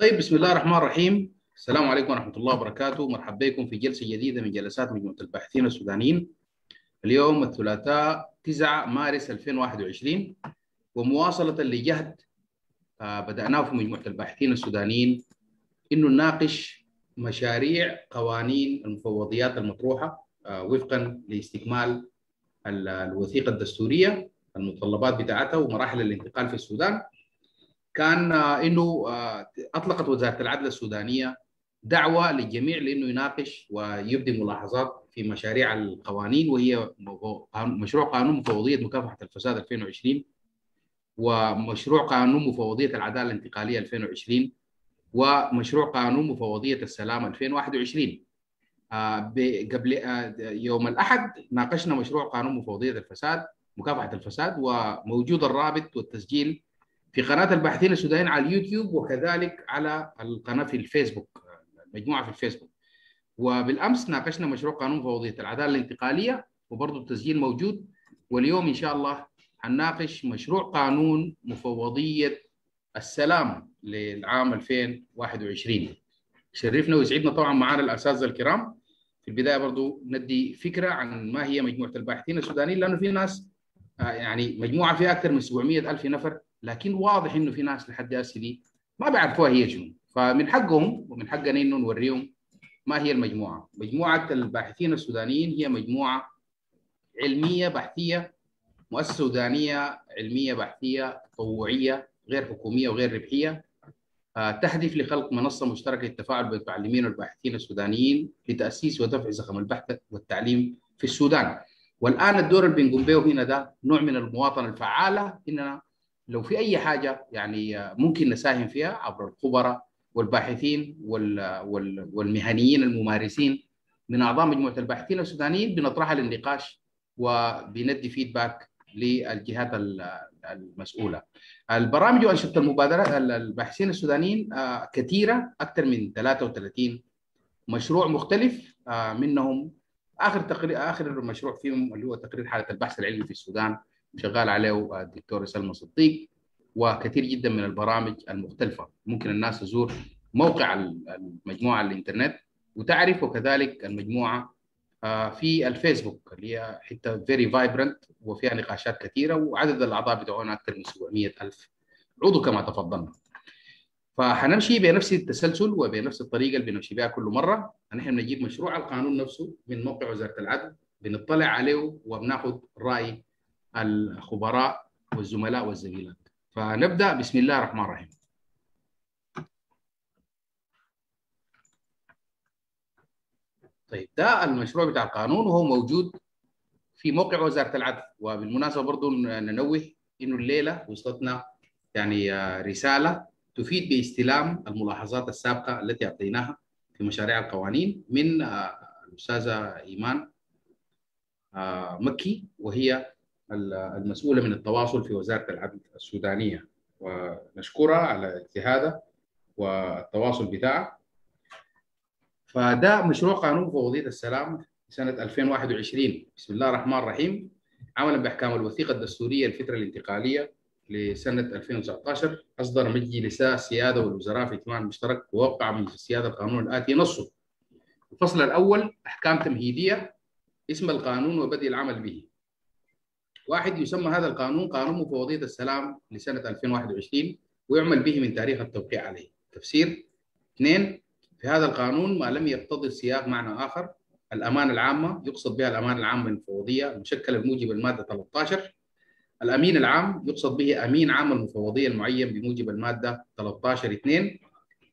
طيب، بسم الله الرحمن الرحيم. السلام عليكم ورحمة الله وبركاته. مرحبا بكم في جلسة جديدة من جلسات مجموعة الباحثين السودانيين. اليوم الثلاثاء 9 مارس 2021، ومواصلة لجهد بدأناه في مجموعة الباحثين السودانيين إنه نناقش مشاريع قوانين المفوضيات المطروحة وفقا لاستكمال الوثيقة الدستورية، المتطلبات بتاعتها ومراحل الانتقال في السودان. كان انه اطلقت وزارة العدل السودانية دعوة للجميع لانه يناقش ويبدي ملاحظات في مشاريع القوانين، وهي مشروع قانون مفوضية مكافحة الفساد 2020، ومشروع قانون مفوضية العدالة الانتقالية 2020، ومشروع قانون مفوضية السلام 2021. قبل يوم الأحد ناقشنا مشروع قانون مفوضية الفساد مكافحة الفساد، وموجود الرابط والتسجيل في قناة الباحثين السودانيين على اليوتيوب، وكذلك على القناة في الفيسبوك، المجموعة في الفيسبوك. وبالأمس ناقشنا مشروع قانون مفوضية العدالة الانتقالية، وبرضه التسجيل موجود. واليوم إن شاء الله هنناقش مشروع قانون مفوضية السلام للعام 2021. شرفنا ويسعدنا طبعا معانا الأساتذة الكرام. في البداية برضه ندي فكرة عن ما هي مجموعة الباحثين السودانيين، لأنه في ناس يعني مجموعة فيها أكثر من 700,000 نفر، لكن واضح انه في ناس لحد هسه دي ما بيعرفوها هي شنو، فمن حقهم ومن حقنا انه نوريهم ما هي المجموعه. مجموعه الباحثين السودانيين هي مجموعه علميه بحثيه، مؤسسه سودانيه علميه بحثيه تطوعيه غير حكوميه وغير ربحيه، تهدف لخلق منصه مشتركه للتفاعل بين المتعلمين والباحثين السودانيين لتاسيس ودفع زخم البحث والتعليم في السودان. والان الدور اللي بنقوم به هنا ده نوع من المواطنه الفعاله، اننا لو في أي حاجة يعني ممكن نساهم فيها عبر الخبراء والباحثين والمهنيين الممارسين من أعضاء مجموعة الباحثين السودانيين، بنطرحها للنقاش وبندي فيدباك للجهات المسؤولة. البرامج وأنشطة المبادرة الباحثين السودانيين كثيرة، أكثر من 33 مشروع مختلف، منهم آخر مشروع فيهم اللي هو تقرير حالة البحث العلمي في السودان، شغال عليه الدكتور سلمى صديق. وكثير جدا من البرامج المختلفه، ممكن الناس تزور موقع المجموعه على الانترنت وتعرف، وكذلك المجموعه في الفيسبوك اللي هي حته فيري فايبرنت وفيها نقاشات كثيره، وعدد الاعضاء بتوعنا اكثر من 700,000 عضو كما تفضلنا. فحنمشي بنفس التسلسل وبنفس الطريقه اللي بنمشي بها كل مره. نحن بنجيب مشروع القانون نفسه من موقع وزاره العدل، بنطلع عليه وبناخذ راي الخبراء والزملاء والزميلات. فنبدأ بسم الله الرحمن الرحيم. طيب، ده المشروع بتاع القانون، وهو موجود في موقع وزارة العدل. وبالمناسبة برضو ننوه إنه الليلة وصلتنا يعني رسالة تفيد باستلام الملاحظات السابقة التي أعطيناها في مشاريع القوانين من الأستاذة أيمان مكي، وهي المسؤولة من التواصل في وزارة العدل السودانية، ونشكرها على اجتهادها والتواصل بتاعها. فده مشروع قانون مفوضية السلام سنة 2021. بسم الله الرحمن الرحيم. عملا بأحكام الوثيقة الدستورية الفترة الانتقالية لسنة 2019، أصدر مجلس السيادة والوزراء في ائتمان مشترك، ووقع مجلس السيادة القانون الآتي نصه. الفصل الأول أحكام تمهيدية، اسم القانون وبدء العمل به. واحد، يسمى هذا القانون قانون مفوضية السلام لسنة 2021، ويعمل به من تاريخ التوقيع عليه. تفسير. 2، في هذا القانون ما لم يقتضي السياق معنى آخر. الأمانة العامة، يقصد بها الأمانة العامة المفوضية المشكلة بموجب المادة 13. الأمين العام، يقصد به أمين عام المفوضية المعين بموجب المادة 13(2).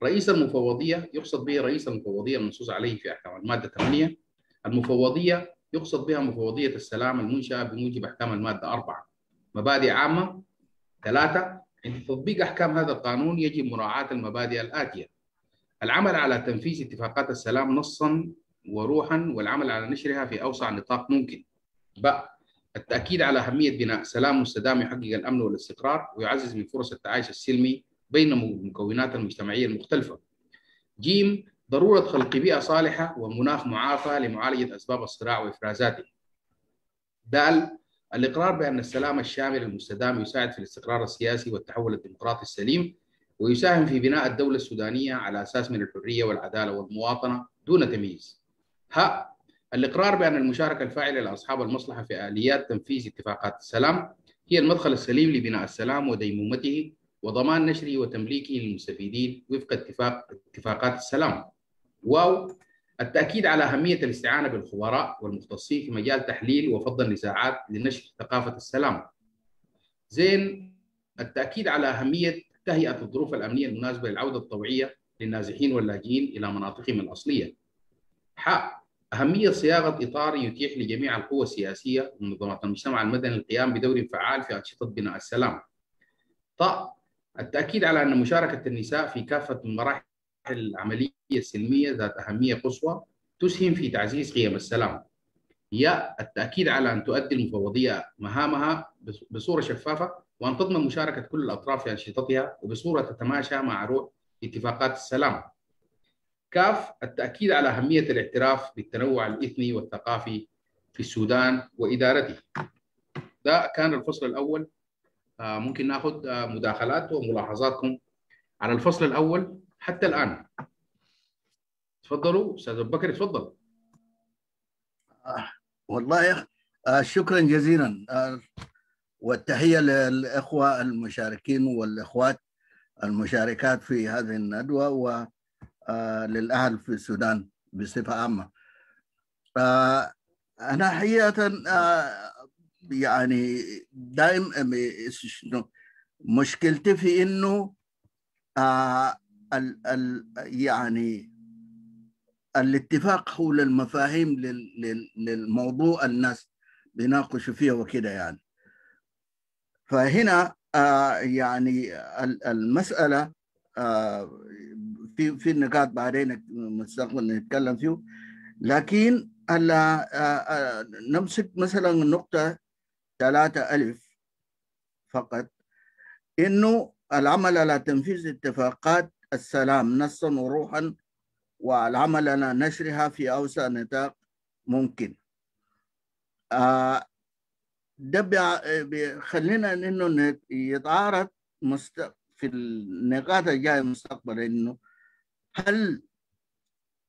رئيس المفوضية، يقصد به رئيس المفوضية المنصوص عليه في أحكام المادة 8. المفوضية، يقصد بها مفوضية السلام المنشأة بموجب أحكام المادة 4. مبادئ عامة 3. عند تطبيق أحكام هذا القانون يجب مراعاة المبادئ الآتية: العمل على تنفيذ اتفاقات السلام نصاً وروحاً، والعمل على نشرها في أوسع نطاق ممكن. التأكيد على أهمية بناء سلام مستدام يحقق الأمن والاستقرار ويعزز من فرص التعايش السلمي بين المكونات المجتمعية المختلفة. ج، ضرورة خلق بيئة صالحة ومناخ معافى لمعالجة أسباب الصراع وإفرازاته. د، الإقرار بأن السلام الشامل المستدام يساعد في الاستقرار السياسي والتحول الديمقراطي السليم ويساهم في بناء الدولة السودانية على أساس من الحرية والعدالة والمواطنة دون تمييز. ها، الإقرار بأن المشاركة الفاعلة لأصحاب المصلحة في آليات تنفيذ اتفاقات السلام هي المدخل السليم لبناء السلام وديمومته وضمان نشره وتمليكه للمستفيدين وفق اتفاقات السلام. واو، التأكيد على أهمية الاستعانة بالخبراء والمختصين في مجال تحليل وفض النزاعات لنشر ثقافة السلام. زين، التأكيد على أهمية تهيئة الظروف الأمنية المناسبة للعودة الطوعية للنازحين واللاجئين إلى مناطقهم الأصلية. ح، أهمية صياغة إطار يتيح لجميع القوى السياسية ومنظمات المجتمع المدني القيام بدور فعال في أنشطة بناء السلام. ط، التأكيد على أن مشاركة النساء في كافة مراحل العملية السلمية ذات أهمية قصوى تسهم في تعزيز قيم السلام. يا، التأكيد على أن تؤدي المفوضية مهامها بصورة شفافة وأن تضمن مشاركة كل الأطراف في أنشطتها وبصورة تتماشى مع روح اتفاقات السلام. كاف، التأكيد على أهمية الاعتراف بالتنوع الإثني والثقافي في السودان وإدارته. ده كان الفصل الأول. ممكن ناخذ مداخلات وملاحظاتكم على الفصل الأول حتى الآن. تفضلوا. أستاذ أبو بكر تفضل. والله شكرا جزيلا، والتحية للإخوة المشاركين والإخوات المشاركات في هذه الندوة وللأهل في السودان بصفة عامة. أنا حقيقة يعني دائما مشكلتي في إنه يعني الاتفاق حول المفاهيم للموضوع الناس بيناقشوا فيه وكده يعني. فهنا يعني المسألة في نقاط بعدين مستقبلا نتكلم فيه، لكن نمسك مثلا النقطة 3 ألف فقط، إنه العمل على تنفيذ اتفاقات السلام نصا وروحا والعمل على نشرها في أوسع نطاق ممكن. ده بيخلينا إنه يتعارض في النقاط الجاية مستقبلا، إنه هل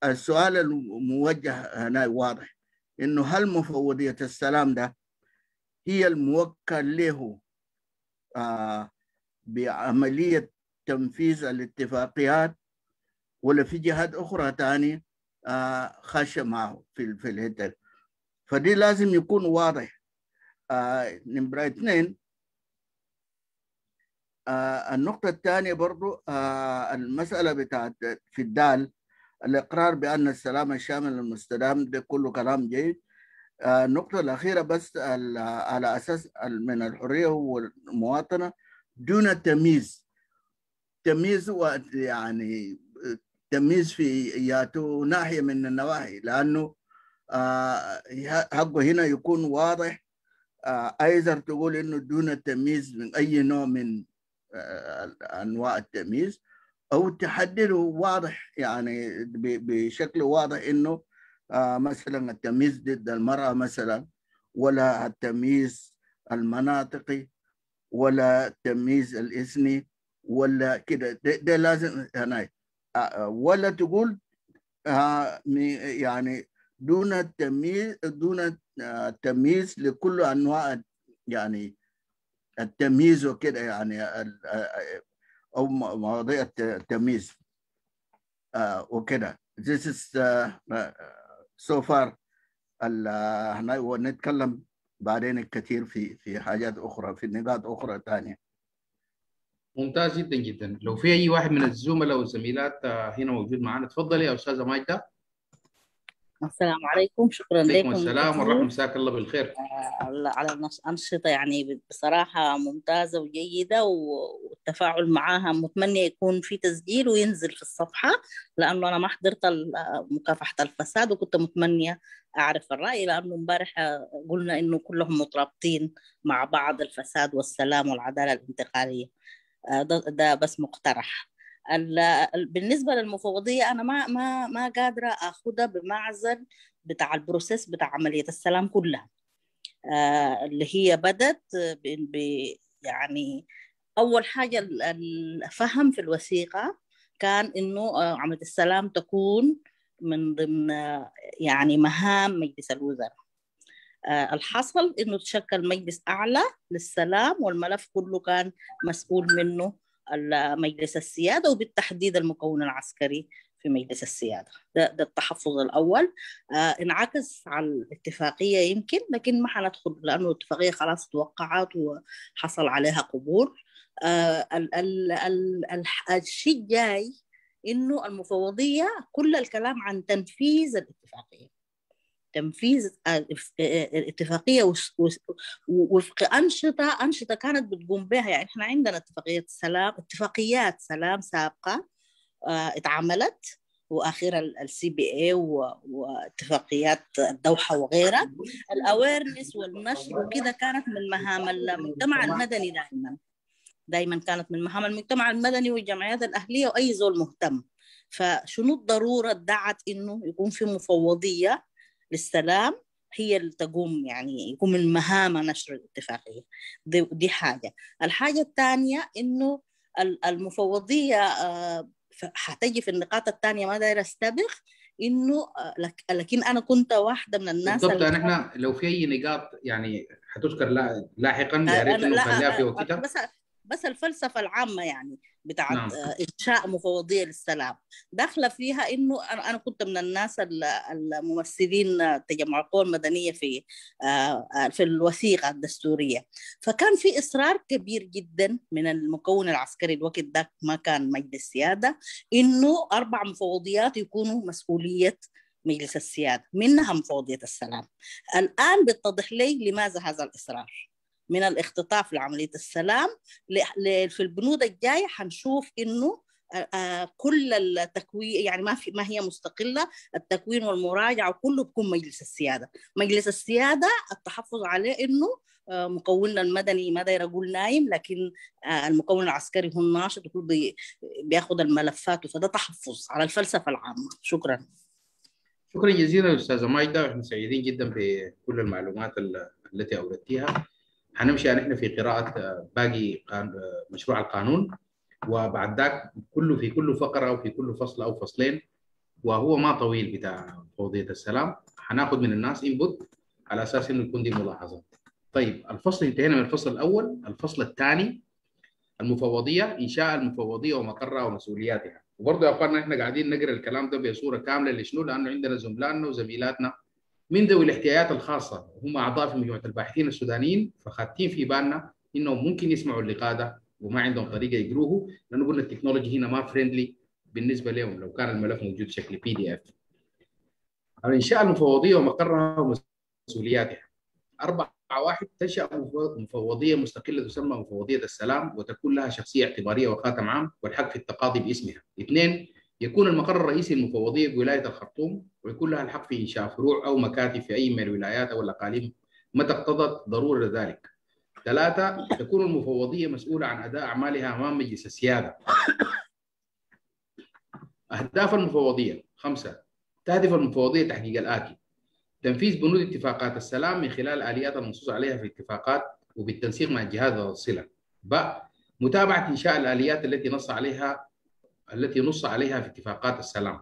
السؤال الموجه هنا واضح، إنه هل مفوضية السلام ده هي الموكل له بعملية تنفيذ الاتفاقيات، ولا في جهات أخرى تانية خاشة معه في الهدف؟ فدي لازم يكون واضح. نمرة 2، النقطة الثانية برضو المسألة بتاعت في الدال، الإقرار بأن السلام الشامل المستدام، ده كله كلام جيد. النقطة الأخيرة بس على أساس من الحرية والمواطنة دون تمييز. تمييز يعني تمييز في ياتو ناحية من النواحي، لأنه حقه هنا يكون واضح. أيزر تقول إنه دون تمييز من أي نوع من أنواع التمييز، أو تحدده واضح يعني بشكل واضح، إنه مثلا التمييز ضد المرأة مثلا، ولا التمييز المناطقي، ولا التمييز الإثني، ولا كده. ده لازم هنا. ولا تقول يعني دون التمييز لكل انواع يعني التمييز وكده يعني، او مواضيع التمييز وكده. This is so far. هنا ونتكلم بعدين كثير في حاجات اخرى، في نقاط اخرى ثانيه. ممتاز جدا جدا. لو في اي واحد من الزملاء والزميلات هنا موجود معنا، تفضلي يا استاذه ماجده. السلام عليكم. شكرا لكم. عليكم السلام ورحمه، مساك الله بالخير. على انشطه يعني بصراحه ممتازه وجيده، والتفاعل معاها متمنى يكون في تسجيل وينزل في الصفحه، لانه انا ما حضرت مكافحه الفساد وكنت متمنيه اعرف الراي، لانه امبارح قلنا انه كلهم مترابطين مع بعض، الفساد والسلام والعداله الانتقاليه. ده بس مقترح. بالنسبه للمفوضيه انا ما قادره اخذها بمعزل بتاع البروسيس بتاع عمليه السلام كلها، اللي هي بدت يعني أول حاجة الفهم في الوثيقة كان إنه عملية السلام تكون من ضمن يعني مهام مجلس الوزراء. الحصل إنه تشكل مجلس أعلى للسلام والملف كله كان مسؤول منه مجلس السيادة، وبالتحديد المكون العسكري في مجلس السيادة. ده التحفظ الأول. انعكس على الاتفاقية يمكن، لكن ما حندخل لأنه الاتفاقية خلاص توقعت وحصل عليها قبول. الشيء الجاي إنه المفوضية كل الكلام عن تنفيذ الاتفاقية، تنفيذ الاتفاقية وفق أنشطة كانت بتقوم بها. يعني إحنا عندنا اتفاقيات سلام سابقة اتعملت، وآخرها CPA واتفاقيات الدوحة وغيرها. الأويرنس والنشر وكذا كانت من مهام المجتمع المدني، دائما كانت من مهام المجتمع المدني والجمعيات الأهلية وأي زول مهتم. فشنو الضرورة دعت إنه يكون في مفوضية للسلام هي اللي تقوم، يعني يكون من مهامها نشر الاتفاقية دي حاجة. الحاجة الثانية إنه المفوضية هتجي في النقاط الثانية، ما داير استبق إنه لكن أنا كنت واحدة من الناس بالضبط. نحن لو في أي نقاط يعني هتذكر لاحقا نخليها في وقتها، بس الفلسفة العامة يعني بتاعت إنشاء مفوضية للسلام داخلة فيها إنه أنا كنت من الناس الممثلين تجمع القوى المدنية في الوثيقة الدستورية، فكان في إصرار كبير جدا من المكون العسكري الوقت ده، ما كان مجلس السيادة، إنه 4 مفوضيات يكونوا مسؤولية مجلس السيادة، منها مفوضية السلام. الآن بتتضح لي لماذا هذا الإصرار من الاختطاف لعملية السلام. في البنود الجاية هنشوف إنه كل التكوين، يعني ما هي مستقلة، التكوين والمراجعة وكله بكون مجلس السيادة. مجلس السيادة التحفظ عليه إنه مكوننا المدني ما داير أقول نايم، لكن المكون العسكري هو الناشط وكله بياخد الملفات، فده تحفظ على الفلسفة العامة. شكرا جزيلا أستاذة ماجدة، احنا سعيدين جدا بكل المعلومات التي أوردتيها. هنمشي نحن في قراءة باقي مشروع القانون، وبعد ذاك في كل فقرة أو في كل فصل أو فصلين، وهو ما طويل بتاع مفوضية السلام، هناخد من الناس إنبوت على أساس إنه يكون دي ملاحظات. طيب الفصل، انتهينا من الفصل الأول. الفصل الثاني، المفوضية، إنشاء المفوضية ومقرها ومسؤولياتها. وبرضه يا أخواننا إحنا قاعدين نقرأ الكلام ده بصورة كاملة، لشنو؟ لأنه عندنا زملائنا وزميلاتنا من ذوي الاحتياجات الخاصة، هم أعضاء في مجموعة الباحثين السودانيين، فخاتين في بالنا إنهم ممكن يسمعوا اللي قاده وما عندهم طريقة يقروه، لأنه قلنا التكنولوجي هنا ما فريندلي بالنسبة لهم لو كان الملف موجود شكل PDF. إنشاء المفوضية ومقرها ومسؤولياتها. 4.1 تنشأ مفوضية مستقلة تسمى مفوضية السلام، وتكون لها شخصية اعتبارية وخاتم عام والحق في التقاضي باسمها. 2، يكون المقر الرئيسي للمفوضية بولاية الخرطوم، ويكون لها الحق في إنشاء فروع أو مكاتب في أي من الولايات أو الأقاليم متى اقتضت ضرورة ذلك. 3، تكون المفوضية مسؤولة عن أداء أعمالها أمام مجلس السيادة. أهداف المفوضية. 5، تهدف المفوضية تحقيق الآتي: تنفيذ بنود اتفاقات السلام من خلال الآليات المنصوص عليها في الاتفاقات وبالتنسيق مع الجهات ذات الصلة. متابعة إنشاء الآليات التي نص عليها في اتفاقات السلام.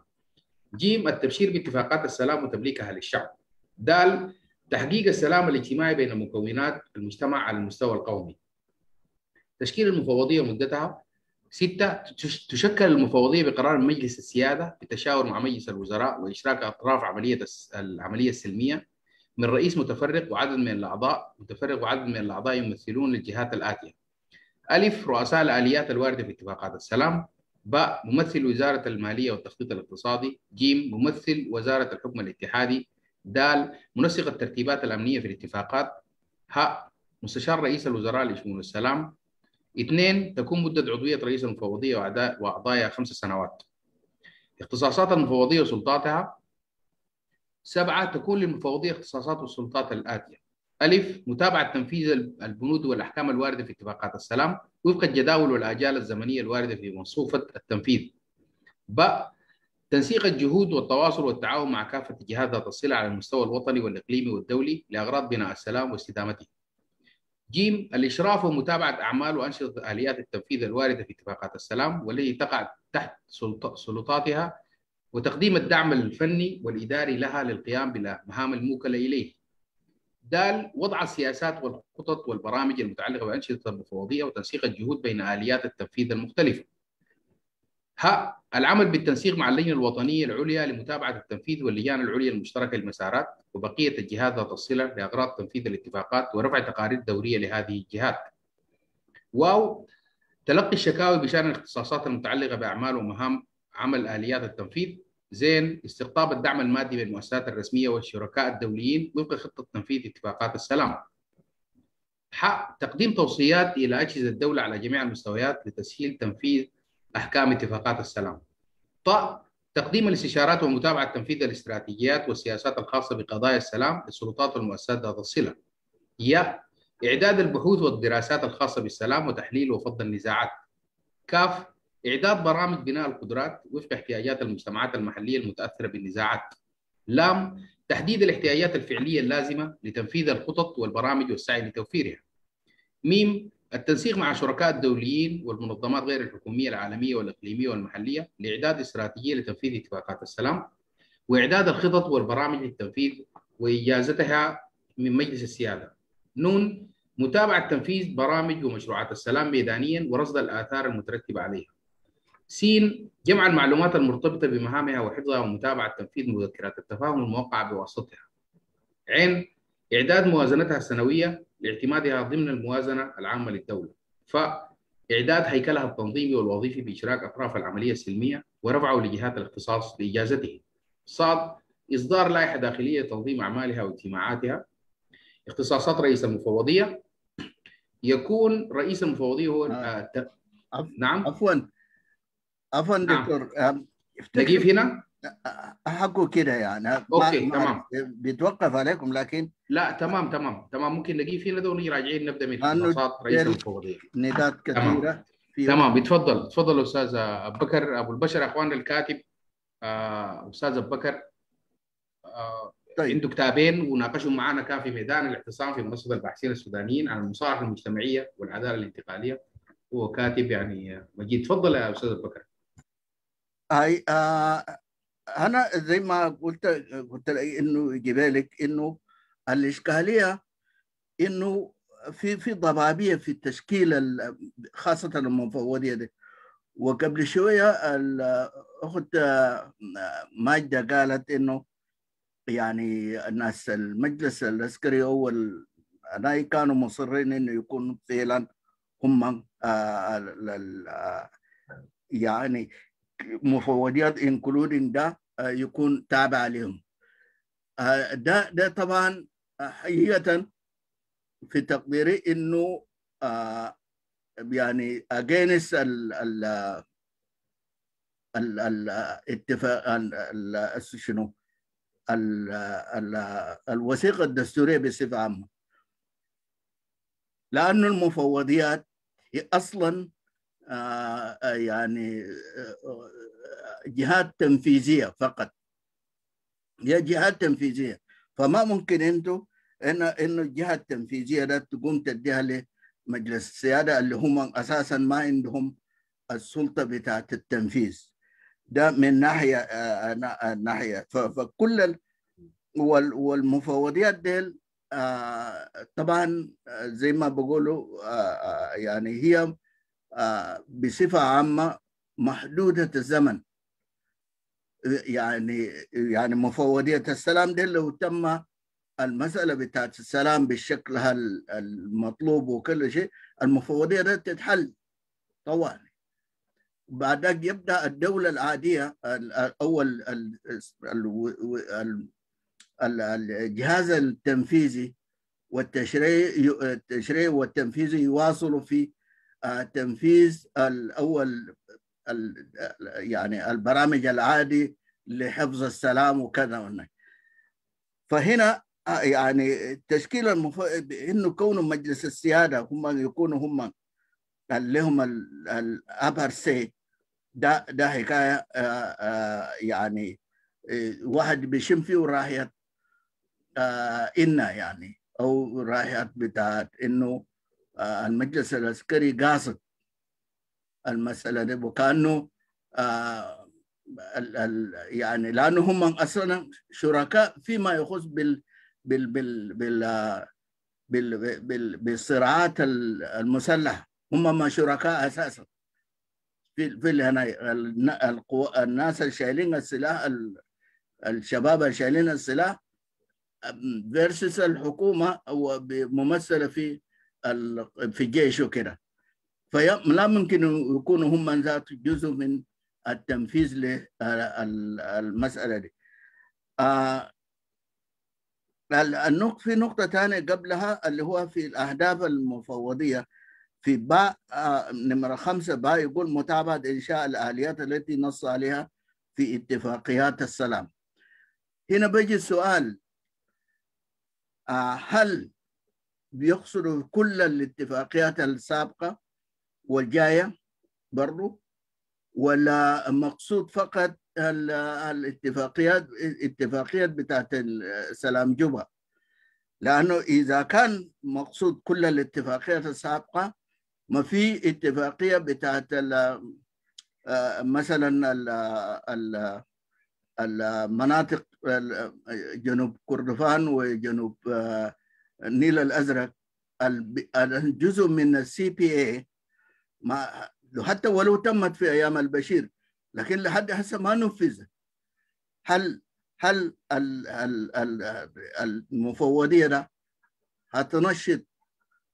ج، التبشير باتفاقات السلام وتمليكها للشعب. د، تحقيق السلام الاجتماعي بين مكونات المجتمع على المستوى القومي. تشكيل المفوضية ومدتها. 6، تشكل المفوضية بقرار مجلس السيادة بالتشاور مع مجلس الوزراء وإشراك أطراف العملية السلمية، من رئيس متفرق وعدد من الأعضاء يمثلون الجهات الآتية: أ، رؤساء الآليات الواردة في اتفاقات السلام. ب، ممثل وزارة المالية والتخطيط الاقتصادي. ج، ممثل وزارة الحكم الاتحادي. د، منسق الترتيبات الأمنية في الاتفاقات. ه، مستشار رئيس الوزراء لشؤون السلام. 2، تكون مدة عضوية رئيس المفوضية وأعضائها 5 سنوات. اختصاصات المفوضية وسلطاتها. 7، تكون للمفوضية اختصاصات والسلطات الآتية: أ، متابعة تنفيذ البنود والأحكام الواردة في اتفاقات السلام وفق الجداول والآجال الزمنية الواردة في منصوفة التنفيذ. ب، تنسيق الجهود والتواصل والتعاون مع كافة الجهات ذات الصلة على المستوى الوطني والإقليمي والدولي لأغراض بناء السلام واستدامته. ج. الإشراف ومتابعة أعمال وأنشطة آليات التنفيذ الواردة في اتفاقات السلام والتي تقع تحت سلطاتها، وتقديم الدعم الفني والإداري لها للقيام بالمهام الموكلة إليه. د. وضع السياسات والخطط والبرامج المتعلقة بأنشطة المفوضية وتنسيق الجهود بين آليات التنفيذ المختلفة. ه. العمل بالتنسيق مع اللجنة الوطنية العليا لمتابعة التنفيذ واللجان العليا المشتركة للمسارات وبقية الجهات ذات الصلة لأغراض تنفيذ الاتفاقات ورفع تقارير دورية لهذه الجهات. واو. تلقي الشكاوي بشأن الاختصاصات المتعلقة بأعمال ومهام عمل آليات التنفيذ. زين. استقطاب الدعم المادي بالمؤسسات الرسمية والشركاء الدوليين وفق خطة تنفيذ اتفاقات السلام. حق. تقديم توصيات إلى أجهزة الدولة على جميع المستويات لتسهيل تنفيذ أحكام اتفاقات السلام. طاء. تقديم الاستشارات ومتابعة تنفيذ الاستراتيجيات والسياسات الخاصة بقضايا السلام للسلطات والمؤسسات ذات الصلة. يا. إعداد البحوث والدراسات الخاصة بالسلام وتحليل وفض النزاعات. كاف. إعداد برامج بناء القدرات وفق احتياجات المجتمعات المحلية المتأثرة بالنزاعات. لام. تحديد الاحتياجات الفعلية اللازمة لتنفيذ الخطط والبرامج والسعي لتوفيرها. ميم. التنسيق مع شركاء الدوليين والمنظمات غير الحكومية العالمية والإقليمية والمحلية لإعداد استراتيجية لتنفيذ اتفاقات السلام وإعداد الخطط والبرامج للتنفيذ وإجازتها من مجلس السيادة. نون. متابعة تنفيذ برامج ومشروعات السلام ميدانيا ورصد الآثار المترتبة عليها. سين. جمع المعلومات المرتبطة بمهامها وحفظها ومتابعة تنفيذ مذكرات التفاهم الموقعة بواسطتها. عين. إعداد موازنتها السنوية لاعتمادها ضمن الموازنة العامة للدولة. فإعداد هيكلها التنظيمي والوظيفي بإشراك أطراف العملية السلمية ورفعه لجهات الاختصاص بإجازته. صاد. إصدار لائحة داخلية لتنظيم أعمالها واجتماعاتها. اختصاصات رئيس المفوضية. يكون رئيس المفوضية هو نعم. عفوا دكتور، تقيف هنا؟ حقه كده يعني. اوكي تمام. بيتوقف عليكم لكن لا تمام ممكن نقيف هنا ده ونيجي راجعين نبدا من اختصاصات رئيس المفوضية. نداءات كثيرة. تمام بيتفضل تفضل استاذ أبو بكر أبو البشر. اخواننا الكاتب استاذ أبو بكر طيب. عنده كتابين وناقشوا معنا كان في ميدان الاعتصام في مؤسسة الباحثين السودانيين عن المصالحة المجتمعية والعدالة الانتقالية. هو كاتب يعني مجيد. تفضل يا استاذ أبو بكر. هاي أنا زي ما قلت لي إنه جبالك إنه الإشكالية إنه في ضبابية في التشكيل خاصة المفوضية دي. وقبل شوية الأخت ماجدة قالت إنه يعني الناس المجلس العسكري هو أنا كانوا مصرين إنه يكونوا فعلا هم يعني مفوضيات including ده يكون تابع لهم. ده طبعا حقيقة في تقديري انه يعني against الاتفاق شنو الوثيقة الدستورية بصفة عامة، لأنه المفوضيات هي أصلا يعني جهات تنفيذية فقط، هي جهات تنفيذية، فما ممكن انتو انه الجهة التنفيذية ده تقوم تديها لمجلس السيادة اللي هم اساسا ما عندهم السلطة بتاعت التنفيذ ده من ناحية الناحية. فكل والمفوضيات ديل طبعا زي ما بقولوا يعني هي بصفة عامة محدودة الزمن، يعني مفوضية السلام دي لو تم المسألة بتاعت السلام بشكلها المطلوب وكل شيء المفوضية دي تتحل طوال. بعدك يبدأ الدولة العادية الأول الجهاز التنفيذي والتشريعي والتنفيذي يواصلوا في تنفيذ الأول يعني البرامج العادي لحفظ السلام وكذا وهناك. فهنا يعني تشكيل إنه كونه مجلس السيادة هم يكونوا هم اللي هم الأبر سي ده حكاية يعني واحد بيشم فيه راحية إنا يعني أو راحية بتاعت إنه المجلس العسكري قاصد المسألة دي، وكأنه يعني لأنه هم أصلا شركاء فيما يخص بال بال بال بال بال بالصراعات المسلحة، هم ما شركاء أساسا في اللي هنا الناس اللي شايلين السلاح، الشباب اللي شايلين السلاح فيرسس الحكومة ممثلة في الجيش وكده، فلا ممكن يكونوا هم ذات جزء من التنفيذ للمسألة دي. في نقطة ثانية قبلها اللي هو في الأهداف المفوضية في باء نمرة 5 باء يقول متابعة إنشاء الآليات التي نص عليها في اتفاقيات السلام. هنا بيجي السؤال، هل بيقصدوا كل الاتفاقيات السابقة والجاية برضو، ولا مقصود فقط الاتفاقيات بتاعت سلام جوبا؟ لأنه إذا كان مقصود كل الاتفاقيات السابقة، ما في اتفاقية بتاعت مثلا المناطق جنوب كردفان وجنوب النيل الأزرق الجزء من السي بي اي، حتى ولو تمت في أيام البشير لكن لحد هسه ما نفذت. هل المفوضية ده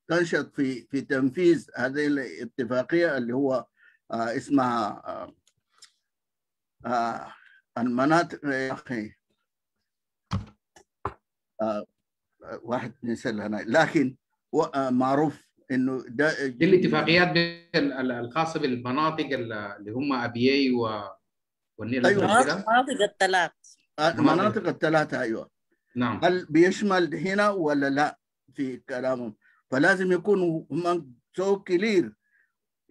تنشط في تنفيذ هذه الاتفاقية اللي هو اسمها المناطق واحد نسأل هنا، لكن معروف انه ده الاتفاقيات الخاصه بالمناطق اللي هم ابيي والنيل الازرق، مناطق الثلاث، المناطق الثلاثه ايوه نعم، هل بيشمل هنا ولا لا في كلامهم؟ فلازم يكونوا هم سو كلير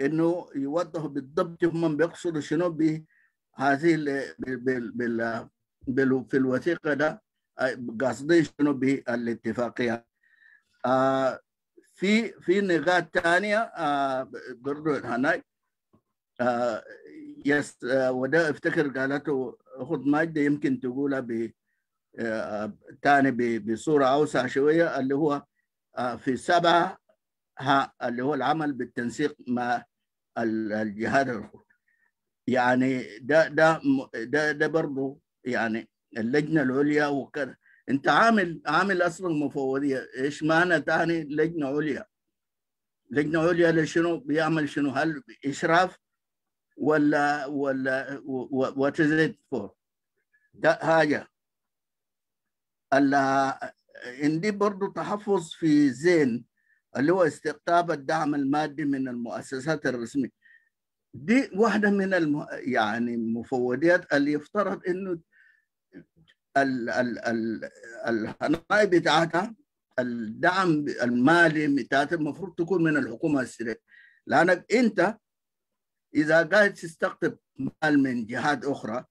انه يوضحوا بالضبط هم بيقصدوا شنو بهذه في الوثيقه ده، قاصدين شنو بالاتفاقيه. في نقاط ثانيه برضو هناك يس، وده افتكر قالته اخت ماجده، يمكن تقولها ثاني بصوره اوسع شويه، اللي هو في 7 اللي هو العمل بالتنسيق مع الجهات الاخرى. يعني ده ده ده ده برضه يعني اللجنه العليا وكذا، انت عامل اصلا مفوضيه، ايش معنى ثاني لجنه عليا؟ لجنه عليا لشنو؟ بيعمل شنو؟ هل اشراف ولا وات از ات فور؟ ده حاجه عندي برضو تحفظ في زين اللي هو استقطاب الدعم المادي من المؤسسات الرسميه. دي واحده من يعني المفوضيات اللي يفترض انه الحماية بتاعتها، الدعم المالي بتاعتها المفروض تكون من الحكومة السرية، لأنك أنت إذا قاعد تستقطب مال من جهات أخرى،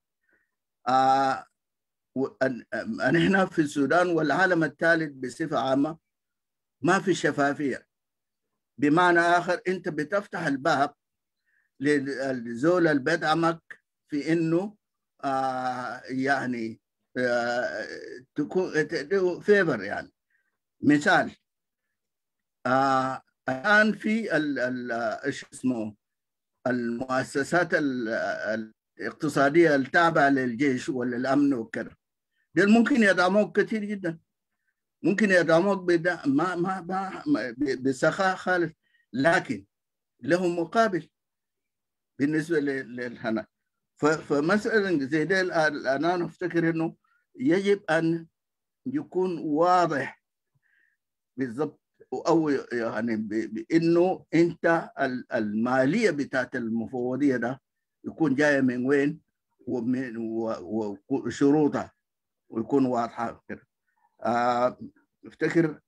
نحن في السودان والعالم الثالث بصفة عامة ما في شفافية. بمعنى آخر أنت بتفتح الباب لزول البدعمك في إنه يعني تكون فيفر. يعني مثال الآن في ايش اسمه المؤسسات الاقتصادية التابعة للجيش ولا الأمن وكذا، دول ممكن يدعموك كثير جدا، ممكن يدعموك بسخاء خالص، لكن لهم مقابل بالنسبة للهنا. فمسألة زي دي أنا أفتكر إنه يجب أن يكون واضح بالضبط، أو يعني بإنه أنت المالية بتاعت المفوضية ده يكون جاية من وين وشروطها ويكون واضحة كده. أفتكر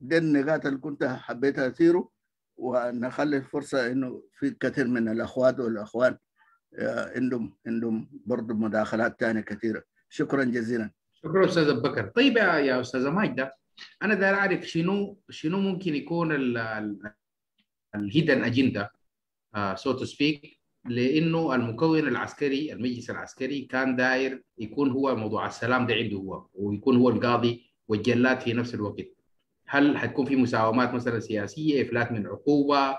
دي النقاط اللي كنت حبيت أثيره، ونخلي الفرصة إنه في كثير من الأخوات والأخوان عندهم برضه مداخلات ثانيه كثيره. شكرا جزيلا. شكرا استاذ ابو بكر. طيب يا استاذه ماجده، انا داير اعرف شنو ممكن يكون الهيدن اجنده سو تو سبيك، لانه المكون العسكري المجلس العسكري كان داير يكون هو موضوع السلام ده عنده هو، ويكون هو القاضي والجلاد في نفس الوقت. هل حتكون في مساومات مثلا سياسيه، افلات من عقوبه،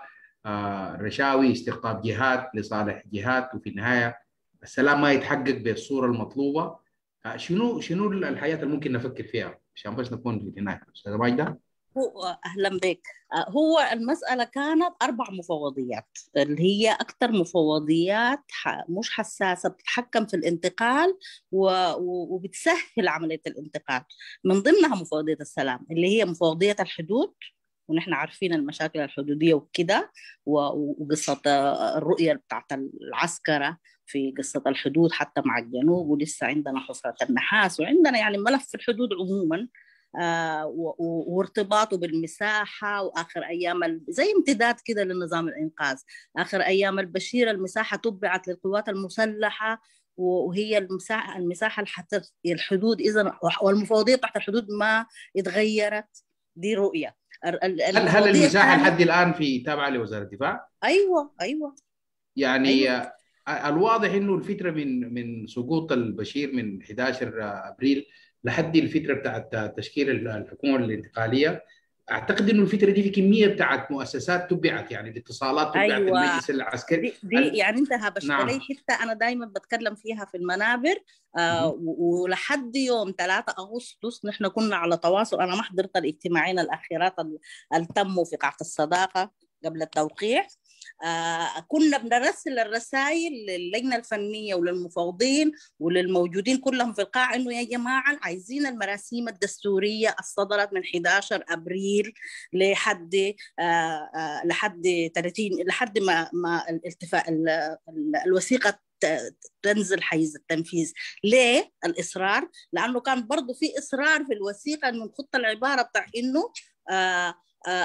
رشاوي، استقطاب جهات لصالح جهات، وفي النهايه السلام ما يتحقق بالصوره المطلوبه؟ شنو الحياه اللي ممكن نفكر فيها عشان بس نكون هناك؟ استاذ ماجده اهلا بك. هو المساله كانت 4 مفوضيات اللي هي اكثر مفوضيات مش حساسه، بتتحكم في الانتقال وبتسهل عمليه الانتقال. من ضمنها مفوضيه السلام اللي هي مفوضيه الحدود، ونحن عارفين المشاكل الحدوديه وكده، وقصه الرؤيه بتاعت العسكره في قصه الحدود حتى مع الجنوب، ولسه عندنا حفره النحاس، وعندنا يعني ملف الحدود عموما وارتباطه بالمساحة. وآخر أيام زي امتداد كده للنظام الإنقاذ، آخر أيام البشير المساحة تبعت للقوات المسلحة، وهي المساحة حتى الحدود. إذن والمفوضية تحت الحدود ما اتغيرت دي رؤية. هل المساحة لحد الآن في تابعة لوزارة الدفاع؟ أيوة يعني أيوة. الواضح إنه الفترة من سقوط البشير من 11 أبريل لحد الفتره بتاعت تشكيل الحكومه الانتقاليه، اعتقد انه الفتره دي في كميه بتاعت مؤسسات تبعت، يعني الاتصالات تبعت، أيوة. المجلس العسكري دي يعني انت هبشتري، نعم. حتى انا دايما بتكلم فيها في المنابر، ولحد يوم 3 اغسطس نحن كنا على تواصل. انا ما حضرت الاجتماعين الاخيرات اللي تموا في قاعه الصداقه قبل التوقيع. كنا بنرسل الرسائل للجنة الفنية وللمفوضين وللموجودين كلهم في القاعة إنه يا جماعة عايزين المراسيم الدستورية صدرت من 11 أبريل لحد ما الاتفاق الوثيقة تنزل حيز التنفيذ. ليه الإصرار؟ لأنه كان برضو في إصرار في الوثيقة من خط العبارة بتاع إنه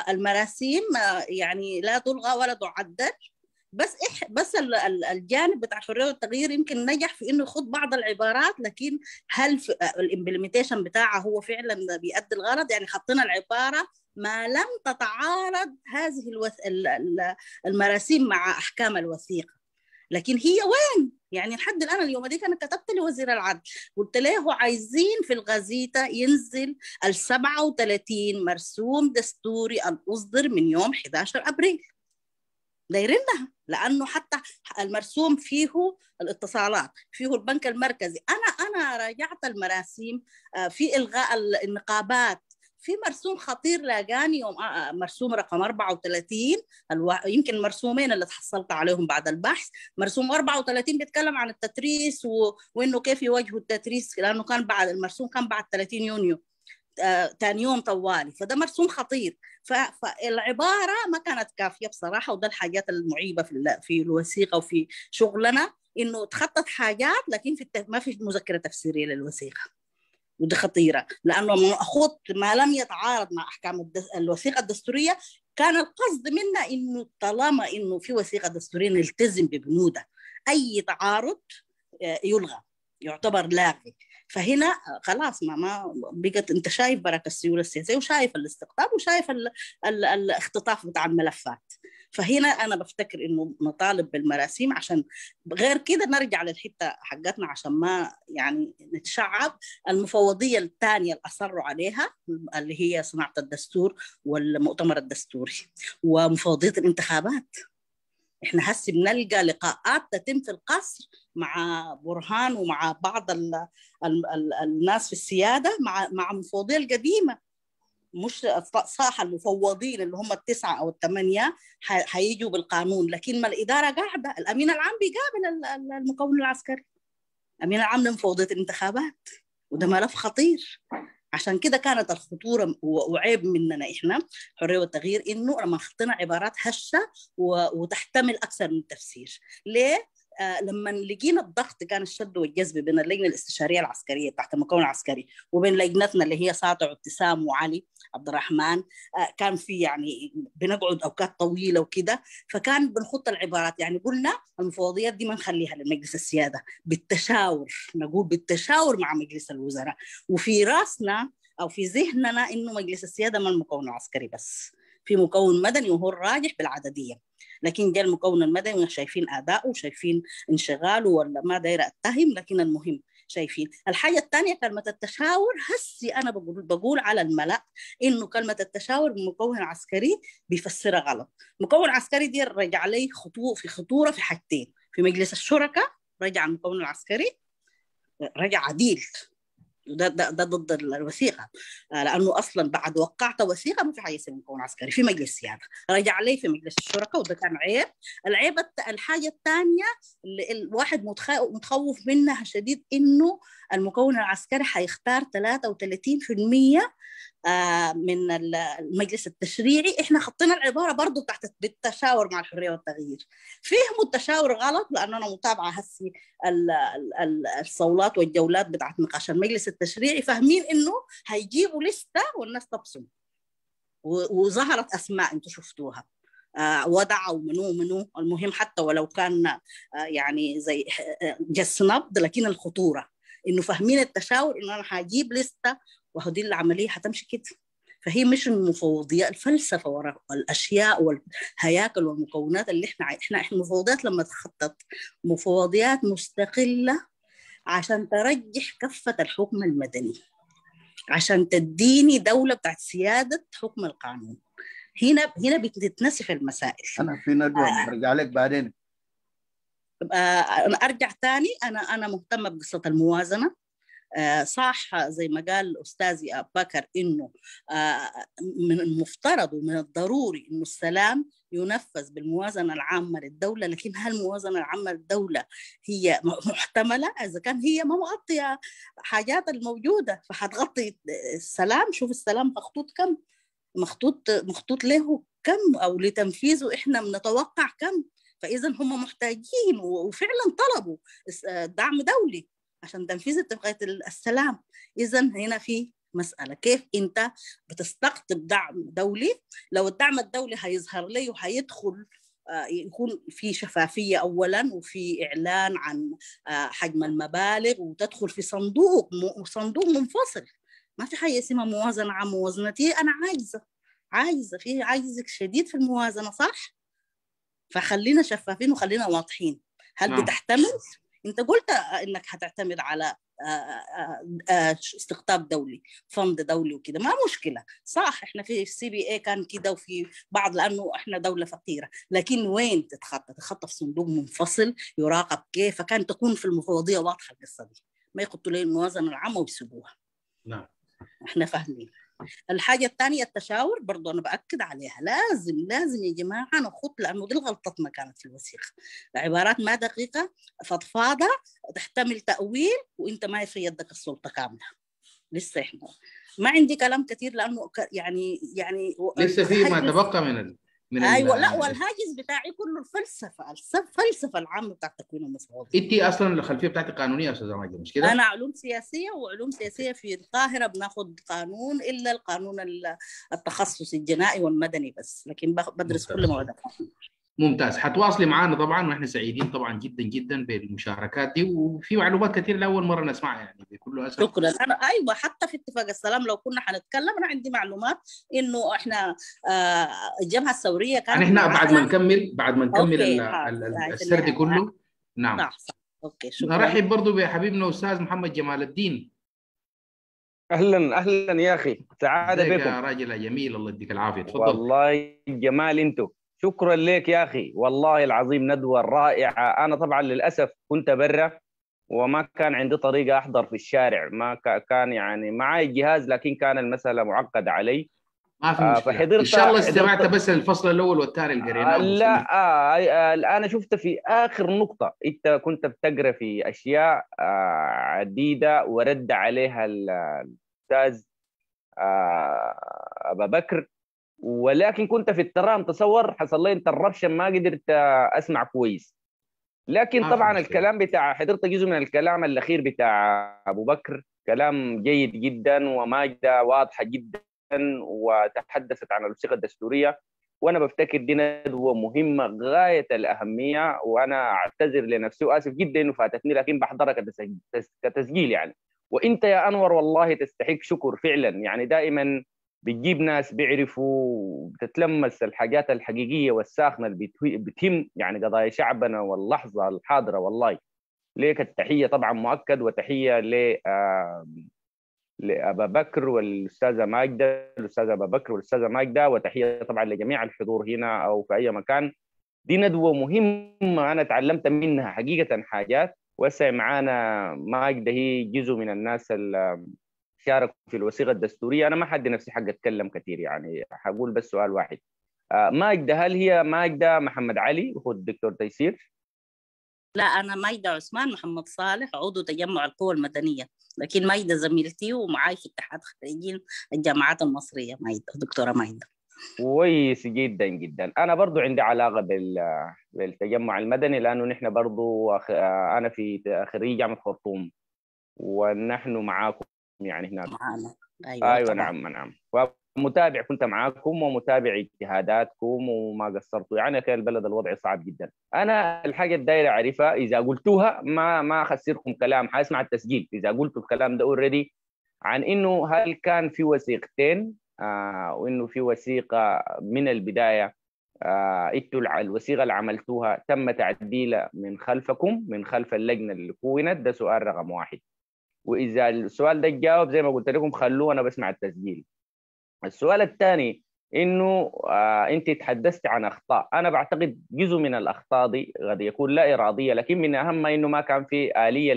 المراسيم يعني لا تلغى ولا تعدل. بس الجانب بتاع الحريه والتغيير يمكن نجح في انه يخوض بعض العبارات، لكن هل الامبلمنتيشن بتاعها هو فعلا بيؤدي الغرض؟ يعني حطينا العباره ما لم تتعارض هذه المراسيم مع احكام الوثيقه، لكن هي وين؟ يعني لحد الان اليوم ديك انا كتبت لوزير العدل قلت له عايزين في الغزيته ينزل ال 37 مرسوم دستوري الاصدر من يوم 11 ابريل. دايرينها، لانه حتى المرسوم فيه الاتصالات، فيه البنك المركزي. انا راجعت المراسيم في الغاء النقابات. في مرسوم خطير لاقاني يوم مرسوم رقم 34، يمكن مرسومين اللي تحصلت عليهم بعد البحث. مرسوم 34 بيتكلم عن التتريس وانه كيف يواجهوا التتريس، لانه كان بعد المرسوم كان بعد 30 يونيو ثاني يوم طوالي، فده مرسوم خطير. فالعباره ما كانت كافيه بصراحه، وده الحاجات المعيبه في الوثيقه وفي شغلنا، انه تخطط حاجات لكن ما في مذكره تفسيريه للوثيقه، ودي خطيرة. لأنه من أخوض ما لم يتعارض مع أحكام الوثيقة الدستورية. كان القصد منا إنه طالما إنه في وثيقة دستورية نلتزم ببنودها، أي تعارض يلغى، يعتبر لاغي. فهنا خلاص ما بقت. أنت شايف بركة السيولة السياسية، وشايف الاستقطاب، وشايف الاختطاف بتاع الملفات. فهنا أنا بفتكر إنه نطالب بالمراسيم، عشان غير كده نرجع للحتة حقتنا عشان ما يعني نتشعب. المفوضية الثانية اللي أصروا عليها اللي هي صناعة الدستور والمؤتمر الدستوري ومفوضية الانتخابات. إحنا هسي بنلقى لقاءات تتم في القصر مع برهان ومع بعض الناس في السيادة مع المفوضية القديمة، مش صاح المفوضين اللي هم 9 أو 8 حييجوا بالقانون. لكن ما الإدارة قاعدة، الأمين العام بيقابل المكون العسكري، الأمين العام لمفوضية الانتخابات، وده ملف خطير. عشان كده كانت الخطورة وعيب مننا إحنا حرية والتغيير إنه لما خطينا عبارات هشة وتحتمل أكثر من تفسير. ليه؟ لما لقينا الضغط كان الشد والجذب بين اللجنه الاستشاريه العسكريه تحت المكون العسكري وبين لجنتنا اللي هي ساطع وابتسام وعلي عبد الرحمن، كان في يعني بنقعد اوقات طويله وكده. فكان بنخط العبارات، يعني قلنا المفوضيات دي ما نخليها لمجلس السياده، بالتشاور نقول بالتشاور مع مجلس الوزراء. وفي راسنا او في ذهننا انه مجلس السياده ما المكون العسكري بس، في مكون مدني وهو الراجح بالعددية، لكن جاء المكون المدني شايفين أداءه وشايفين انشغاله ولا ما داير أتهم، لكن المهم شايفين. الحاجة الثانية كلمة التشاور، هسي أنا بقول على الملأ إنه كلمة التشاور بمكون عسكري بيفسرها غلط. مكون عسكري دي رجع لي خطورة في حاجتين، في مجلس الشركة رجع المكون العسكري رجع عديل، ده ضد الوثيقة، لأنه أصلاً بعد وقعت وثيقة ما في حاجة اسمها مكون عسكري في مجلس السيادة، رجع لي في مجلس الشركة وده كان عيب. العيب الحاجة الثانية اللي الواحد متخوف منها شديد إنه المكون العسكري هيختار 33% من المجلس التشريعي. إحنا خطينا العبارة برضو تحت بالتشاور مع الحرية والتغيير، فهموا التشاور غلط، لأنه أنا متابعة هسي الصولات والجولات بتاعت نقاش المجلس التشريعي، فاهمين إنه هيجيبوا لستة والناس تبصم، وظهرت أسماء أنتوا شفتوها، ودعوا منو المهم، حتى ولو كان يعني زي جس نبض، لكن الخطورة إنه فاهمين التشاور إنه أنا هجيب لستة وهدي العملية هتمشي كده. فهي مش المفوضية، الفلسفة وراء الأشياء والهياكل والمكونات اللي إحنا مفوضيات لما تخطط مفوضيات مستقلة عشان ترجح كفة الحكم المدني، عشان تديني دولة بتاعت سيادة حكم القانون. هنا بتتنسف المسائل. أنا في ندوة برجع لك بعدين. أرجع تاني، أنا مهتمة بقصة الموازنة. صح زي ما قال أستاذي أبو بكر إنه من المفترض ومن الضروري إنه السلام ينفذ بالموازنة العامة للدولة، لكن هل الموازنة العامة للدولة هي محتملة؟ إذا كان هي ما مغطية حاجات الموجودة فهتغطي السلام. شوف السلام مخطوط كم، مخطوط له كم، أو لتنفيذه إحنا بنتوقع كم. فإذا هم محتاجين وفعلا طلبوا دعم دولي عشان تنفيذ اتفاقية السلام. إذا هنا في مسألة كيف أنت بتستقطب دعم دولي. لو الدعم الدولي هيظهر لي وهيدخل، يكون في شفافية أولا، وفي إعلان عن حجم المبالغ، وتدخل في صندوق منفصل. ما في حاجة اسمها موازنة عن موازنتي. أنا عايزة في عايزك شديد في الموازنة، صح؟ فخلينا شفافين وخلينا واضحين. هل بتحتمل؟ انت قلت انك هتعتمد على استقطاب دولي، فند دولي وكده، ما مشكله، صح. احنا في CPA كان كده، وفي بعض، لانه احنا دوله فقيره، لكن وين تتخطى في صندوق منفصل يراقب كيف. فكان تكون في المفوضيه واضحه القصه دي، ما يحطوا لي الموازنه العامه ويسيبوها. نعم، احنا فاهمين. الحاجه الثانيه التشاور، برضو انا باكد عليها، لازم يا جماعه نخط، لانه دي غلطتنا كانت في الوثيقه، عبارات ما دقيقه، فضفاضه، تحتمل تاويل، وانت ما في يدك السلطه كامله. لسه احنا ما عندي كلام كثير، لانه يعني لسه في ما تبقى من ايوه. لا، والهاجس بتاعي كله الفلسفه العامه بتاعت تكوين المفوضيه. انت اصلا الخلفيه بتاعتك قانونيه يا استاذه ماجد، مش كده؟ انا علوم سياسيه، وعلوم سياسيه في القاهره بناخد قانون، الا القانون التخصص الجنائي والمدني بس، لكن بدرس كل مواد القانون. ممتاز، حتواصلي معانا طبعا، ونحن سعيدين طبعا جدا جدا بالمشاركات دي، وفي معلومات كثير لاول مره نسمعها يعني بكل اسف. شكرا. انا ايوه، حتى في اتفاق السلام لو كنا حنتكلم، انا عندي معلومات انه احنا الجبهه الثوريه كانت يعني. احنا بعد ما نكمل السرد كله. نعم صح. اوكي، شكرا. نرحب برضه بحبيبنا استاذ محمد جمال الدين. اهلا يا اخي، سعاده بكم يا راجل جميل، الله يديك العافيه، تفضل. والله جمال انتم، شكرا لك يا أخي، والله العظيم ندوة رائعة. أنا طبعا للأسف كنت برا، وما كان عندي طريقة أحضر في الشارع، ما كان يعني معاي الجهاز، لكن كان المسألة معقدة علي. ما في مشكلة، إن شاء الله استمعت بس الفصل الأول والثاني اللي قريناه. لا، أنا شفت في آخر نقطة أنت كنت بتقرأ في أشياء عديدة، ورد عليها الأستاذ أبو بكر، ولكن كنت في الترام، تصور حصل لي انتربشن، ما قدرت اسمع كويس. لكن طبعا الكلام بتاع حضرتك، جزء من الكلام الاخير بتاع ابو بكر، كلام جيد جدا، وماجده واضحه جدا، وتحدثت عن الوثيقه الدستوريه، وانا بفتكر دي ندوه مهمه غايه الاهميه، وانا اعتذر لنفسي واسف جدا انه فاتتني، لكن بحضرها كتسجيل يعني. وانت يا انور والله تستحق شكر فعلا يعني، دائما بتجيب ناس بيعرفوا، بتتلمس الحاجات الحقيقيه والساخنه اللي بتهم يعني قضايا شعبنا واللحظه الحاضره. والله ليك التحيه طبعا مؤكد، وتحيه لأبا بكر والأستاذة ماجدة، وتحية طبعا لجميع الحضور هنا أو في أي مكان. دي ندوة مهمة أنا تعلمت منها حقيقة حاجات. وهسه معانا ماجدة، هي جزء من الناس اللي شاركوا في الوثيقة الدستورية. أنا ما حد نفسي حق أتكلم كثير، يعني هقول بس سؤال واحد. ماجدة، هل هي ماجدة محمد علي أخو الدكتور تيسير؟ لا، أنا ماجدة عثمان محمد صالح، عضو تجمع القوى المدنية، لكن ماجدة زميلتي ومعاي في اتحاد خريجين الجامعات المصرية. ماجدة، دكتورة ماجدة. كويس جدا جدا. أنا برضو عندي علاقة بالتجمع المدني، لأنه نحن برضو أنا في خريج جامعة الخرطوم ونحن معاكم يعني هناك. معنا. أيوة نعم. ومتابع، كنت معاكم ومتابع اجتهاداتكم وما قصرتوا. يعني أخي البلد الوضع صعب جدا. أنا الحاجة الدايرة أعرفها، إذا قلتوها ما أخسركم كلام، حاسمع التسجيل. إذا قلتوا الكلام ده أوريدي، عن إنه هل كان في وثيقتين وإنه في وثيقة من البداية إنتوا الوثيقة اللي عملتوها تم تعديلها من خلفكم، من خلف اللجنة اللي كونت، ده سؤال رقم واحد. وإذا السؤال ده جاوب زي ما قلت لكم خلوه أنا بسمع التسجيل. السؤال الثاني إنه أنت تحدثت عن أخطاء. أنا بعتقد جزء من الأخطاء دي قد يكون لا إرادية، لكن من أهمها إنه ما كان في آلية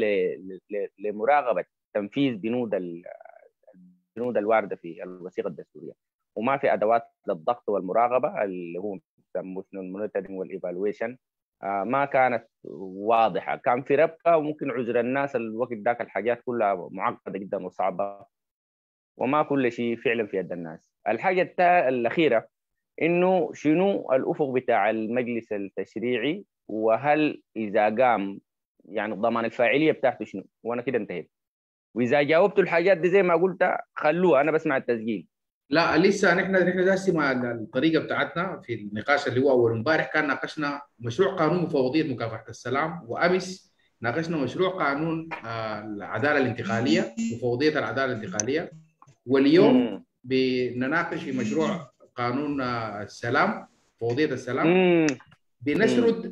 لمراقبة تنفيذ بنود الواردة في الوثيقة الدستورية، وما في أدوات للضغط والمراقبة اللي هو اسمه المونيتورنج والإيفالويشن. ما كانت واضحة، كان في ربكة، وممكن عذر الناس الوقت ذاك الحاجات كلها معقدة جدا وصعبة، وما كل شيء فعلا في يد الناس. الحاجة الأخيرة إنه شنو الأفق بتاع المجلس التشريعي، وهل إذا قام يعني ضمان الفاعلية بتاعته شنو؟ وأنا كده انتهيت. وإذا جاوبتوا الحاجات دي زي ما قلت خلوها أنا بسمع التسجيل. لا لسه، نحن داسي مع الطريقه بتاعتنا في النقاش اللي هو اول امبارح. كان ناقشنا مشروع قانون مفوضيه مكافحه السلام، وامس ناقشنا مشروع قانون العداله الانتقاليه، مفوضيه العداله الانتقاليه، واليوم بنناقش في مشروع قانون السلام، مفوضيه السلام.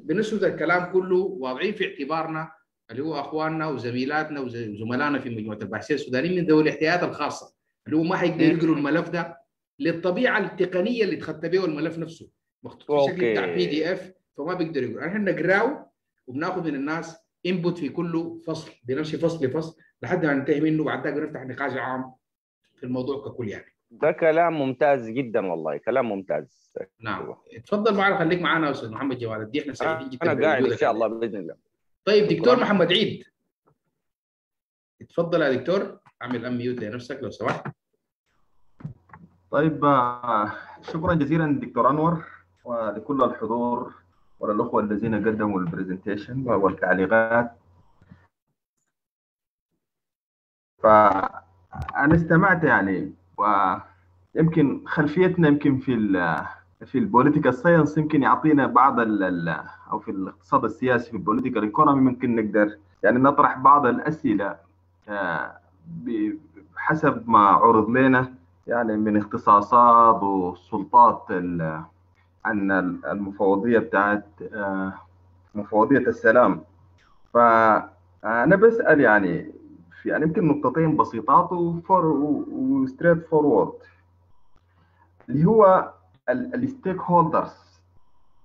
بنسرد الكلام كله واضعين في اعتبارنا اللي هو اخواننا وزميلاتنا وزملائنا في مجموعه الباحثين السودانيين من ذوي الاحتياجات الخاصه، اللي هو ما حيقدروا يقروا الملف ده للطبيعه التقنيه اللي اتخذت بيه الملف نفسه مخطوط بشكل بتاع PDF، فما بيقدروا يقروا. احنا بنقراه وبناخذ من الناس انبوت في كل فصل، بنمشي فصل لفصل لحد ما ننتهي منه، وبعد ذاك بنفتح نقاش عام في الموضوع ككل. يعني ده كلام ممتاز جدا، والله كلام ممتاز. نعم، اتفضل معنا، خليك معنا يا استاذ محمد جمال الدين، احنا سعيدين جدا. انا قاعد ان شاء الله باذن الله. طيب دكتور محمد عيد، اتفضل يا دكتور، اعمل اميوت لنفسك لو سمحت. طيب شكرا جزيلا دكتور انور، ولكل الحضور وللاخوه الذين قدموا البرزنتيشن والتعليقات. فانا استمعت يعني، ويمكن خلفيتنا يمكن في البوليتيكال ساينس يمكن يعطينا بعض او في الاقتصاد السياسي، في البوليتيكال ايكونومي، ممكن نقدر يعني نطرح بعض الاسئله بحسب ما عرض لنا يعني من اختصاصات وسلطات عن المفوضية بتاعت مفوضية السلام. فأنا بسأل يعني يمكن نقطتين بسيطات وستريت فورورد، اللي هو الستيك هولدرز.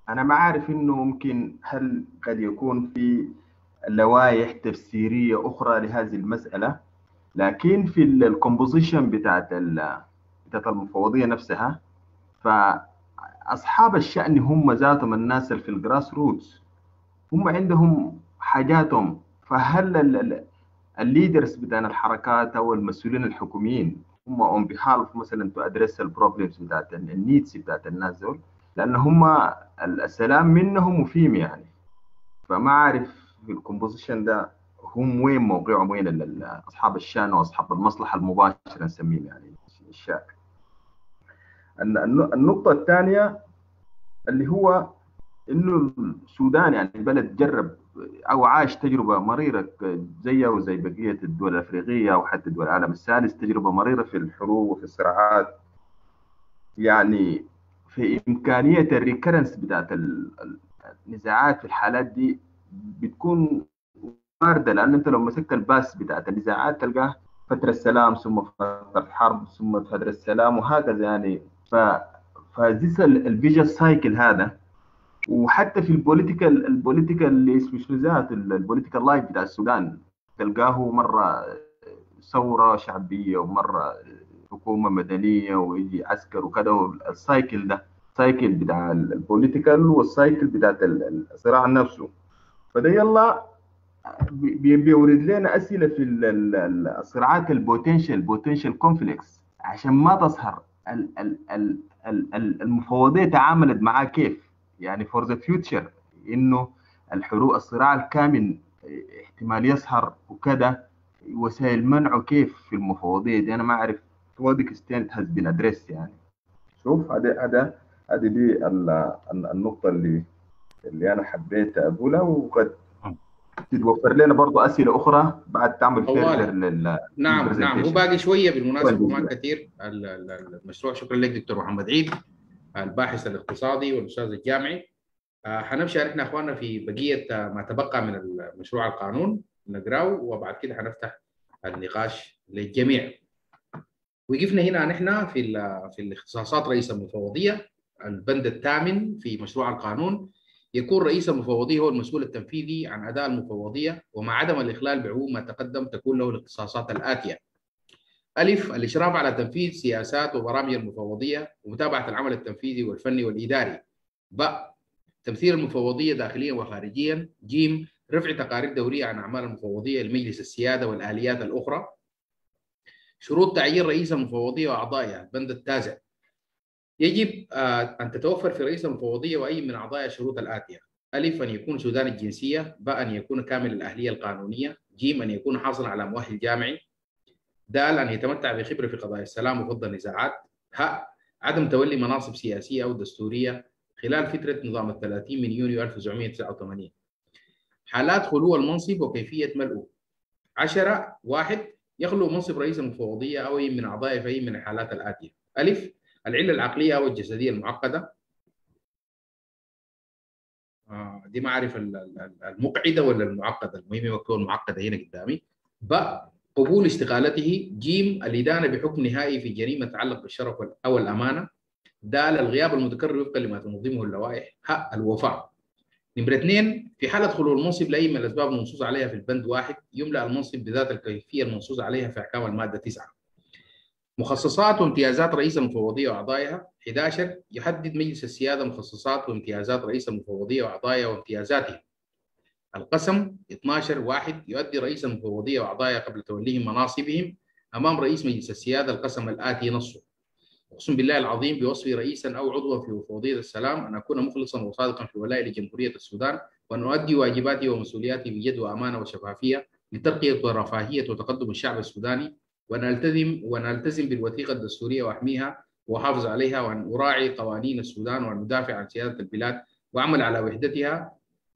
أنا ما عارف إنه ممكن هل قد يكون في لوائح تفسيرية أخرى لهذه المسألة، لكن في الكومبوزيشن بتاعت المفوضية نفسها، فأصحاب الشأن هم ذاتهم الناس اللي في الجراس روتس، هم عندهم حاجاتهم. فهل الليدرز بتاع الحركات أو المسؤولين الحكوميين هم أون بيحالف مثلا تو أدرس البروبلمز بتاعت النيدز بتاعت الناس دول، لأن هم السلام منهم وفيهم يعني. فما عارف في الكومبوزيشن ده هم وين موقعهم، وين اصحاب الشان واصحاب المصلحه المباشره نسميه يعني الشان. النقطه الثانيه اللي هو انه السودان يعني البلد جرب او عاش تجربه مريره زيها وزي بقيه الدول الافريقيه وحتى دول العالم الثالث، تجربه مريره في الحروب وفي الصراعات يعني في إمكانية الريكرنس بتاعت النزاعات في الحالات دي بتكون واردة، لأن أنت لو مسكت الباس بتاعت النزاعات تلقاه فترة السلام ثم فترة الحرب ثم فترة السلام وهكذا يعني. فزيس الفيجوال سايكل هذا، وحتى في البوليتيكال اللي اسمه شنو ذات البوليتيكال لايف بتاع السودان تلقاه مرة ثورة شعبية ومرة حكومة مدنية ويجي عسكر وكذا، والسايكل ده سايكل بتاع البوليتيكال والسايكل بتاع الصراع نفسه. فده يلا بيورد لنا أسئلة في الصراعات البوتنشال كونفليكس عشان ما تظهر. المفوضية تعاملت معاه كيف يعني فور ذا فيوتشر، انه الحروب الصراع الكامن احتمال يظهر وكذا، وسائل منعه كيف في المفوضية دي انا ما اعرف وادك ستاند هاز بين ادريس يعني. شوف هذه دي النقطة اللي انا حبيت اقولها، وقد تتوفر لنا برضه اسئله اخرى بعد تعمل فيلتر نعم وباقي شويه بالمناسبه وما كثير المشروع. شكرا لك دكتور محمد عيد الباحث الاقتصادي والاستاذ الجامعي. حنمشي احنا اخواننا في بقيه ما تبقى من المشروع القانون نقراه، وبعد كده حنفتح النقاش للجميع. وقفنا هنا نحن في الاختصاصات رئيس المفوضيه البند الثامن في مشروع القانون. يكون رئيس المفوضية هو المسؤول التنفيذي عن أداء المفوضية، ومع عدم الإخلال بعموم ما تقدم تكون له الاختصاصات الآتية: ألف، الإشراف على تنفيذ سياسات وبرامج المفوضية ومتابعة العمل التنفيذي والفني والإداري. ب، تمثيل المفوضية داخليا وخارجيا. ج، رفع تقارير دورية عن أعمال المفوضية لمجلس السيادة والآليات الأخرى. شروط تعيين رئيس المفوضية وأعضائها البند التاسع. يجب أن تتوفر في رئيس المفوضية وأي من أعضائها الشروط الآتية: ألف، أن يكون سوداني الجنسية. ب، أن يكون كامل الأهلية القانونية. ج، أن يكون حاصلا على مؤهل جامعي. د، أن يتمتع بخبرة في قضايا السلام وفض النزاعات. ه، عدم تولي مناصب سياسية أو دستورية خلال فترة نظام ال 30 من يونيو 1989. حالات خلو المنصب وكيفية ملؤه. 10. 1. يخلو منصب رئيس المفوضية أو أي من أعضائه في أي من الحالات الآتية: ألف، العلة العقلية أو الجسدية المعقدة. دي ما أعرف المقعدة ولا المعقدة، المهم يكون معقدة هنا قدامي. ب، قبول استقالته. ج، الإدانة بحكم نهائي في جريمة تتعلق بالشرف أو الأمانة. د، الغياب المتكرر وفقا لما تنظمه اللوائح. ه، الوفاء. نمرة 2، في حالة خلو المنصب لأي من الأسباب المنصوص عليها في البند 1 يملأ المنصب بذات الكيفية المنصوص عليها في أحكام المادة 9. مخصصات وامتيازات رئيس المفوضية وأعضائها. 11، يحدد مجلس السيادة مخصصات وامتيازات رئيس المفوضية وأعضائها وامتيازاته. القسم 12، 1، يؤدي رئيس المفوضية وأعضائها قبل توليهم مناصبهم أمام رئيس مجلس السيادة القسم الآتي نصه: أقسم بالله العظيم بوصفي رئيسا أو عضوا في مفوضية السلام أن أكون مخلصا وصادقا في ولاية لجمهورية السودان، وأن أؤدي واجباتي ومسؤولياتي بجد وأمانة وشفافية لترقية ورفاهية وتقدم الشعب السوداني، وأن ألتزم بالوثيقة الدستورية وأحميها وأحافظ عليها، وأن أراعي قوانين السودان، وأن أدافع عن سيادة البلاد وأعمل على وحدتها،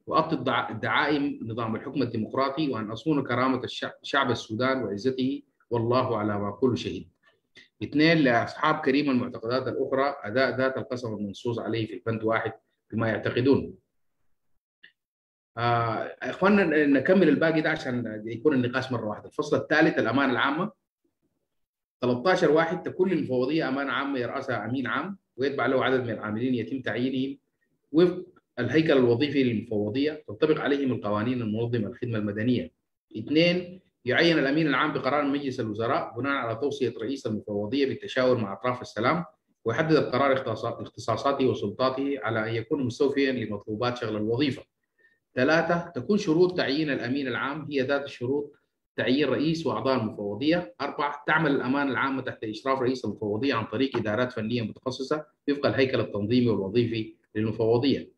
وأبطل الدعائم نظام الحكم الديمقراطي، وأن أصون كرامة شعب السودان وعزته، والله على ما كل شهيد. 2، لأصحاب كريم المعتقدات الأخرى أداء ذات القسم المنصوص عليه في البند 1 بما يعتقدون. إخواننا نكمل الباقي ده عشان يكون النقاش مرة واحدة. الفصل الثالث، الأمانة العامة. 13، 1، تكون للمفوضية أمانة عامة يرأسها أمين عام ويتبع له عدد من العاملين يتم تعيينهم وفق الهيكل الوظيفي للمفوضية تنطبق عليهم القوانين المنظمة الخدمة المدنية. 2، يعين الأمين العام بقرار مجلس الوزراء بناء على توصية رئيس المفوضية بالتشاور مع أطراف السلام، ويحدد القرار اختصاصاته وسلطاته على أن يكون مستوفيا لمطلوبات شغل الوظيفة. 3، تكون شروط تعيين الأمين العام هي ذات الشروط تعيين رئيس وأعضاء المفوضية. 4، تعمل الأمانة العامة تحت إشراف رئيس المفوضية عن طريق إدارات فنية متخصصة وفق الهيكل التنظيمي والوظيفي للمفوضية.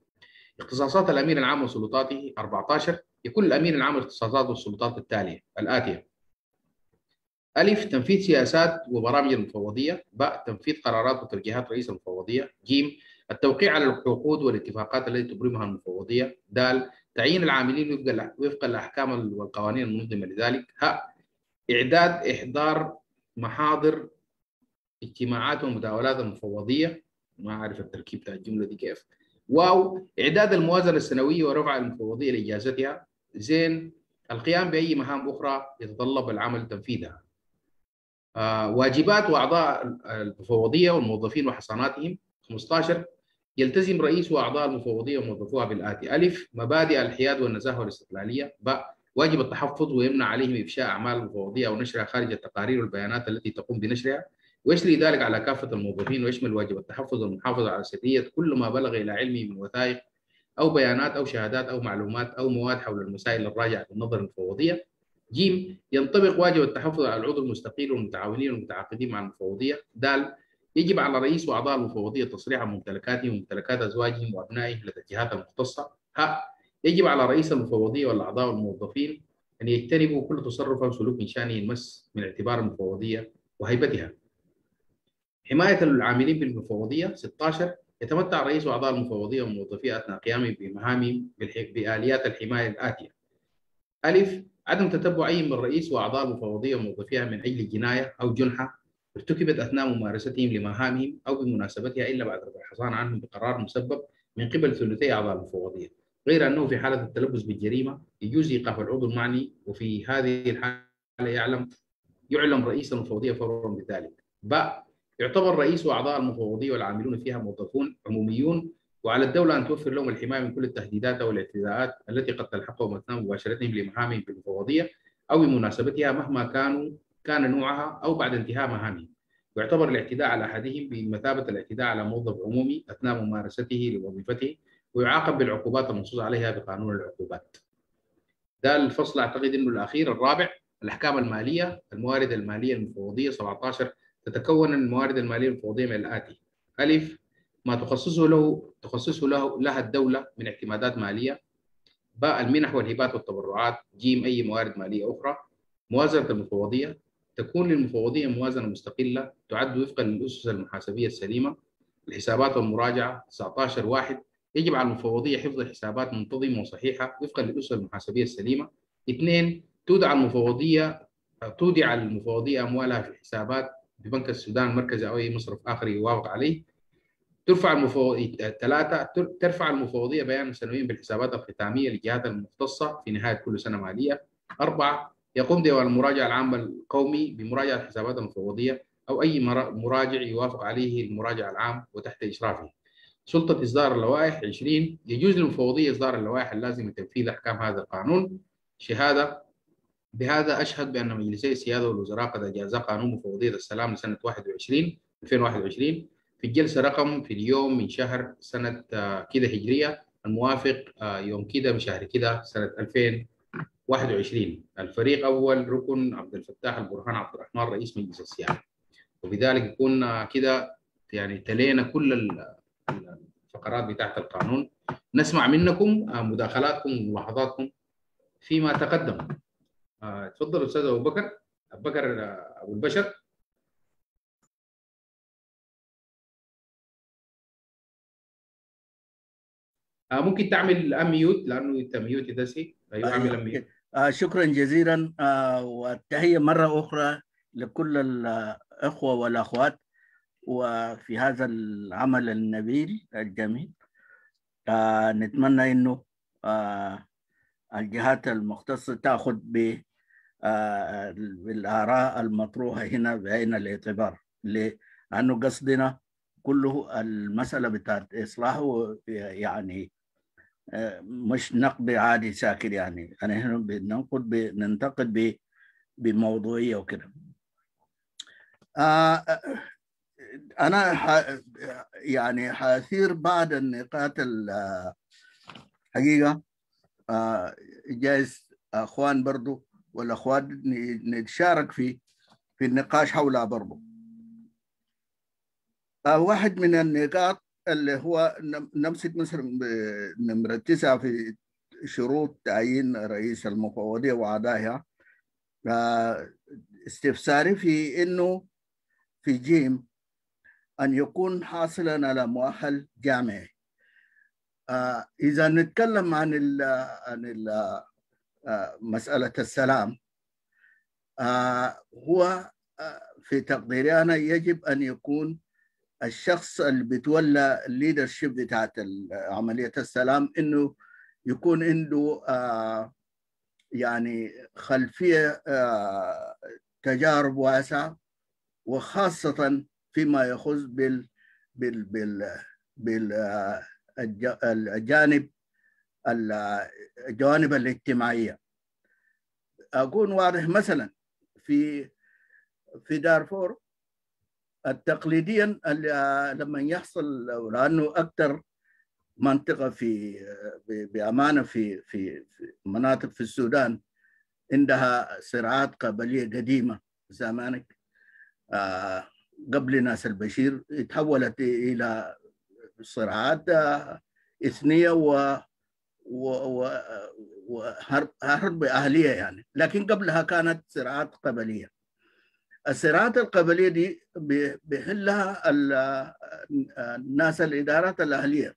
اختصاصات الأمين العام وسلطاته. 14، يكون الأمين العام اختصاصات والسلطات الآتية: ألف، تنفيذ سياسات وبرامج المفوضية. ب، تنفيذ قرارات وتوجيهات رئيس المفوضية. ج، التوقيع على العقود والاتفاقات التي تبرمها المفوضية. د، تعيين العاملين وفق الأحكام والقوانين المنظمة لذلك. ه، إعداد إحضار محاضر اجتماعات ومداولات المفوضية، ما عارف التركيب بتاع الجملة دي كيف، واو إعداد الموازنة السنوية ورفع المفوضية لإجازتها، زين القيام بأي مهام أخرى يتطلب العمل تنفيذها. واجبات وأعضاء المفوضية والموظفين وحصاناتهم 15. يلتزم رئيس وأعضاء المفوضية وموظفوها بالآتي: ألف، مبادئ الحياد والنزاهة والاستقلالية. ب، واجب التحفظ ويمنع عليهم إفشاء أعمال المفوضية ونشرها خارج التقارير والبيانات التي تقوم بنشرها، ويجري ذلك على كافة الموظفين، ويشمل واجب التحفظ والمحافظة على سرية كل ما بلغ إلى علمه من وثائق أو بيانات أو شهادات أو معلومات أو مواد حول المسائل الراجعة بالنظر المفوضية. ج، ينطبق واجب التحفظ على العضو المستقيل والمتعاونين والمتعاقدين مع المفوضية. د، يجب على رئيس وأعضاء المفوضية تصريح عن ممتلكاتهم وممتلكات أزواجهم وأبنائهم لدى الجهات المختصة. ه، يجب على رئيس المفوضية والأعضاء والموظفين أن يجتنبوا كل تصرف أو سلوك من شأنه المس من اعتبار المفوضية وهيبتها. حماية العاملين بالمفوضية 16. يتمتع رئيس وأعضاء المفوضية والموظفين أثناء قيامهم بمهامهم بآليات الحماية الآتية: ألف، عدم تتبع أي من الرئيس وأعضاء المفوضية وموظفيها من أجل جناية أو جنحة ارتكبت أثناء ممارستهم لمهامهم أو بمناسبتها إلا بعد رفع الحصان عنهم بقرار مسبب من قبل ثلثي أعضاء المفوضية، غير أنه في حالة التلبس بالجريمة يجوز إيقاف العضو المعني، وفي هذه الحالة يعلم رئيس المفوضية فورا بذلك. ب، يعتبر رئيس وأعضاء المفوضية والعاملون فيها موظفون عموميون، وعلى الدولة أن توفر لهم الحماية من كل التهديدات والاعتداءات التي قد تلحقهم أثناء مباشرتهم لمهامهم بالمفوضية أو بمناسبتها مهما كان نوعها أو بعد انتهاء مهامهم. ويعتبر الاعتداء على أحدهم بمثابة الاعتداء على موظف عمومي أثناء ممارسته لوظيفته، ويعاقب بالعقوبات المنصوص عليها بقانون العقوبات. ده الفصل أعتقد أنه الأخير. الرابع، الأحكام المالية، الموارد المالية المفوضية 17. تتكون الموارد المالية المفوضية من الآتي: ألف، ما تخصصه لها الدولة من اعتمادات مالية. ب، المنح والهبات والتبرعات. ج، أي موارد مالية أخرى. موازنة المفوضية: تكون للمفوضية موازنة مستقلة تعد وفقا للأسس المحاسبية السليمة. الحسابات والمراجعة 19. واحد، يجب على المفوضية حفظ حسابات منتظمة وصحيحة وفقا للأسس المحاسبية السليمة. اثنين، تودع المفوضية أموالها في حسابات ببنك السودان المركزي أو أي مصرف آخر يوافق عليه. ترفع المفوضية بيان سنويا بالحسابات الختامية للجهات المختصة في نهاية كل سنة مالية. أربعة، يقوم ديوان المراجعة العامة القومي بمراجعة حسابات المفوضية أو أي مراجع يوافق عليه المراجع العام وتحت إشرافه. سلطة إصدار اللوائح 20. يجوز للمفوضية إصدار اللوائح اللازمة لتنفيذ أحكام هذا القانون. شهادة: بهذا أشهد بأن مجلسي السيادة والوزراء قد أجازا قانون مفوضية السلام لسنة 2021 في الجلسة رقم في اليوم من شهر سنة كده هجرية الموافق يوم كده من شهر كده سنة 2021. الفريق أول: ركن عبد الفتاح البرهان عبد الرحمن رئيس مجلس السيادة. وبذلك يكون كده يعني تلينا كل الفقرات بتاعت القانون. نسمع منكم مداخلاتكم وملاحظاتكم فيما تقدم. تفضل أستاذ أبو بكر أبو البشر. ممكن تعمل أميوت لأنه أنت ميوت إذا سي. أيوة أعمل أميوت. شكرا جزيلا، والتحية مرة أخرى لكل الأخوة والأخوات وفي هذا العمل النبيل الجميل. نتمنى إنه الجهات المختصة تأخذ بالآراء المطروحة هنا بعين الاعتبار، لأنه قصدنا كله المسألة بتاعت إصلاحه، يعني مش نقد عادي ساكت، يعني أنا هنا بننتقد بموضوعية وكده. أنا يعني حأثير بعض النقاط الحقيقة، جايز أخوان برضو والأخوات نتشارك في النقاش حولها برضو. واحد من النقاط اللي هو نمسك مصر نمرة 9 في شروط تعيين رئيس المفوضية وأعضائها، استفساري في إنه في جيم أن يكون حاصلا على مؤهل جامعي. إذا نتكلم عن مسألة السلام، هو في تقديري أنا يجب أن يكون الشخص اللي بيتولى الليدرشيب بتاعت عملية السلام إنه يكون عنده يعني خلفية تجارب واسعة، وخاصة فيما يخص الجوانب الاجتماعية. أكون واضح، مثلا في دارفور التقليديا لما يحصل، لأنه أكثر منطقة بأمانة في مناطق في السودان عندها صراعات قبلية قديمة زمانك قبل ناس البشير، تحولت إلى صراعات إثنية وحرب أهلية يعني، لكن قبلها كانت صراعات قبلية. الصراعات القبلية دي بيحلها الناس الإدارات الأهلية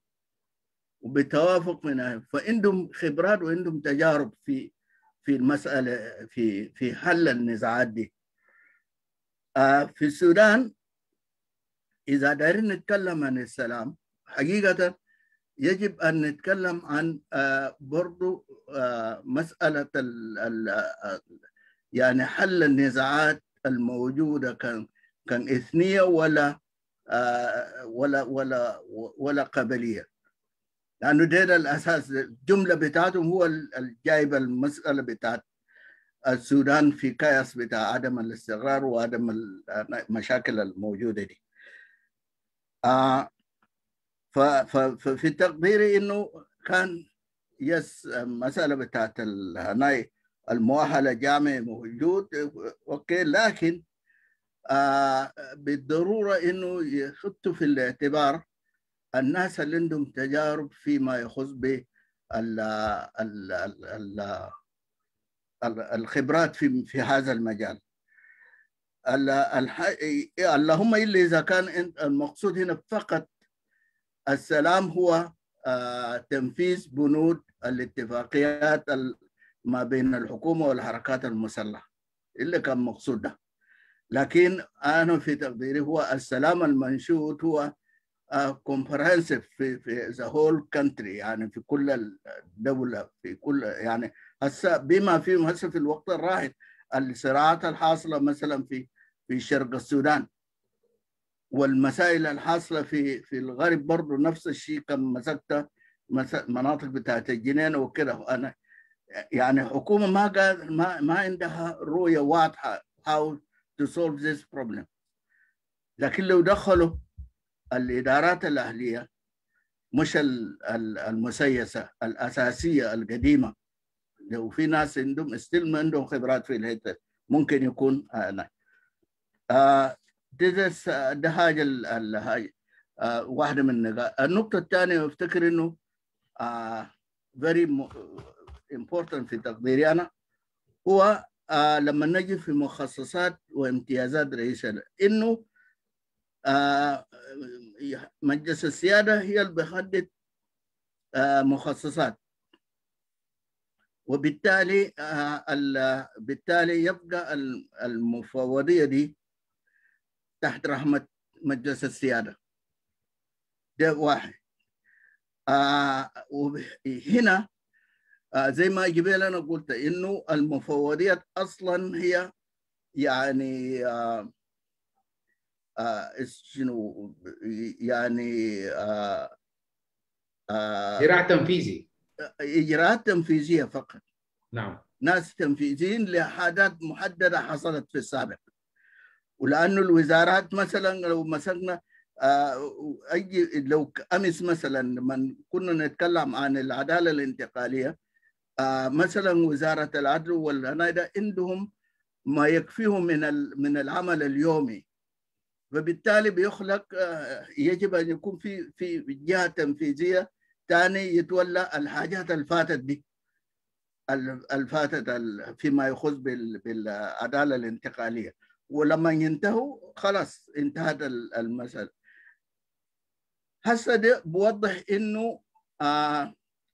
وبالتوافق منها، فعندهم خبرات وعندهم تجارب في المسألة في حل النزاعات دي. في السودان إذا دارين نتكلم عن السلام حقيقة يجب أن نتكلم عن برضو مسألة يعني حل النزاعات الموجودة كان إثنية ولا ولا ولا ولا قبلية، لأنه ده الأساس. الجملة بتاعتهم هو الجايب المسألة بتاعت السودان في كياس بتاع عدم الاستقرار وعدم المشاكل الموجودة دي. ففي تقديري إنه كان مسألة بتاعت الهناي المؤهلة جامعة موجود أوكي، لكن بالضرورة إنه يحطوا في الاعتبار الناس اللي عندهم تجارب فيما يخص بالخبرات في هذا المجال. اللهم إلا إذا كان المقصود هنا فقط السلام هو تنفيذ بنود الاتفاقيات ما بين الحكومة والحركات المسلحة اللي كان مقصود ده، لكن أنا في تقديري هو السلام المنشود هو comprehensive في the whole country، يعني في كل الدولة، في كل يعني هسه بما فيهم هسه في الوقت الراهن الصراعات الحاصلة مثلا في شرق السودان والمسائل الحاصلة في الغرب برضه نفس الشيء. كم مسكت مناطق بتاعت الجنين وكده، أنا يعني حكومة ما عندها رؤية واضحة how to solve this problem، لكن لو دخلوا الإدارات الأهلية مش المسيسة الأساسية القديمة، لو في ناس عندهم استلم عندهم خبرات في الحتة ممكن يكون ده حاجة واحدة من النقاط. النقطة الثانية أفتكر إنه very important في تقديري أنا هو لما نجي في مخصصات وامتيازات رئيس إنه مجلس السيادة هي اللي بيحدد مخصصات، وبالتالي بالتالي يبقى المفوضية دي تحت رحمة مجلس السيادة. ده واحد. وهنا زي ما جبال أنا قلت إنه المفوضيات أصلا هي يعني شنو يعني إجراء تنفيذي، إجراءات تنفيذية فقط. نعم، ناس تنفيذيين لحاجات محددة حصلت في السابق، ولأنه الوزارات مثلا لو مسكنا لو أمس مثلا لما كنا نتكلم عن العدالة الانتقالية مثلا وزارة العدل والعناية عندهم ما يكفيهم من العمل اليومي، فبالتالي بيخلق يجب أن يكون في جهة تنفيذية ثاني يتولى الحاجات الفاتت دي فيما يخص بالعدالة الانتقالية، ولما ينتهوا خلاص انتهت المسألة. هسه ده بوضح إنه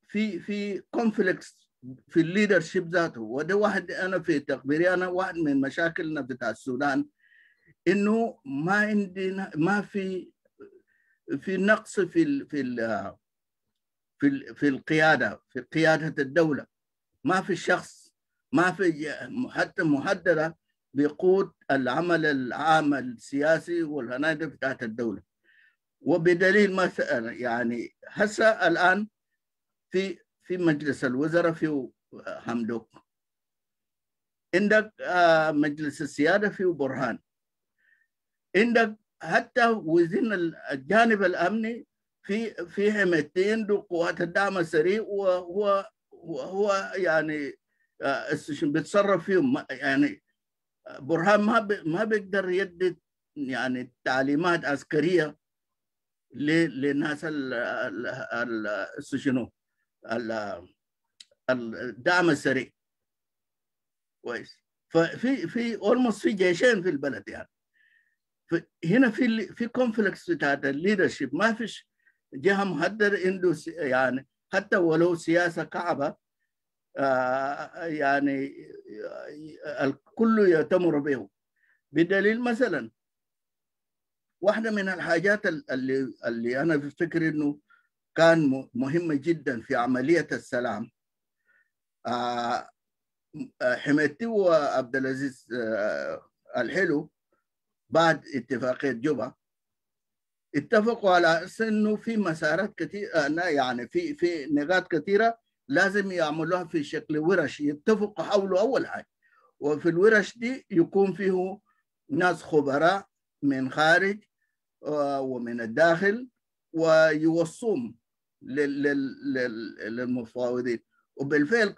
في كونفليكس في الليدرشيب ذاته، وده واحد أنا في تقديري أنا واحد من مشاكلنا بتاع السودان انه ما عندنا ما في نقص في القياده، في قياده الدوله، ما في شخص، ما في حتى محدده بقود العمل العام السياسي والهنادة بتاعت الدوله. وبدليل مثلا يعني هسه الان في مجلس الوزراء في حمدوك، عندك مجلس السيادة في برهان، عندك حتى وزين الجانب الأمني في حميتين دو قوات الدعم السريع، وهو يعني بيتصرف فيهم. يعني برهان ما بيقدر يدي يعني تعليمات عسكرية للناس الدعم السريع كويس. ففي almost في جيشين في البلد يعني. هنا في كونفليكس بتاعت الليدرشيب، ما فيش جهه محدده عنده يعني حتى ولو سياسه كعبه يعني الكل يتمر به. بدليل مثلا واحده من الحاجات اللي انا بفتكر انه كان مهمه جدا في عمليه السلام، حميتي وعبد العزيز الحلو بعد اتفاقية جوبا اتفقوا على انه في مسارات كثير يعني في نقاط كثيره لازم يعملوها في شكل ورش، يتفقوا حوله اول حاجه، وفي الورش دي يكون فيه ناس خبراء من خارج ومن الداخل ويوصوهم للمفاوضين. وبالفعل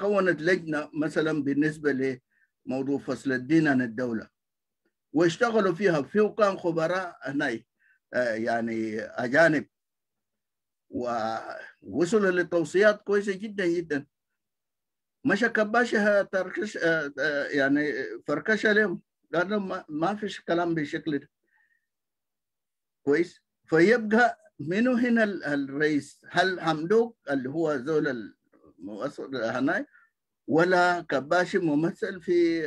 كونت لجنه مثلا بالنسبه لموضوع فصل الدين عن الدوله واشتغلوا فيها، فيه كان خبراء هنا يعني اجانب، ووصلوا لتوصيات كويسه جدا جدا. مشى كباشها تركش يعني فركشه لهم لانه ما فيش كلام بالشكل ده كويس. فيبقى منو هنا الرئيس؟ هل حمدوك اللي هو زول موصل هناي، ولا كباشي ممثل في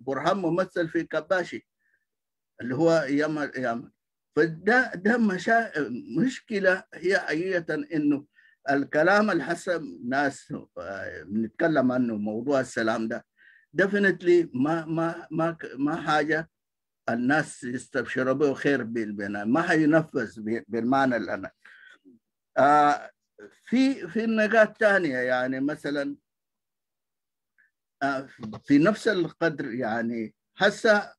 برهان ممثل في كباشي اللي هو يمر؟ فده مشكله هي حقيقه، انه الكلام اللي حسب ناس بنتكلم عنه موضوع السلام ده ديفينتلي ما حاجه الناس يستبشروا به خير بالبناء، ما حينفذ بالمعنى اللي انا في نقاط ثانيه يعني مثلا في نفس القدر يعني هسه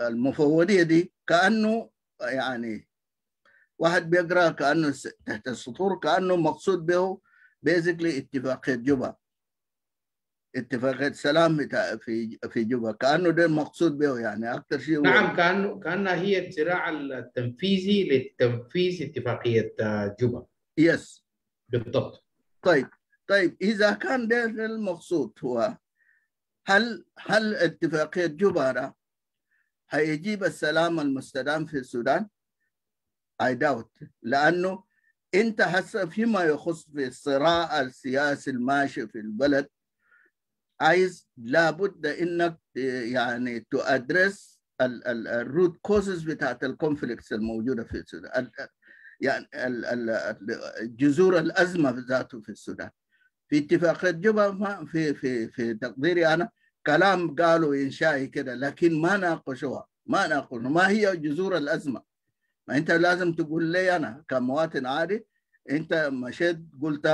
المفوضيه دي كانه يعني واحد بيقرا كانه تحت السطور، كانه مقصود به بيزكلي اتفاقيه جوبا، اتفاقية سلام في جوبا، كأنه ده المقصود به يعني أكثر شيء. نعم، كأنها هي الذراع التنفيذي للتنفيذ اتفاقية جوبا. يس بالضبط. طيب إذا كان ده المقصود، هو هل اتفاقية جوبا هيجيب السلام المستدام في السودان؟ I doubt، لأنه أنت هسه فيما يخص في الصراع السياسي الماشي في البلد عايز لابد انك يعني تو ادرس الروت كوزز بتاعت الكونفليكتس الموجوده في السودان، يعني جذور الازمه ذاته في السودان. في اتفاقيه جوبا ما في تقديري انا كلام قالوا انشائي كده، لكن ما ناقشوها، ما هي جذور الازمه. ما انت لازم تقول لي انا كمواطن عادي، انت مشيت قلت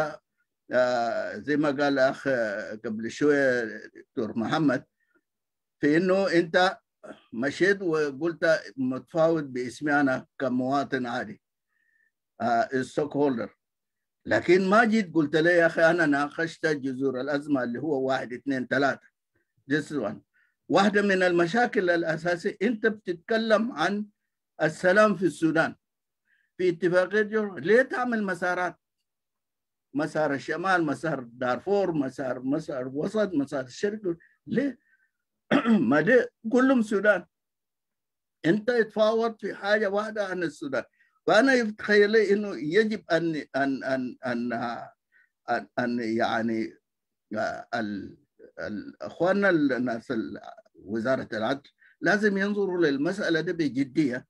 زي ما قال اخ قبل شويه دكتور محمد، في انه انت مشيت وقلت متفاوض باسمي انا كمواطن عادي ستوك هولدر، لكن ما جيت قلت لي يا اخي انا ناقشت جذور الازمه اللي هو 1 2 3 جزء. واحده من المشاكل الاساسيه انت بتتكلم عن السلام في السودان في اتفاقيه جوبا، ليه تعمل مسارات؟ مسار الشمال، مسار دارفور، مسار وسط، مسار الشرق، ليه؟ ما ده كلهم سودان. انت تفاوض في حاجه واحده عن السودان. فانا يتخيل لي انه يجب ان ان ان ان, أن يعني اخواننا الناس وزارة العدل لازم ينظروا للمسألة دي بجدية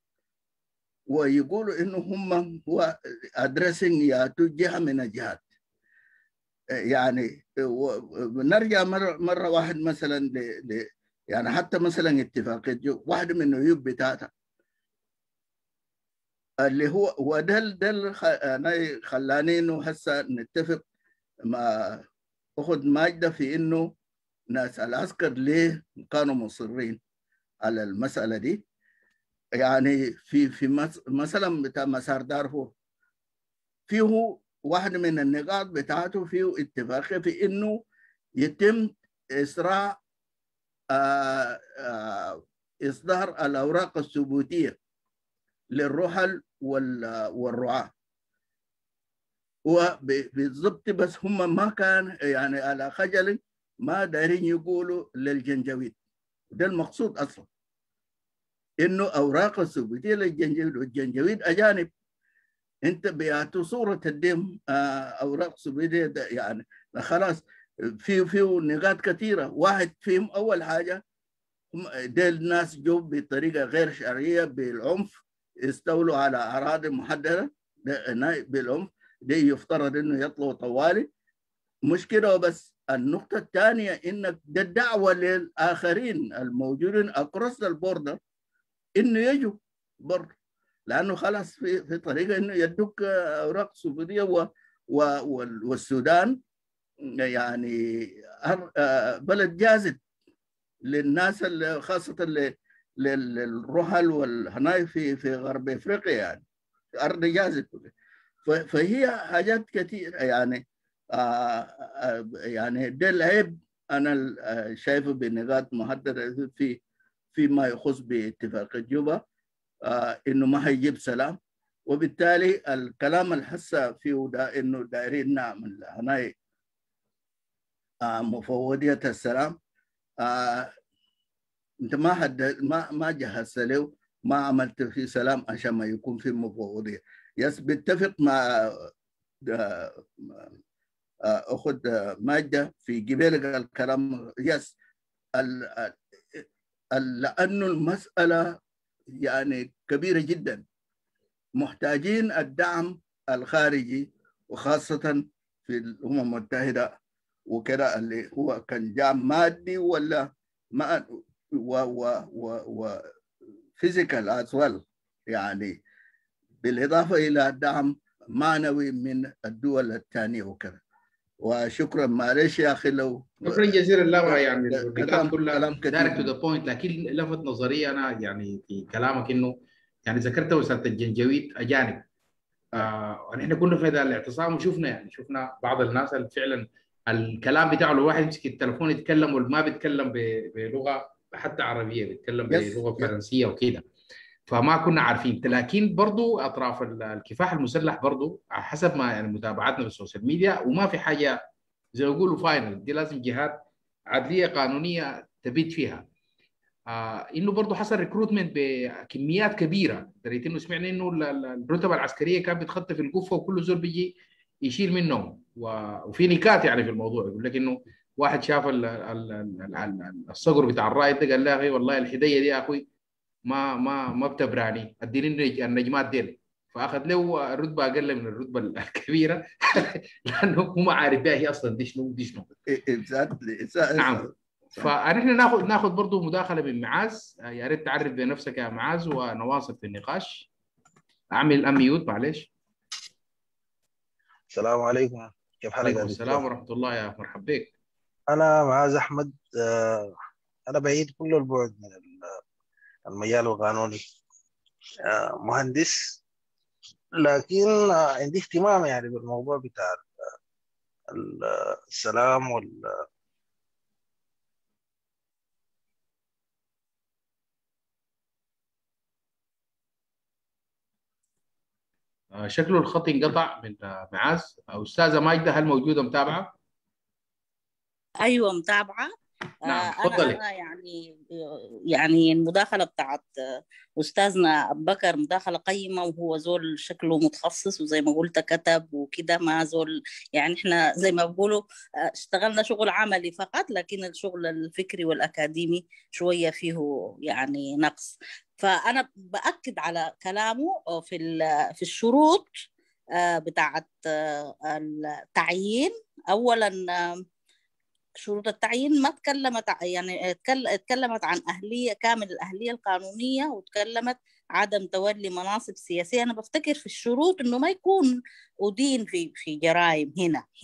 ويقولوا انه هم هو ادريسنج ياتوا جهة من الجهات. يعني نرجع مرة واحد مثلا يعني حتى مثلا اتفاقية جوبا واحد من العيوب بتاعتها اللي هو وده انا خلاني انه هسه نتفق مع اخد ماجده في انه ناس العسكر ليه كانوا مصرين على المساله دي. يعني في مثلا بتاع مسار دارفور فيه واحد من النقاط بتاعته فيه اتفاقيه في انه يتم اسراع اصدار الاوراق الثبوتيه للرحل والرعاة وبالضبط، بس هم ما كان يعني على خجل ما دارين يقولوا للجنجويد. ده المقصود أصلا إنه أوراق الثبوتية للجنجويد، والجنجويد أجانب. أنت بيعطوا صورة الدم أوراق ثبوتية، يعني خلاص في نقاط كثيرة. واحد فيهم أول حاجة ده الناس جو بطريقة غير شرعية بالعنف يستولوا على أراضي محددة بالعنف، دي يفترض إنه يطلعوا طوالي مشكلة. وبس النقطة الثانية إنك ده دعوة للآخرين الموجودين أكروس البوردر إنه يجوا برضه، لأنه خلاص في طريقة إنه يدوك أوراق ثبوتية والسودان يعني بلد جاذب للناس اللي خاصة اللي للرحل والهناي في غرب افريقيا، يعني ارض جاذب. فهي حاجات كثيره يعني يعني ده العيب انا شايفه بنقاط محدده فيما يخص باتفاق جوبا انه ما هيجيب سلام. وبالتالي الكلام الحسه فيه ده انه دايرين نعمل هناي مفوضيه السلام، انت ما جهزت له، ما عملت في سلام عشان ما يكون في مفوضيه. يس بتفق مع اخد ماجده في قبل الكلام. يس لانه المساله يعني كبيره جدا، محتاجين الدعم الخارجي وخاصه في الامم المتحده وكذا، اللي هو كان دعم مادي ولا ما و فيزيكال از ويل، يعني بالاضافه الى دعم معنوي من الدول الثانيه وكذا. وشكرا، معلش يا اخي لو شكرا جزيلا. لا يعني الكلام كله دايركت تو ذا بوينت، لكن لفت نظري انا يعني في كلامك انه يعني ذكرت وزاره الجنجويد اجانب. احنا كنا في هذا الاعتصام وشفنا يعني شفنا بعض الناس اللي فعلا الكلام بتاعه الواحد يمسك التليفون يتكلم وما بيتكلم بلغه حتى عربيه، بيتكلم بلغه فرنسيه وكده، فما كنا عارفين. لكن برضو اطراف الكفاح المسلح برضو حسب ما يعني متابعتنا بالسوشيال ميديا، وما في حاجه زي ما يقولوا فاينل، دي لازم جهات عدليه قانونيه تبيد فيها. انه برضو حصل ريكروتمنت بكميات كبيره، دريت انه سمعنا انه الرتب العسكريه كانت بتخطف في القفه وكل زول بيجي يشيل منهم، وفي نكات يعني في الموضوع. يقول لك انه واحد شاف الصقر بتاع الرائد ده قال له اخي والله الحديه دي يا اخوي ما بتبراني، اديني النجمات دي، فاخذ له رتبه اقل من الرتبه الكبيره لانه هو ما عارف بها هي اصلا دي شنو نعم. فنحن ناخذ برضه مداخله من معاذ. يا ريت تعرف بنفسك يا معاذ ونواصل في النقاش. اعمل اميوت معلش. السلام عليكم، كيف حالك؟ وعليكم السلام ورحمه الله، يا مرحبا بك. انا معاذ احمد، انا بعيد كل البعد من المجال القانوني، مهندس، لكن عندي اهتمام يعني بالموضوع بتاع السلام شكله الخط انقطع من معاذ. استاذه ماجده هل موجوده متابعه؟ ايوه متابعه، نعم تفضلي. أنا يعني المداخلة بتاعت أستاذنا أبو بكر مداخلة قيمة، وهو زول شكله متخصص وزي ما قلت كتب وكده، ما زول يعني إحنا زي ما بقولوا اشتغلنا شغل عملي فقط، لكن الشغل الفكري والأكاديمي شوية فيه يعني نقص. فأنا بأكد على كلامه في الشروط بتاعت التعيين. أولاً شروط التعيين ما تكلمت، يعني تكلمت عن أهلية كامل، الأهلية القانونية، وتكلمت عدم تولي مناصب سياسية. أنا بفتكر في الشروط إنه ما يكون أدين في جرائم،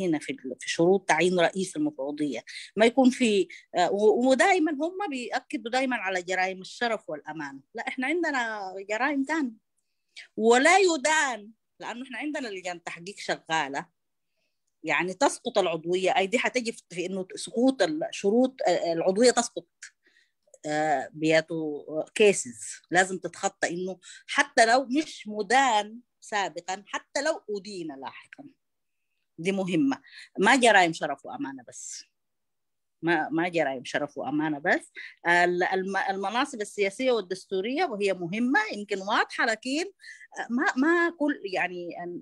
هنا في شروط تعيين رئيس المفوضية ما يكون في، ودائما هم بيأكدوا دائما على جرائم الشرف والأمانة، لا إحنا عندنا جرائم تانية ولا يدان، لأنه إحنا عندنا لجان تحقيق شغالة، يعني تسقط العضوية. أي دي هتجي في إنه سقوط الشروط، العضوية تسقط بياتو كيسز، لازم تتخطى إنه حتى لو مش مدان سابقا، حتى لو أدين لاحقا، دي مهمة. ما جرائم شرف وأمانة بس، ما جرائم شرف وأمانة بس. المناصب السياسية والدستورية وهي مهمة يمكن واضحة، لكن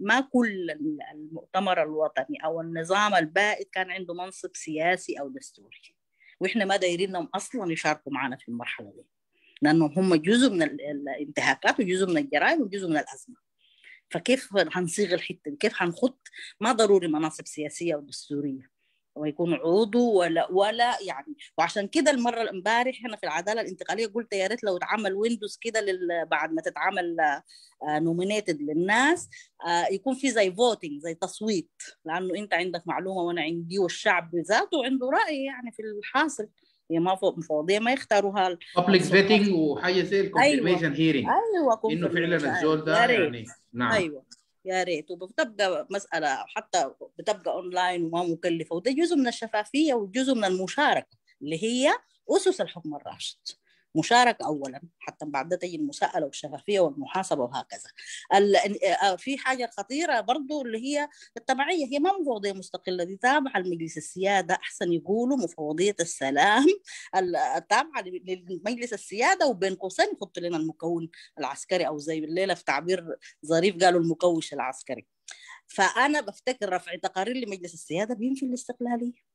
ما كل المؤتمر الوطني أو النظام البائد كان عنده منصب سياسي أو دستوري، وإحنا ما دايرينهم أصلاً يشاركوا معنا في المرحلة دي، لأنهم هم جزء من الانتهاكات وجزء من الجرائم وجزء من الأزمة. فكيف هنصيغ الحتة؟ كيف هنخط؟ ما ضروري مناصب سياسية ودستورية ويكون عضو ولا يعني. وعشان كده المره امبارح هنا في العداله الانتقاليه قلت يا ريت لو اتعمل ويندوز كده بعد ما تتعمل نومينيتد للناس، يكون في زي فوتنج، زي تصويت، لانه انت عندك معلومه وانا عندي، والشعب ذاته عنده راي يعني في الحاصل. هي ما مفوضيه ما يختاروها، بابليك فيتنج وحاجه زي الكونفيرميشن هيرنج، ايوه انه فعلا الزول ده يعني. نعم ايوه يا ريت. وبتبقى مسألة حتى بتبقى أونلاين وما مكلفة، وده جزء من الشفافية وجزء من المشاركة اللي هي أسس الحكم الراشد. مشاركة أولا، حتى بعد تجي المساءلة والشفافية والمحاسبة وهكذا. في حاجة خطيرة برضو اللي هي التبعية، هي ما مفوضية مستقلة، دي تابعة لمجلس السيادة، أحسن يقولوا مفوضية السلام التابعة لمجلس السيادة، وبين قوسين يحط لنا المكون العسكري، أو زي الليلة في تعبير ظريف قالوا المكوش العسكري. فأنا بفتكر رفع تقارير لمجلس السيادة بينفي الاستقلالية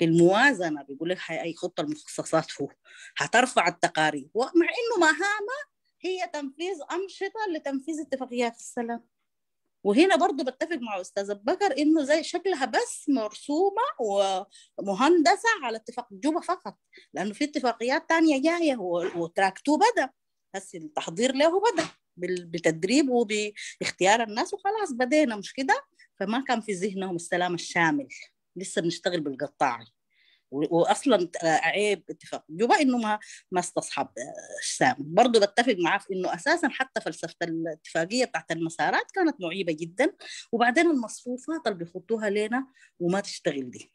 بالموازنة، بيقول لك هيخط المخصصات فوق، هترفع التقارير، ومع إنه مهامة هي تنفيذ أنشطة لتنفيذ اتفاقيات السلام. وهنا برضو بتفق مع أستاذ أبو بكر إنه زي شكلها بس مرسومة ومهندسة على اتفاق جوبا فقط، لأنه في اتفاقيات تانية جاية، وتراكتو بدأ بس التحضير له بدأ بتدريب وباختيار الناس وخلاص بدينا، مش كده؟ فما كان في ذهنهم السلام الشامل، لسه بنشتغل بالقطاعي، واصلا عيب اتفاق جوبا انه ما استصحب السام. برضه بتفق معاه في انه اساسا حتى فلسفه الاتفاقيه بتاعت المسارات كانت معيبه جدا، وبعدين المصفوفات اللي بيحطوها لنا وما تشتغل دي،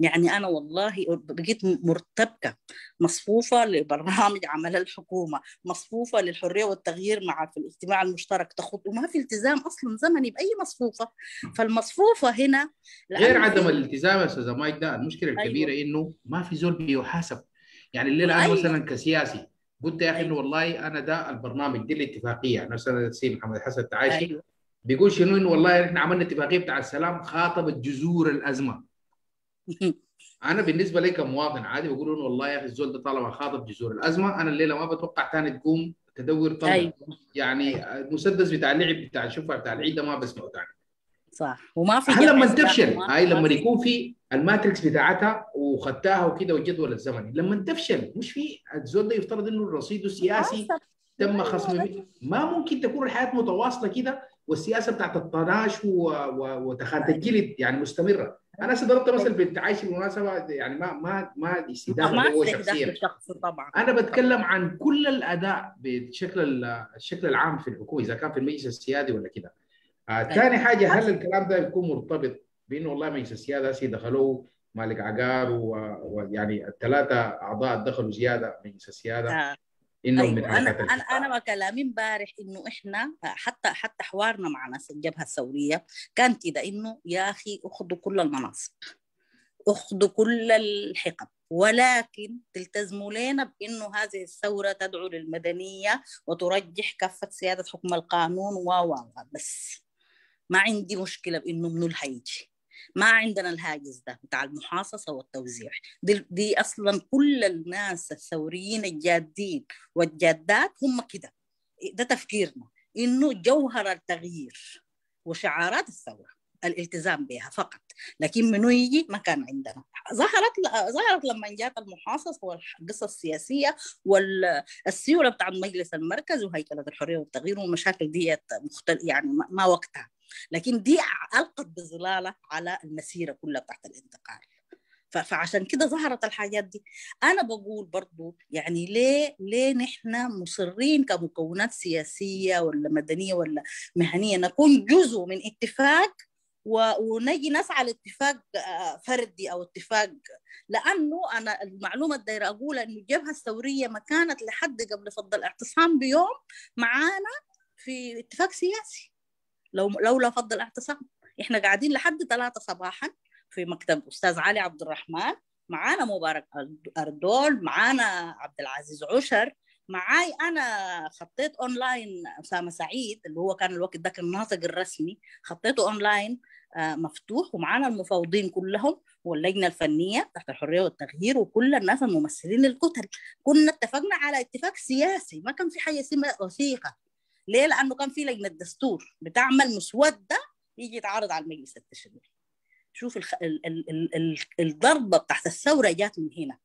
يعني انا والله بقيت مرتبكه، مصفوفه لبرنامج عمل الحكومه، مصفوفه للحريه والتغيير مع في الاجتماع المشترك تخط، وما في التزام اصلا زمني باي مصفوفه. فالمصفوفه هنا غير عدم الالتزام يا استاذ مايك، ده المشكله الكبيره. أيوة. انه ما في زول بيحاسب، يعني الليله انا مثلا كسياسي قلت يا اخي انه والله انا ده البرنامج دي الاتفاقيه، انا استاذ سي محمد حسن تعايشي بيقول شنو، انه والله احنا عملنا اتفاقيه بتاع السلام خاطبت جذور الازمه. انا بالنسبه لي كمواطن عادي بقول انه والله يا اخي الزول ده طالما خاطب جذور الازمه، انا الليله ما بتوقع ثاني تقوم تدور طلب. أيوة. يعني المسدس بتاع اللعب بتاع الشفر بتاع العيد ده ما بسمعه ثاني، صح؟ وما في لما تفشل هاي، لما يكون في الماتريكس بتاعتها وخدتها وكده والجدول الزمني، لما تفشل مش في الزول ده يفترض انه الرصيد السياسي تم خصم، ما ممكن تكون الحياه متواصله كده، والسياسه بتاعت الطناش وتخانه الجلد يعني مستمره. انا صدرت مثلا في التعايش بالمناسبه، يعني ما استهداف هو شخصيا، طبعا انا بتكلم عن كل الاداء بالشكل العام في الحكومه، اذا كان في المجلس السيادي ولا كده. ثاني حاجه، هل الكلام ده يكون مرتبط بانه والله مجلس السياده دخلوه مالك عقار، ويعني الثلاثه اعضاء دخلوا زياده مجلس السياده؟ أيوة. أنا وكلامي امبارح إنه إحنا حتى حوارنا مع ناس الجبهة الثورية كان كده، إنه يا أخي أخذوا كل المناصب، أخذوا كل الحقب، ولكن تلتزموا لنا بأنه هذه الثورة تدعو للمدنية وترجح كافة سيادة حكم القانون بس ما عندي مشكلة بأنه منو اللي هيجي. ما عندنا الهاجس ده بتاع المحاصصة والتوزيع. دي أصلا كل الناس الثوريين الجادين والجادات هم كده، ده تفكيرنا إنه جوهر التغيير وشعارات الثورة الالتزام بها فقط، لكن منو يجي ما كان عندنا. ظهرت لما جات المحاصصة والقصة السياسية والسيولة بتاع المجلس المركزي وهيكلة الحرية والتغيير والمشاكل دي يعني ما وقتها، لكن دي ألقت بظلالة على المسيرة كلها بتاعت الانتقال. فعشان كده ظهرت الحاجات دي. أنا بقول برضو يعني ليه نحن مصرين كمكونات سياسية ولا مدنية ولا مهنية نكون جزء من اتفاق ونجي نسعى لاتفاق فردي أو اتفاق، لأنه أنا المعلومة الدايرة أقولها أن الجبهة الثورية ما كانت لحد قبل فض الاعتصام بيوم معانا في اتفاق سياسي. لولا فض الاعتصام إحنا قاعدين لحد 3 صباحاً في مكتب أستاذ علي عبد الرحمن، معانا مبارك أردول، معانا عبد العزيز عشر، معاي أنا خطيت أونلاين أسامة سعيد اللي هو كان الوقت ده كان الناطق الرسمي، خطيته أونلاين مفتوح، ومعانا المفوضين كلهم واللجنة الفنية تحت الحرية والتغيير وكل الناس الممثلين الكتل. كنا اتفقنا على اتفاق سياسي، ما كان في حاجة اسمها وثيقة. ليه؟ لأنه كان في لجنة دستور بتعمل مسودة يجي يتعرض على المجلس التشريعي. شوف الضربة تحت الثورة جات من هنا،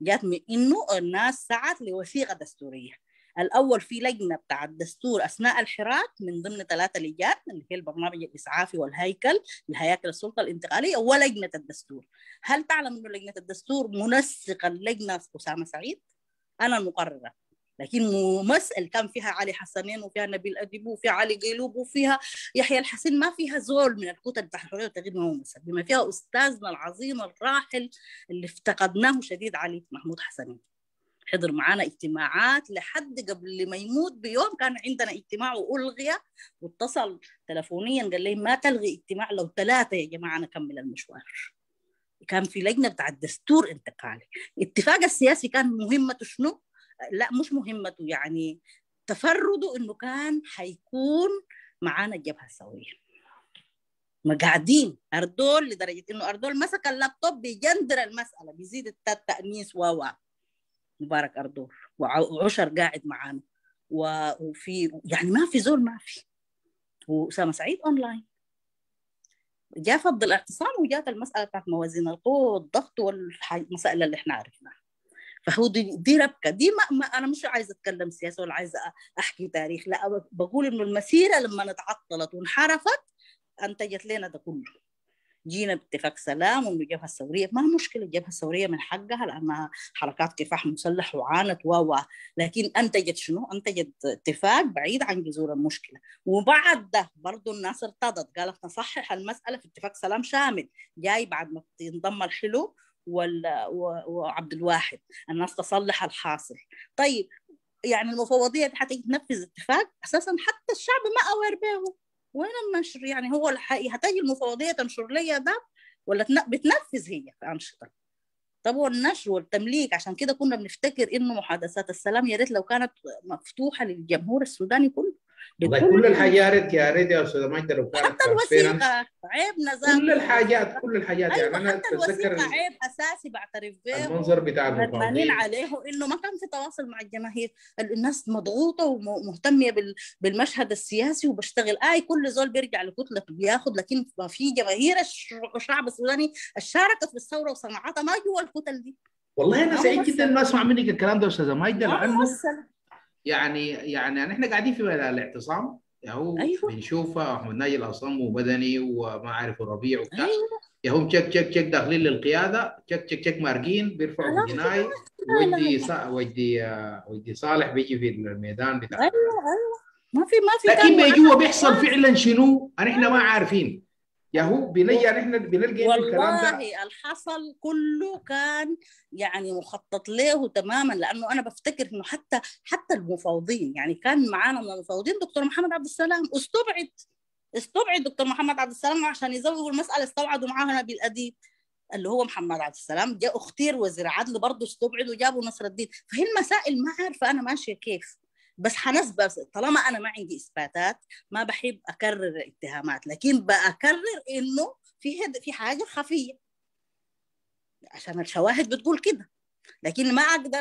جات من إنه الناس سعت لوثيقة دستورية. الأول في لجنة بتاع الدستور أثناء الحراك من ضمن 3 لجان اللي هي البرنامج الإسعافي والهيكل لهياكل السلطة الانتقالية ولجنة الدستور. هل تعلم إنه لجنة الدستور منسقة لجنة أسامة سعيد؟ أنا المقررة، لكن ممثل كان فيها علي حسنين وفيها نبيل أديب وفيها علي قيلوب وفيها يحيى الحسين، ما فيها زول من الكتل التحريرية والتغيير ممثل، بما فيها أستاذنا العظيم الراحل اللي افتقدناه شديد علي محمود حسنين. حضر معانا اجتماعات لحد قبل ما يموت بيوم كان عندنا اجتماع وألغي، واتصل تلفونيا قال لي ما تلغي اجتماع لو 3 يا جماعة نكمل المشوار. كان في لجنة بتاع الدستور انتقالي. الاتفاق السياسي كان مهمته شنو؟ لا مش مهمته، يعني تفرده انه كان هيكون معانا الجبهه الثوريه. ما قاعدين اردول لدرجه انه اردول مسك اللابتوب بيجندر المساله، بيزيد التأنيس مبارك اردول وعشر قاعد معانا وفي يعني ما في زول ما في، وأسامة سعيد اونلاين. جاء فض الاعتصام وجات المساله بتاعت موازين القوه والضغط والمساله اللي احنا عرفناها. فهو دي ربكة دي ما أنا مش عايزة أتكلم سياسة ولا عايزة أحكي تاريخ، لا بقول إنه المسيرة لما اتعطلت وانحرفت أنتجت لنا ده كله. جينا باتفاق سلام والجبهة الثورية ما مشكلة، الجبهة الثورية من حقها لأنها حركات كفاح مسلح وعانت لكن أنتجت شنو؟ أنتجت اتفاق بعيد عن جذور المشكلة. وبعد ده برضو الناس ارتضت، قالت نصحح المسألة في اتفاق سلام شامل جاي بعد ما ينضم الحلو وعبد الواحد، الناس تصلح الحاصل. طيب يعني المفوضية حتى تنفذ اتفاق أساساً حتى الشعب ما أوعر به، وين النشر؟ يعني هو هتجي المفوضية تنشر لي ده ولا بتنفذ هي في أنشطة؟ طب والنشر والتمليك، عشان كده كنا بنفتكر إنه محادثات السلام يا ريت لو كانت مفتوحة للجمهور السوداني كله. كل الحاجات يا ريت يا استاذ ماجد لو كانت حتى الوثيقه عيب نظام كل الحاجات أيوة، يعني انا اتذكر عيب اساسي بعترف به المنظر بتاع المفاوضين عليه انه ما كان في تواصل مع الجماهير. الناس مضغوطه ومهتميه بالمشهد السياسي وبشتغل كل زول بيرجع لكتله بياخد، لكن ما في جماهير الشعب السوداني شاركت بالثوره وصنعتها ما جوا الكتل دي. والله انا سعيد جدا اني اسمع منك الكلام ده استاذ ماجد، لانه يعني احنا قاعدين في الاعتصام ياهو أيوة. بنشوفها احمد ناجي الأصم ومدني وما اعرف ربيع وبتاع أيوة. ياهو تشك تشك تشك داخلين للقياده، تشك تشك تشك مارقين بيرفعوا الجناي، ودي صالح بيجي في الميدان بتاع ايوه ما في لكن جوا بيحصل فعلا شنو؟ احنا ما عارفين ياهو بنلقى والله الحصل كله كان يعني مخطط له تماما، لانه انا بفتكر انه حتى المفوضين يعني كان معانا من المفوضين دكتور محمد عبد السلام، استبعد دكتور محمد عبد السلام عشان يزوجوا المساله، استبعدوا معاها نبيل أديب اللي هو محمد عبد السلام جاء اختير وزير عدل برضه استبعد وجابوا نصر الدين. فهي المسائل ما عارفه انا ماشيه كيف، بس حنثبت طالما انا ما عندي اثباتات ما بحب اكرر اتهامات، لكن بأكرر انه في حاجه خفيه عشان الشواهد بتقول كده، لكن ما اقدر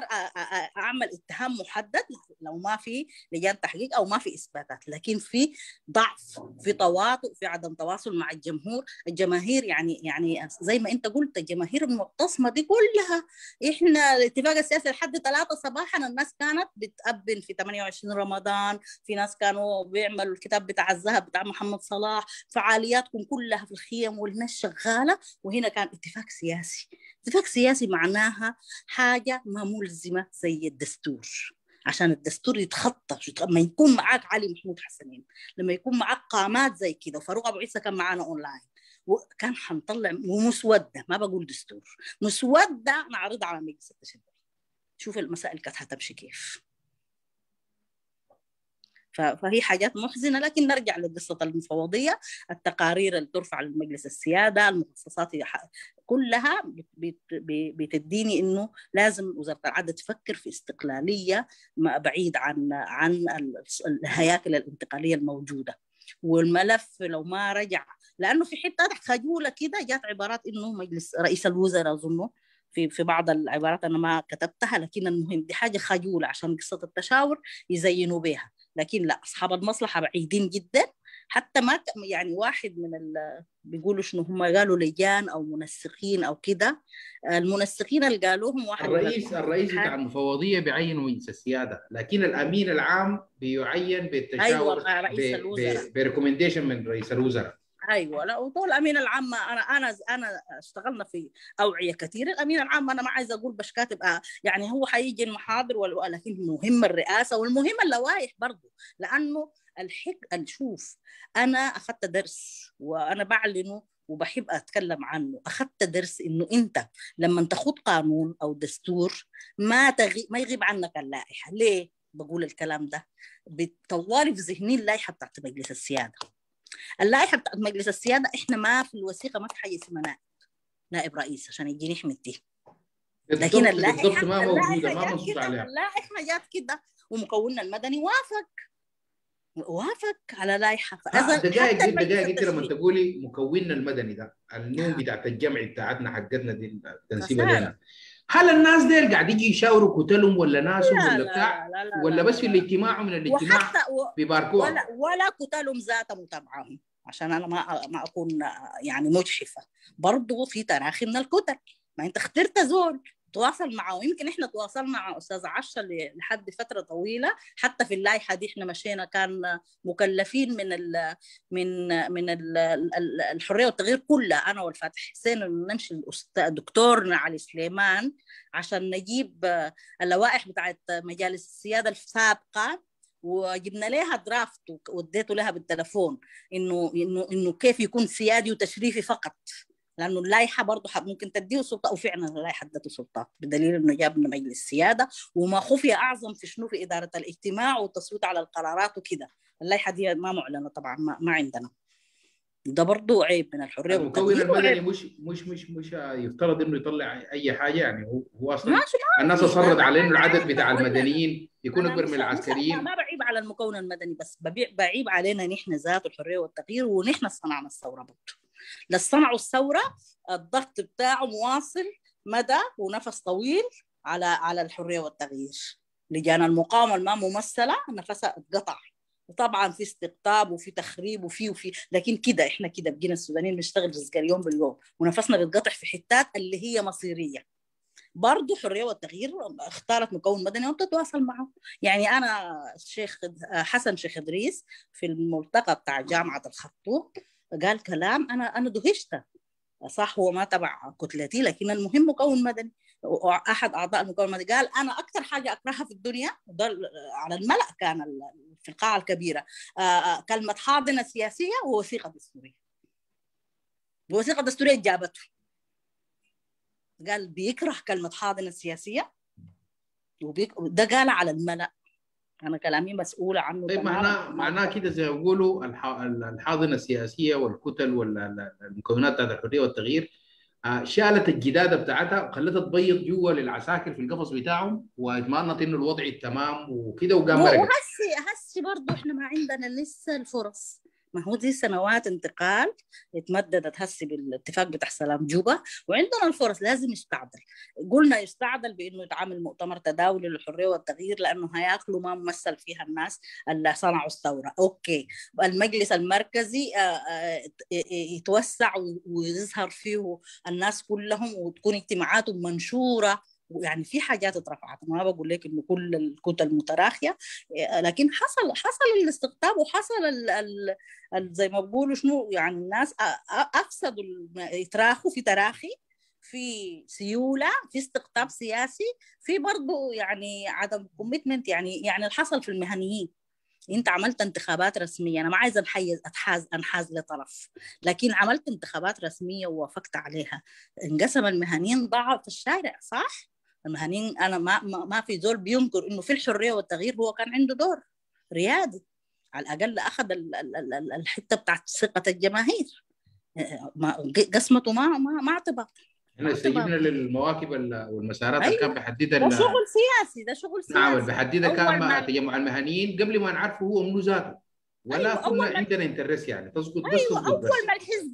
اعمل اتهام محدد لو ما في لجان تحقيق او ما في اثباتات. لكن في ضعف، في تواطؤ، في عدم تواصل مع الجمهور، الجماهير يعني زي ما انت قلت الجماهير المعتصمه دي كلها، احنا الاتفاق السياسي لحد 3 صباحا الناس كانت بتأبن في 28 رمضان، في ناس كانوا بيعملوا الكتاب بتاع الذهب بتاع محمد صلاح، فعالياتكم كلها في الخيام والناس شغاله، وهنا كان اتفاق سياسي. اتفاق سياسي معناها حاجة ما ملزمة زي الدستور، عشان الدستور يتخطى. لما يكون معاك علي محمود حسنين، لما يكون معاك قامات زي كده، وفاروق أبو عيسى كان معانا أونلاين، وكان حنطلع مسودة، ما بقول دستور، مسودة نعرضها على مجلس التشريعي. شوف المسائل كانت هتمشي كيف. فهي حاجات محزنه، لكن نرجع لقصه المفوضيه، التقارير اللي ترفع لمجلس السياده، المخصصات كلها بتديني انه لازم وزاره العدل تفكر في استقلاليه ما بعيد عن الهياكل الانتقاليه الموجوده. والملف لو ما رجع، لانه في حته خجوله كده جات عبارات انه مجلس رئيس الوزراء اظنه في بعض العبارات انا ما كتبتها، لكن المهم دي حاجه خجوله عشان قصه التشاور يزينوا بها، لكن لا، اصحاب المصلحه بعيدين جدا. حتى ما يعني واحد من بيقولوا شنو هم قالوا لجان او منسقين او كده، المنسقين اللي قالوهم واحد الرئيس بتاع المفوضيه بيعين مجلس السياده، لكن الامين العام بيعين بالتشاور بريكومنديشن من رئيس الوزراء. ايوه، لا وطول الامين العام انا اشتغلنا في اوعيه كثير، الامين العام انا ما عايزه اقول باش كاتب يعني هو حيجي المحاضر، لكن المهم الرئاسه والمهم اللوائح برضه، لانه نشوف انا اخذت درس وانا بعلنه وبحب اتكلم عنه، اخذت درس انه انت لما تخوض قانون او دستور ما يغيب عنك اللائحه. ليه بقول الكلام ده؟ بتطوالي في ذهني اللائحه بتاعت مجلس السياده. اللائحه بتاعت مجلس السياده احنا ما في الوثيقه ما في حاجه اسمها نائب رئيس عشان يجي نحمد دي، لكن اللائحه ما موجوده، ما منصوص عليها. اللائحه جات كده ومكوننا المدني وافق على لائحه. دقائق انت لما تقولي مكوننا المدني ده النوم بتاعت الجمع بتاعتنا حقتنا دي التنسيبه دينا، هل الناس دي قاعد يجي يشاوروا كتلهم ولا ناسهم ولا بتاع، ولا بس في الاجتماع ومن الاجتماع بيباركوها؟ ولا كتلهم ذاتها متابعاهم، عشان انا ما اكون يعني مجحفه، برضه في تراخي من الكتل. ما انت اخترت زول تواصل معه، ويمكن احنا تواصلنا مع استاذ عشا لحد فتره طويله، حتى في اللائحه دي احنا مشينا، كان مكلفين من الحريه والتغيير كلها، انا والفاتح حسين، نمشي الاستاذ دكتورنا علي سليمان عشان نجيب اللوائح بتاعت مجالس السياده السابقه، وجبنا لها درافت واديته لها بالتليفون انه كيف يكون سيادي وتشريفي فقط، لانه اللائحه برضه ممكن تديه سلطه، وفعلا اللائحه ادته سلطات بدليل انه جابنا مجلس السياده، وما خفي اعظم في شنو، في اداره الاجتماع والتصويت على القرارات وكده. اللائحه دي ما معلنه طبعا، ما عندنا، ده برضه عيب من الحريه. المكون المدني مش يفترض انه يطلع اي حاجه، يعني هو اصلا الناس اصرت على انه العدد بتاع المدنيين يكون اكبر من العسكريين. ما بعيب على المكون المدني، بس بعيب علينا نحن ذات الحريه والتغيير، ونحن صنعنا الثوره برضه. لصنعوا الثورة الضغط بتاعه مواصل مدى ونفس طويل على الحرية والتغيير. لجان المقاومة الما ممثلة نفسها اتقطع، وطبعا في استقطاب وفي تخريب وفي لكن كده احنا كده بقينا السودانيين بنشتغل رزق اليوم باليوم، ونفسنا بيتقطع في حتات اللي هي مصيرية. برضه حريه والتغيير اختارت مكون مدني وبتتواصل معه. يعني انا الشيخ حسن شيخ ادريس في الملتقى بتاع جامعة الخرطوم قال كلام انا دهشت، صح هو ما تبع كتلتي، لكن المهم مكون مدني، احد اعضاء المكون المدني قال انا اكثر حاجه اكرهها في الدنيا، على الملأ كان في القاعه الكبيره، كلمه حاضنه سياسيه ووثيقه دستوريه. الوثيقه الدستوريه جابته، قال بيكره كلمه حاضنه سياسيه، ده قال على الملأ، أنا كلامي مسؤولة عنه. طيب معناه كده زي ما بيقولوا الحاضنة السياسية والكتل والمكونات بتاعت الحرية والتغيير شالت الجداده بتاعتها وخلتها تبيض جوا للعساكر في القفص بتاعهم واضمانت انه الوضع تمام وكده. وقام وهسي برضه احنا ما عندنا لسه الفرص، ما هو دي سنوات انتقال اتمددت هسي بالاتفاق بتاع سلام جوبا، وعندنا الفرص. لازم يستعدل، قلنا يستعدل بانه يتعامل مؤتمر تداولي للحريه والتغيير لانه هياكلوا ما ممثل فيها الناس اللي صنعوا الثوره. اوكي، المجلس المركزي يتوسع ويظهر فيه الناس كلهم وتكون اجتماعاته منشوره، يعني في حاجات اترفعت. ما بقول لك انه كل الكتل متراخيه، لكن حصل الاستقطاب وحصل زي ما بقولوا شنو، يعني الناس افسدوا يتراخوا في تراخي، في سيوله، في استقطاب سياسي، في برضه يعني عدم كوميتمنت. يعني اللي حصل في المهنيين، انت عملت انتخابات رسميه، انا ما عايزه انحاز لطرف، لكن عملت انتخابات رسميه ووافقت عليها. انقسم المهنيين، ضاعوا في الشارع، صح؟ المهنيين انا ما في زول بينكر انه في الحريه والتغيير هو كان عنده دور ريادي، على الاقل اخذ الحته بتاعت ثقه الجماهير. قسمته ما اعتبر. احنا استجبنا للمواكب والمسارات اللي كان بيحددها. ده شغل سياسي، ده شغل سياسي. نعم، بيحددها كان مع تجمع المهنيين قبل ما نعرفه هو منو ذاته، ولا كنا عندنا انترس يعني تظبط بس. اول ما الحزب،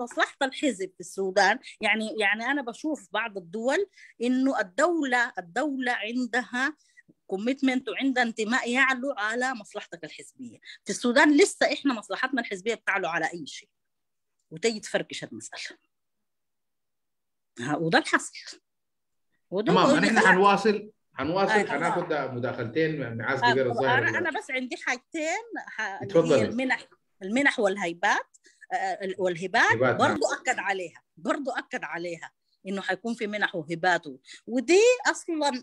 مصلحه الحزب في السودان، يعني انا بشوف بعض الدول انه الدوله عندها كوميتمنت وعند انتماء يعلو على مصلحتك الحزبيه. في السودان لسه احنا مصلحتنا الحزبيه بتعلو على اي شيء وتجي تفركش المساله، وده اللي حصل. تمام، نحن حنواصل حناخد مداخلتين معاذ كبير الظاهر. انا بس عندي حاجتين. المنح والهبات برضو اكد عليها انه حيكون في منح وهبات، ودي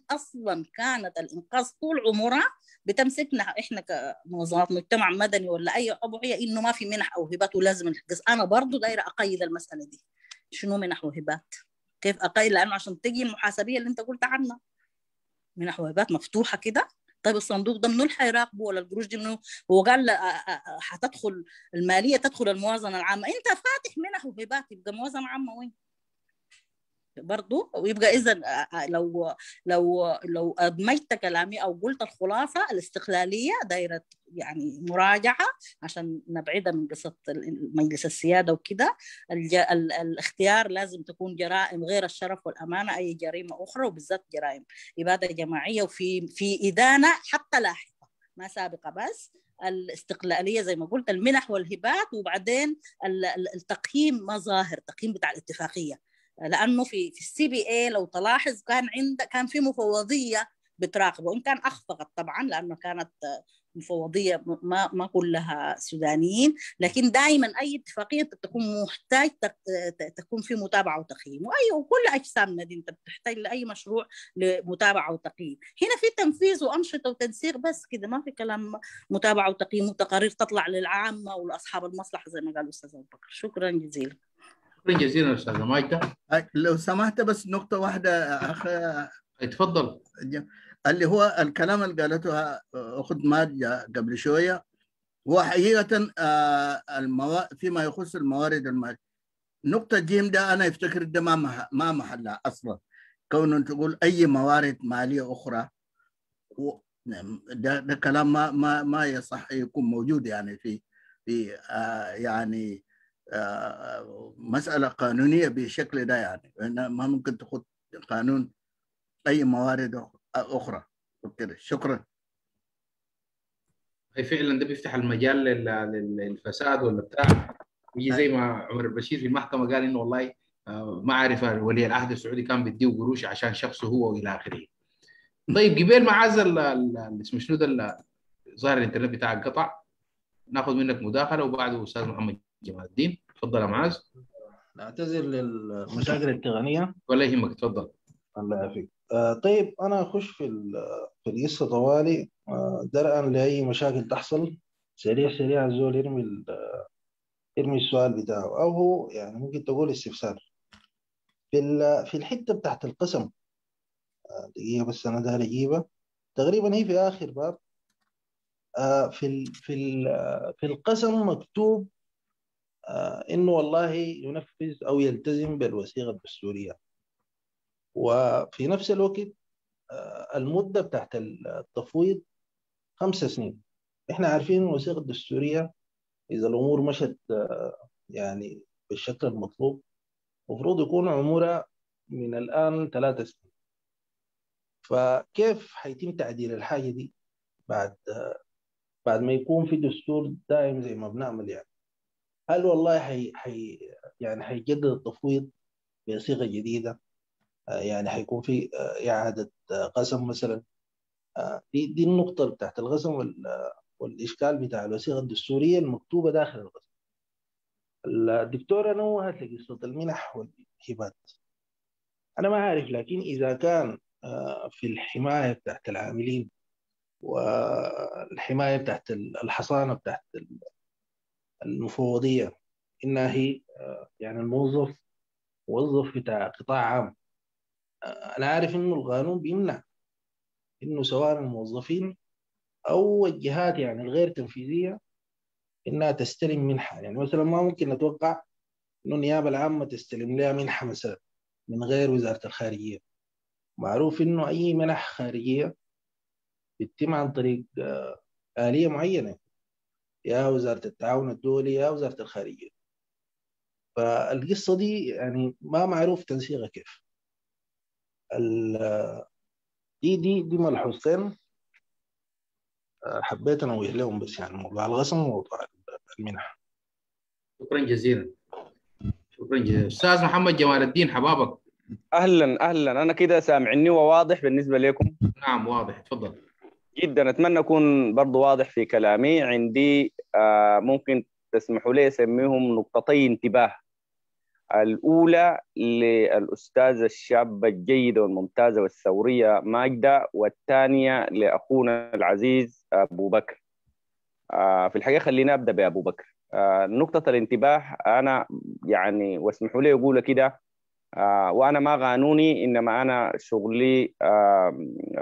اصلا كانت الانقاذ طول عمرها بتمسكنا احنا كمنظمات مجتمع مدني ولا اي أبعية انه ما في منح او هبات ولازم نحجز. انا برضو دايره اقيد المساله دي، شنو منح وهبات؟ كيف اقيد؟ لانه عشان تجي المحاسبيه اللي انت قلت عنها، منح وهبات مفتوحه كده. طيب الصندوق ده منو اللي حيراقبه؟ ولا القروش دي منو؟ هو قال حتدخل الماليه، تدخل الموازنه العامه. انت فاتح منح وهبات، يبقى موازنه عامه وين؟ برضه ويبقى اذا لو ادمجت كلامي او قلت الخلاصه، الاستقلاليه دايره يعني مراجعه عشان نبعدها من قصه مجلس السياده وكده. الاختيار لازم تكون جرائم غير الشرف والامانه، اي جريمه اخرى، وبالذات جرائم اباده جماعيه، وفي ادانه حتى لاحقه ما سابقه. بس الاستقلاليه زي ما قلت، المنح والهبات، وبعدين التقييم مظاهر، تقييم بتاع الاتفاقيه. لانه في CPA لو تلاحظ كان في مفوضيه بتراقبه، وان كان اخفقت طبعا لانه كانت مفوضيه ما كلها سودانيين، لكن دائما اي اتفاقيه تكون محتاج تكون في متابعه وتقييم، وكل اجسامنا دي انت بتحتاج لاي مشروع لمتابعه وتقييم. هنا في تنفيذ وانشطه وتنسيق بس كده، ما في كلام متابعه وتقييم وتقارير تطلع للعامه ولاصحاب المصلحه زي ما قال الاستاذ ابو بكر. شكرا جزيلا. شكرا جزيلا استاذ مايكل. لو سمحت بس نقطة واحدة اخي. اتفضل. اللي هو الكلام اللي قالته اخت ماجدة قبل شوية، هو حقيقة فيما يخص الموارد المالية، نقطة جيم ده انا افتكر ده ما محلها اصلا، كون تقول اي موارد مالية اخرى، ده كلام ما يصح يكون موجود يعني في يعني مسألة قانونية بشكل ده. يعني ما ممكن تاخذ قانون أي موارد أخرى وكده. شكرا. أي فعلا ده بيفتح المجال للفساد ولا بتاع، ويجي زي ما عمر البشير في المحكمة قال إنه والله ما عارف ولي العهد السعودي كان بيديه قروش عشان شخصه هو وإلى آخره. طيب قبل ما عزل اسمه شنو ده ظاهر الإنترنت بتاعك قطع، ناخذ منك مداخلة وبعده أستاذ محمد جمال الدين. تفضل يا معاذ. نعتذر للمشاكل التقنيه. ولا يهمك، تفضل. الله يعافيك. طيب انا اخش في القصه طوالي، درءا لاي مشاكل تحصل. سريع الزول يرمي السؤال بتاعه، او هو يعني ممكن تقول استفسار في الحته بتاعت القسم. دقيقه بس انا ده اجيبها. تقريبا هي في اخر باب، في القسم مكتوب انه والله ينفذ او يلتزم بالوثيقه الدستوريه. وفي نفس الوقت المده بتاعت التفويض 5 سنين. احنا عارفين الوثيقه الدستوريه اذا الامور مشت يعني بالشكل المطلوب المفروض يكون عمرها من الان 3 سنين. فكيف حيتم تعديل الحاجه دي بعد ما يكون في دستور دائم زي ما بنعمل يعني؟ هل والله حيجدد التفويض بصيغه جديده؟ يعني حيكون في اعاده قسم مثلا؟ دي النقطه بتاعت القسم والاشكال بتاع الوثيقه الدستوريه المكتوبه داخل القسم. الدكتوره نوهت لقصه المنح والهبات. انا ما عارف، لكن اذا كان في الحمايه بتاعت العاملين والحمايه بتاعت الحصانه بتاعت المفوضيه انها هي يعني الموظف موظف بتاع قطاع عام، انا عارف انه القانون بيمنع انه سواء الموظفين او الجهات يعني الغير تنفيذيه انها تستلم منحه. يعني مثلا ما ممكن نتوقع انه النيابه العامه تستلم لها منحه مثلا من غير وزاره الخارجيه. معروف انه اي منح خارجيه بتتم عن طريق آلية معينة، يا وزارة التعاون الدولي يا وزارة الخارجية. فالقصة دي يعني ما معروف تنسيقها كيف. دي ملحوظتين حبيت أنوه لهم، بس يعني موضوع الغسم وموضوع المنح. شكرا جزيلا. شكرا جزيلا أستاذ محمد جمال الدين، حبابك. أهلا. أنا كده سامعني وواضح بالنسبة لكم؟ نعم واضح، تفضل. جدا أتمنى أكون برضو واضح في كلامي. عندي ممكن تسمحوا لي أسميهم نقطتي انتباه. الأولى للأستاذة الشابة الجيدة والممتازة والثورية ماجدة، والثانية لأخونا العزيز أبو بكر. في الحقيقة خلينا أبدأ بأبو بكر. نقطة الانتباه أنا يعني واسمحوا لي أقول كده، وأنا ما قانوني، إنما أنا شغلي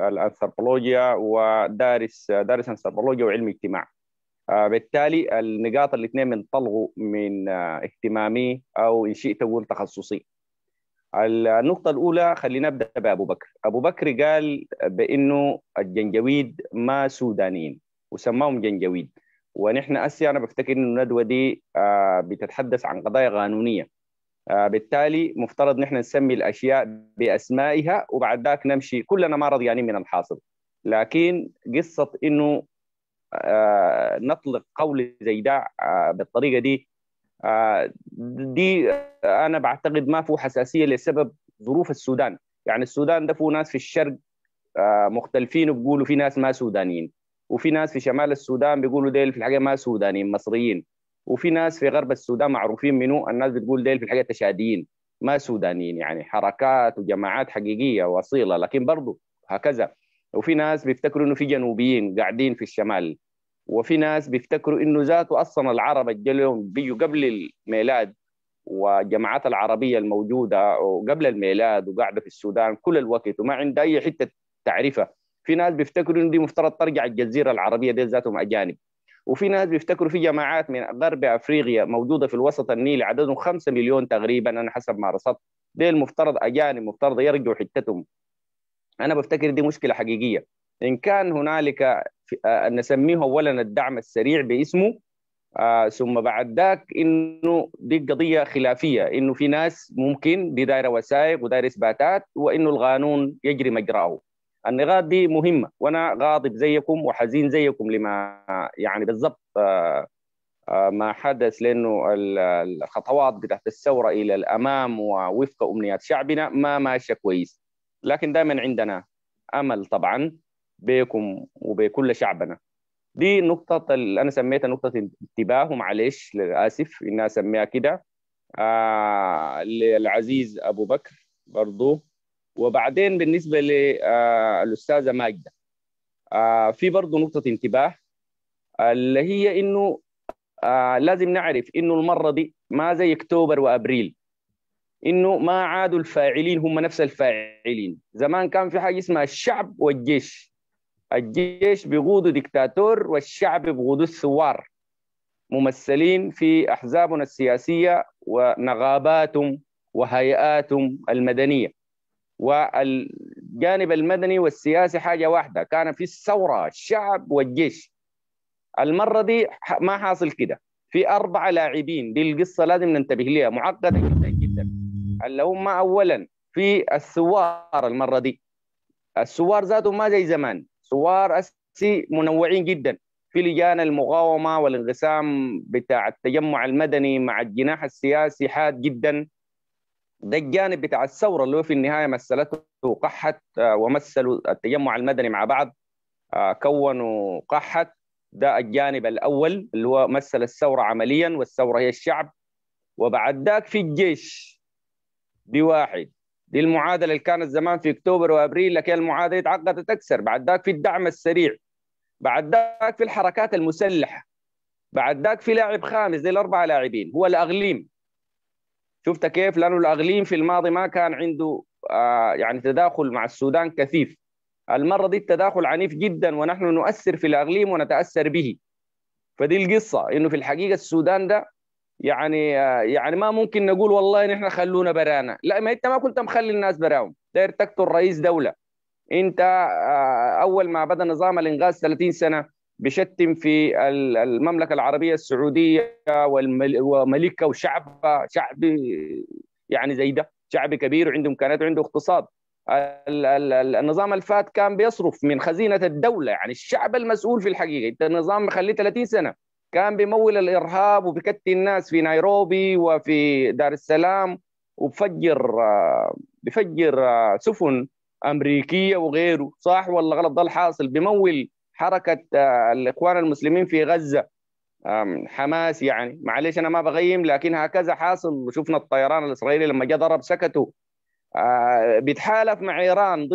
الأنثروبولوجيا ودارس أنثروبولوجيا وعلم اجتماع. بالتالي النقاط الاثنين بنطلقوا من اهتمامي أو إن شئت أقول تخصصي. النقطة الأولى خلينا نبدأ بأبو بكر. أبو بكر قال بإنه الجنجويد ما سودانيين وسماهم جنجويد، ونحن أسيا أنا بفتكر إن الندوة دي بتتحدث عن قضايا قانونية. بالتالي مفترض نحن نسمي الأشياء بأسمائها وبعد ذاك نمشي، كلنا ما راضيين من الحاصل. لكن قصة إنه نطلق قول زي ده بالطريقة دي، دي أنا بعتقد ما فيه حساسية لسبب ظروف السودان. يعني السودان ده فيه ناس في الشرق مختلفين وبيقولوا في ناس ما سودانيين، وفي ناس في شمال السودان بيقولوا ديل في الحقيقة ما سودانيين مصريين، وفي ناس في غرب السودان معروفين منه الناس بتقول ديل في الحقيقه تشاديين ما سودانيين، يعني حركات وجماعات حقيقيه واصيله لكن برضه هكذا. وفي ناس بيفتكروا انه في جنوبيين قاعدين في الشمال، وفي ناس بيفتكروا انه ذاته اصلا العرب الجلهم بيجوا قبل الميلاد، والجماعات العربيه الموجوده وقبل الميلاد وقاعده في السودان كل الوقت وما عندها اي حته تعرفه. في ناس بيفتكروا انه دي مفترض ترجع الجزيره العربيه، ديل ذاتهم اجانب. وفي ناس بيفتكروا في جماعات من غرب افريقيا موجوده في الوسط النيلي عددهم 5 مليون تقريبا انا حسب ما رصدت، دي المفترض اجانب مفترض يرجعوا حتتهم. انا بفتكر دي مشكله حقيقيه. ان كان هنالك نسميه اولا الدعم السريع باسمه، ثم بعد ذاك انه دي قضيه خلافيه، انه في ناس ممكن دي دايره وثائق ودايره اثباتات وانه القانون يجري مجراه. النقاط دي مهمة، وأنا غاضب زيكم وحزين زيكم لما يعني بالضبط ما حدث، لأنه الخطوات بتاعت الثورة إلى الأمام ووفق أمنيات شعبنا ما ماشية كويس. لكن دائما عندنا أمل طبعا بكم وبكل شعبنا. دي نقطة أنا سميتها نقطة انتباه، ومعليش للأسف إنها أسميها كده. للعزيز أبو بكر برضو. وبعدين بالنسبة للأستاذة ماجدة في برضه نقطة انتباه اللي هي إنه لازم نعرف إنه المرة دي ما زي أكتوبر وأبريل، إنه ما عادوا الفاعلين هم نفس الفاعلين. زمان كان في حاجة اسمها الشعب والجيش، الجيش بيقودوا ديكتاتور والشعب بيقودوا الثوار. ممثلين في أحزابنا السياسية ونغاباتهم وهيئاتهم المدنية. والجانب المدني والسياسي حاجة واحدة، كان في الثورة الشعب والجيش. المرة دي ما حاصل كده، في 4 لاعبين، دي القصة لازم ننتبه لها، معقدة جدا جدا، اللي هم أولا في الثوار. المرة دي الثوار ذاتهم ما زي زمان، ثوار أساسي منوعين جدا، في لجان المقاومة والانقسام بتاع التجمع المدني مع الجناح السياسي حاد جدا. ده الجانب بتاع الثورة اللي هو في النهاية مثلته قحة، ومثلوا التجمع المدني مع بعض، كونوا قحة. ده الجانب الأول اللي هو مثل الثورة عمليا، والثورة هي الشعب. وبعد ذاك في الجيش بواحد، دي المعادلة اللي كانت زمان في أكتوبر وأبريل، لكن المعادلة اتعقدت أكثر. بعد ذاك في الدعم السريع، بعد ذاك في الحركات المسلحة، بعد ذاك في لاعب خامس، دي ال4 لاعبين هو الأغليم. شفت كيف؟ لأنه الأغليم في الماضي ما كان عنده يعني تداخل مع السودان كثيف. المرة دي التداخل عنيف جدا، ونحن نؤثر في الأغليم ونتأثر به. فدي القصة، إنه في الحقيقة السودان ده يعني ما ممكن نقول والله نحن خلونا برانا، لا، ما أنت ما كنت مخلي الناس براهم، داير تقتل رئيس دولة. أنت أول ما بدأ نظام الإنغاز 30 سنة بشتم في المملكة العربية السعودية وملكها وشعبها، شعب يعني زي ده، شعب كبير وعنده إمكانيات وعنده اقتصاد. النظام الفات كان بيصرف من خزينة الدولة، يعني الشعب المسؤول في الحقيقة. أنت النظام مخليه 30 سنة كان بيمول الإرهاب وبيكتل الناس في نيروبي وفي دار السلام، وبفجر سفن أمريكية وغيره، صح ولا غلط؟ ده حاصل. بيمول حركة الإخوان المسلمين في غزة، حماس يعني، معلش أنا ما بغيم، لكن هكذا حاصل. وشفنا الطيران الإسرائيلي لما جاء ضرب سكته. بيتحالف مع إيران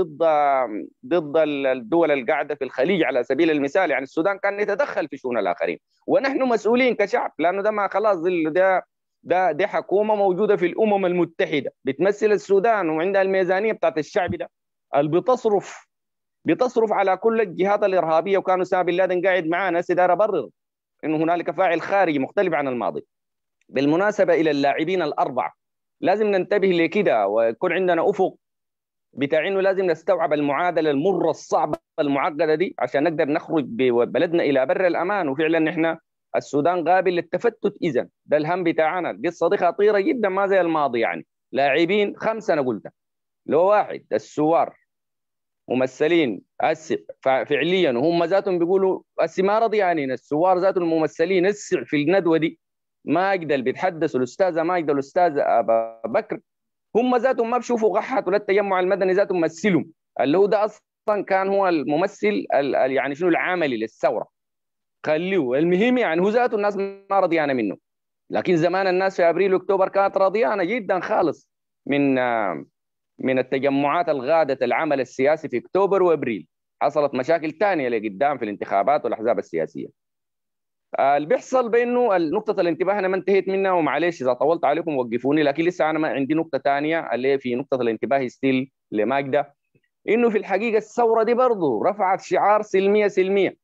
ضد الدول اللي قاعدة في الخليج على سبيل المثال. يعني السودان كان يتدخل في شؤون الآخرين، ونحن مسؤولين كشعب، لأنه ده ما خلاص، ده حكومة موجودة في الأمم المتحدة بتمثل السودان، وعندها الميزانية بتاعت الشعب ده اللي بتصرف على كل الجهات الإرهابية. وكان أسامة بن لادن قاعد معانا، هسه داير أبرر إنه هنالك فاعل خارجي مختلف عن الماضي. بالمناسبة إلى اللاعبين ال4، لازم ننتبه لكده ويكون عندنا أفق بتاع إنه لازم نستوعب المعادلة المرة الصعبة المعقدة دي عشان نقدر نخرج ببلدنا إلى بر الأمان. وفعلا نحن السودان قابل للتفتت، إذا ده الهم بتاعنا. القصة دي خطيرة جدا، ما زي الماضي. يعني لاعبين 5 أنا قلتها، لو واحد السوار ممثلين فعليا، وهم ذاتهم بيقولوا ما رضي، يعني السوار ذاته الممثلين السع في الندوة دي ما يقدر، بيتحدثوا الأستاذة ما يقدر، الأستاذ أبو بكر، هم ذاتهم ما بشوفوا غحت ولا التجمع المدني ذاتهم مثلهم، اللي هو ده أصلا كان هو الممثل يعني شنو العملي للثورة، خليه المهم. يعني هو ذاته الناس ما راضيانة منه، لكن زمان الناس في أبريل وأكتوبر كانت راضيانة جدا خالص من التجمعات الغادة العمل السياسي في أكتوبر وأبريل. حصلت مشاكل ثانية لقدام في الانتخابات والأحزاب السياسية. اللي بيحصل بانه نقطة الانتباه انا ما انتهيت منها، ومعليش اذا طولت عليكم وقفوني، لكن لسه انا ما عندي نقطة ثانية اللي في نقطة الانتباه ستيل لماجدة، انه في الحقيقة الثورة دي برضه رفعت شعار سلمية سلمية،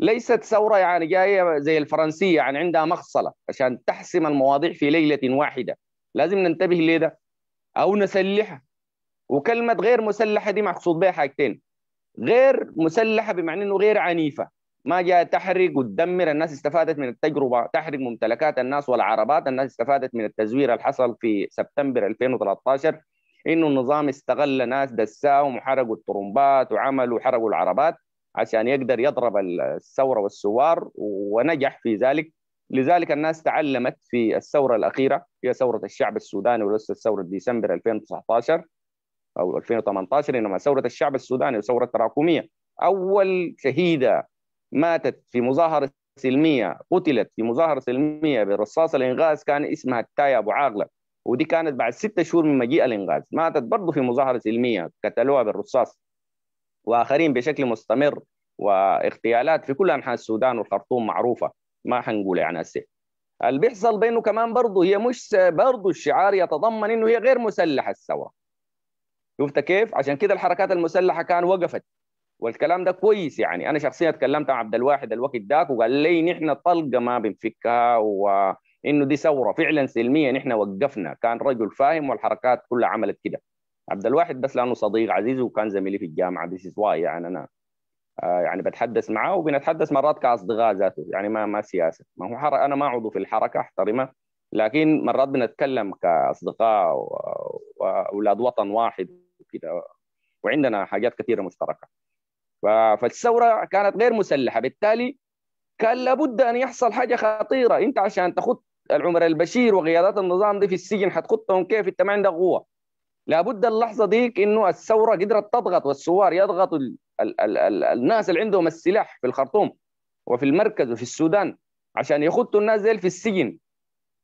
ليست ثورة يعني جاية زي الفرنسية يعني عندها مغسلة عشان تحسم المواضيع في ليلة واحدة. لازم ننتبه لده او نسلحها. وكلمة غير مسلحة دي مقصود بها حاجتين، غير مسلحة بمعنى انه غير عنيفة، ما جاء تحرق وتدمر. الناس استفادت من التجربة، تحرق ممتلكات الناس والعربات. الناس استفادت من التزوير اللي حصل في سبتمبر 2013، إنه النظام استغل ناس دساهم وحرقوا الطرمبات وعملوا حرقوا العربات عشان يقدر يضرب الثورة والثوار، ونجح في ذلك. لذلك الناس تعلمت في الثورة الأخيرة، هي ثورة الشعب السوداني وليست ثورة ديسمبر 2019 أو 2018، إنما ثورة الشعب السوداني وثورة تراكمية. أول شهيدة ماتت في مظاهرة سلمية، قتلت في مظاهرة سلمية برصاص الإنغاز، كان اسمها التاية أبو عاغلة، ودي كانت بعد 6 شهور من مجيء الإنغاز. ماتت برضه في مظاهرة سلمية قتلوها بالرصاص، وآخرين بشكل مستمر، واغتيالات في كل أنحاء السودان والخرطوم معروفة، ما حنقول يعني هسه. اللي بيحصل بينه كمان برضه هي مش برضه الشعار يتضمن إنه هي غير مسلحة الثورة. شفت كيف؟ عشان كده الحركات المسلحة كان وقفت، والكلام ده كويس. يعني انا شخصيا اتكلمت مع عبد الواحد الوقت ذاك وقال لي نحن طلقه ما بنفكها وانه دي ثوره فعلا سلميه نحن وقفنا. كان رجل فاهم والحركات كلها عملت كده. عبد الواحد بس لانه صديق عزيز وكان زميلي في الجامعه ديس واي، يعني انا يعني بتحدث معه وبنتحدث مرات كاصدقاء ذاته، يعني ما سياسه، ما هو حركة، انا ما عضو في الحركه احترمها، لكن مرات بنتكلم كاصدقاء واولاد وطن واحد وكده وعندنا حاجات كثيره مشتركه. فالثوره كانت غير مسلحه، بالتالي كان لابد ان يحصل حاجه خطيره. انت عشان تخط عمر البشير وقيادات النظام دي في السجن حتخطهم كيف؟ انت ما عندك قوه. لابد اللحظه ديك انه الثوره قدرت تضغط والثوار يضغطوا الناس اللي عندهم السلاح في الخرطوم وفي المركز وفي السودان عشان يخطوا الناس زي في السجن.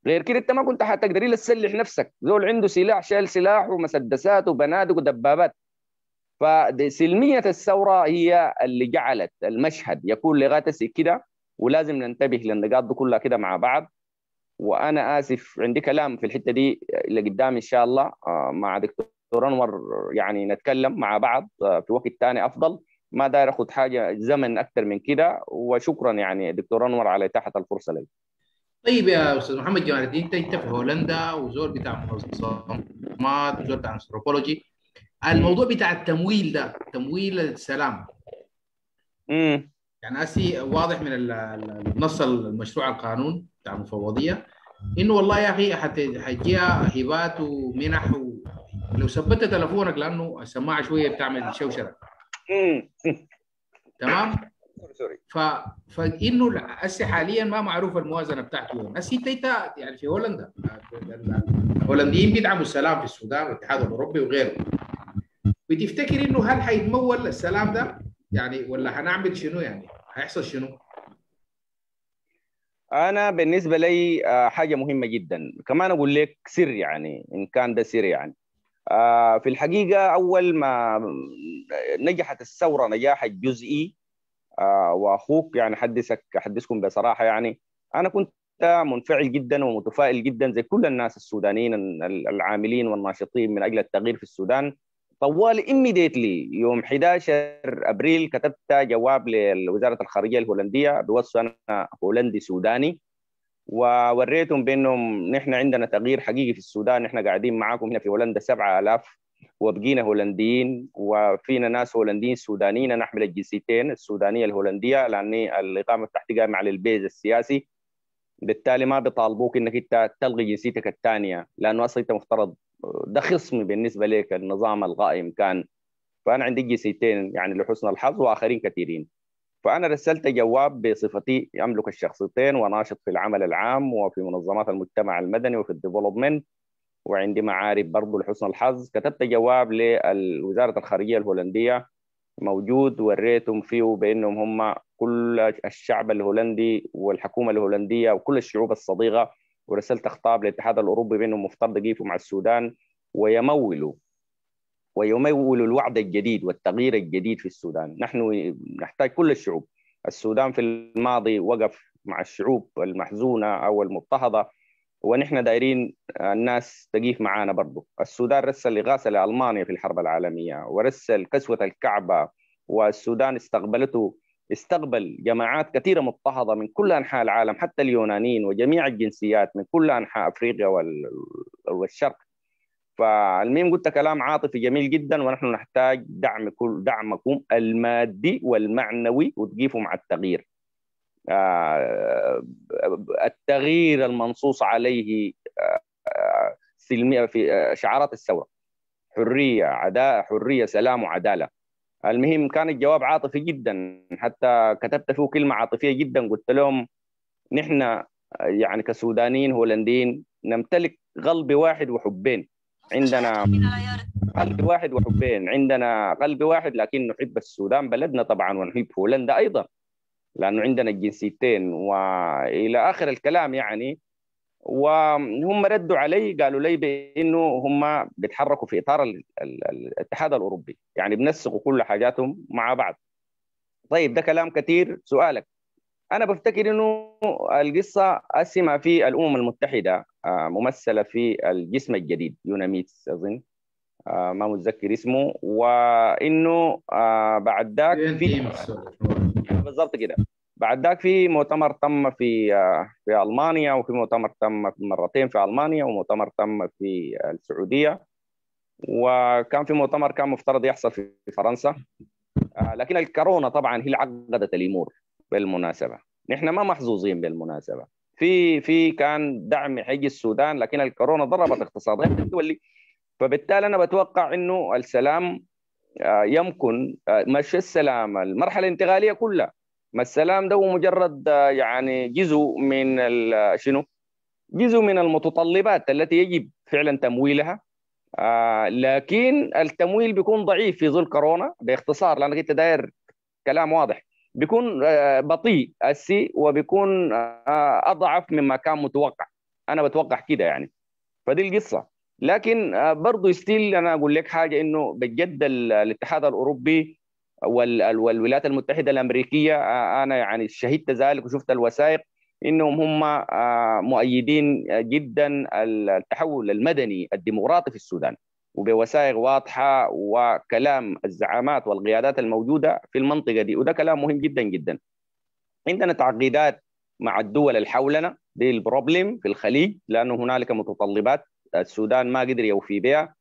غير كده انت ما كنت حتقدر تسلح نفسك، زول عنده سلاح شايل سلاح ومسدسات وبنادق ودبابات. فسلمية الثورة هي اللي جعلت المشهد يكون لغاية كده، ولازم ننتبه للنقاط دي كلها كده مع بعض. وأنا آسف عندي كلام في الحتة دي اللي قدام إن شاء الله مع دكتور أنور، يعني نتكلم مع بعض في وقت تاني أفضل، ما داير أخذ حاجة زمن أكثر من كده. وشكرا يعني دكتور أنور على تحت الفرصة لي. طيب يا استاذ محمد جمال الدين، انت في هولندا وزول بتاع منظمات وزول بتاع انثروبولوجي، الموضوع بتاع التمويل ده، تمويل السلام، يعني اسي واضح من النص المشروع القانون بتاع المفوضيه انه والله يا اخي حتجيها هبات ومنح، ولو ثبتت تليفونك لانه السماعه شويه بتعمل شوشره. تمام؟ فانه هسه حاليا ما معروف الموازنه بتاعته. هسه انت يعني في هولندا الهولنديين بيدعموا السلام في السودان والاتحاد الاوروبي وغيره، بتفتكر انه هل حيتمول السلام ده يعني ولا هنعمل شنو؟ يعني هيحصل شنو؟ انا بالنسبه لي حاجه مهمه جدا، كمان اقول لك سر، يعني ان كان ده سر، يعني في الحقيقه اول ما نجحت الثوره نجاح جزئي، واخوك يعني حدثكم بصراحه، يعني انا كنت منفعل جدا ومتفائل جدا زي كل الناس السودانيين العاملين والناشطين من اجل التغيير في السودان. طوال immediately يوم 11 ابريل كتبت جواب لوزاره الخارجيه الهولنديه بوصف انا هولندي سوداني، ووريتهم بانهم نحن عندنا تغيير حقيقي في السودان، نحن قاعدين معاكم هنا في هولندا 7000 وبقينا هولنديين، وفينا ناس هولنديين سودانيين. انا احمل الجنسيتين السودانيه الهولنديه لاني الاقامه بتاعتي قايمه على البيز السياسي، بالتالي ما بيطالبوك انك انت تلغي جنسيتك الثانيه لانه اصلا انت مفترض ده خصمي بالنسبه لك النظام القائم كان. فانا عندي جنسيتين يعني لحسن الحظ واخرين كثيرين. فانا رسلت جواب بصفتي املك الشخصيتين وناشط في العمل العام وفي منظمات المجتمع المدني وفي الديفلوبمنت وعندي معارف برضه لحسن الحظ. كتبت جواب لوزارة الخارجية الهولندية موجود، وريتهم فيه بأنهم هم كل الشعب الهولندي والحكومة الهولندية وكل الشعوب الصديقة، ورسلت خطاب للاتحاد الأوروبي بأنهم مفترض يقفوا مع السودان ويمولوا الوعد الجديد والتغيير الجديد في السودان. نحن نحتاج كل الشعوب. السودان في الماضي وقف مع الشعوب المحزونة أو المضطهدة، ونحن دايرين الناس تقيف معانا برضه. السودان رسل إغاثة لألمانيا في الحرب العالمية، ورسل كسوة الكعبة، والسودان استقبل جماعات كثيرة مضطهدة من كل أنحاء العالم، حتى اليونانيين وجميع الجنسيات من كل أنحاء أفريقيا والشرق. فالمهم قلت كلام عاطفي جميل جدا، ونحن نحتاج دعمكم المادي والمعنوي وتقيفوا مع التغيير. التغيير المنصوص عليه في شعارات الثورة، حرية، عدالة، حرية، سلام وعدالة. المهم كان الجواب عاطفي جدا، حتى كتبت فيه كلمة عاطفية جدا، قلت لهم نحن يعني كسودانيين هولنديين نمتلك قلب واحد وحبين، عندنا قلب واحد وحبين، عندنا قلب واحد، لكن نحب السودان بلدنا طبعا ونحب هولندا أيضا لأنه عندنا الجنسيتين وإلى آخر الكلام يعني. وهم ردوا علي قالوا لي بأنه هم بيتحركوا في إطار الاتحاد الأوروبي، يعني بنسقوا كل حاجاتهم مع بعض. طيب ده كلام كثير. سؤالك، أنا بفتكر أنه القصة أسمى في الأمم المتحدة ممثلة في الجسم الجديد يوناميتس أظن، ما متذكر اسمه، وانه بعد ذاك بالضبط كده. بعد ذاك في مؤتمر تم في المانيا، وفي مؤتمر تم مرتين في المانيا، ومؤتمر تم في السعوديه، وكان في مؤتمر كان مفترض يحصل في فرنسا، لكن الكورونا طبعا هي اللي عقدت الامور. بالمناسبه نحن ما محظوظين بالمناسبه، في كان دعم حج السودان، لكن الكورونا ضربت اقتصاديات الدول، فبالتالي انا بتوقع انه السلام يمكن مش السلام، المرحله الانتقاليه كلها، ما السلام ده مجرد يعني جزء من جزء من المتطلبات التي يجب فعلا تمويلها، لكن التمويل بيكون ضعيف في ظل كورونا باختصار، لانك انت داير كلام واضح، بيكون بطيء السي، وبيكون اضعف مما كان متوقع، انا بتوقع كده يعني، فدي القصه. لكن برضه ستيل انا اقول لك حاجه، انه بجد الاتحاد الاوروبي والولايات المتحده الامريكيه، انا يعني شهدت ذلك وشفت الوثائق، انهم هم مؤيدين جدا التحول المدني الديمقراطي في السودان، وبوثائق واضحه وكلام الزعامات والقيادات الموجوده في المنطقه دي، وده كلام مهم جدا جدا. عندنا تعقيدات مع الدول اللي حولنا، دي البروبلم في الخليج، لانه هنالك متطلبات السودان ما قدر يوفي بها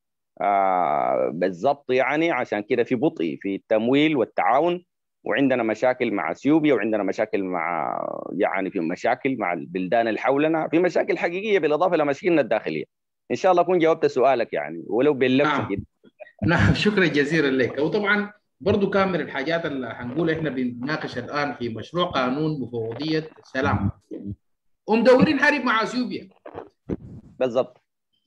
بالضبط يعني، عشان كده في بطء في التمويل والتعاون، وعندنا مشاكل مع اثيوبيا، وعندنا مشاكل مع يعني في مشاكل مع البلدان اللي حولنا، في مشاكل حقيقيه بالاضافه الى مشاكلنا الداخليه. ان شاء الله اكون جاوبت سؤالك يعني ولو باللفه كده. نعم شكرا جزيلا لك. وطبعا برضه كان من الحاجات اللي هنقولها، احنا بنناقش الان في مشروع قانون مفوضيه السلام، ومدورين نحارب مع اثيوبيا. بالضبط.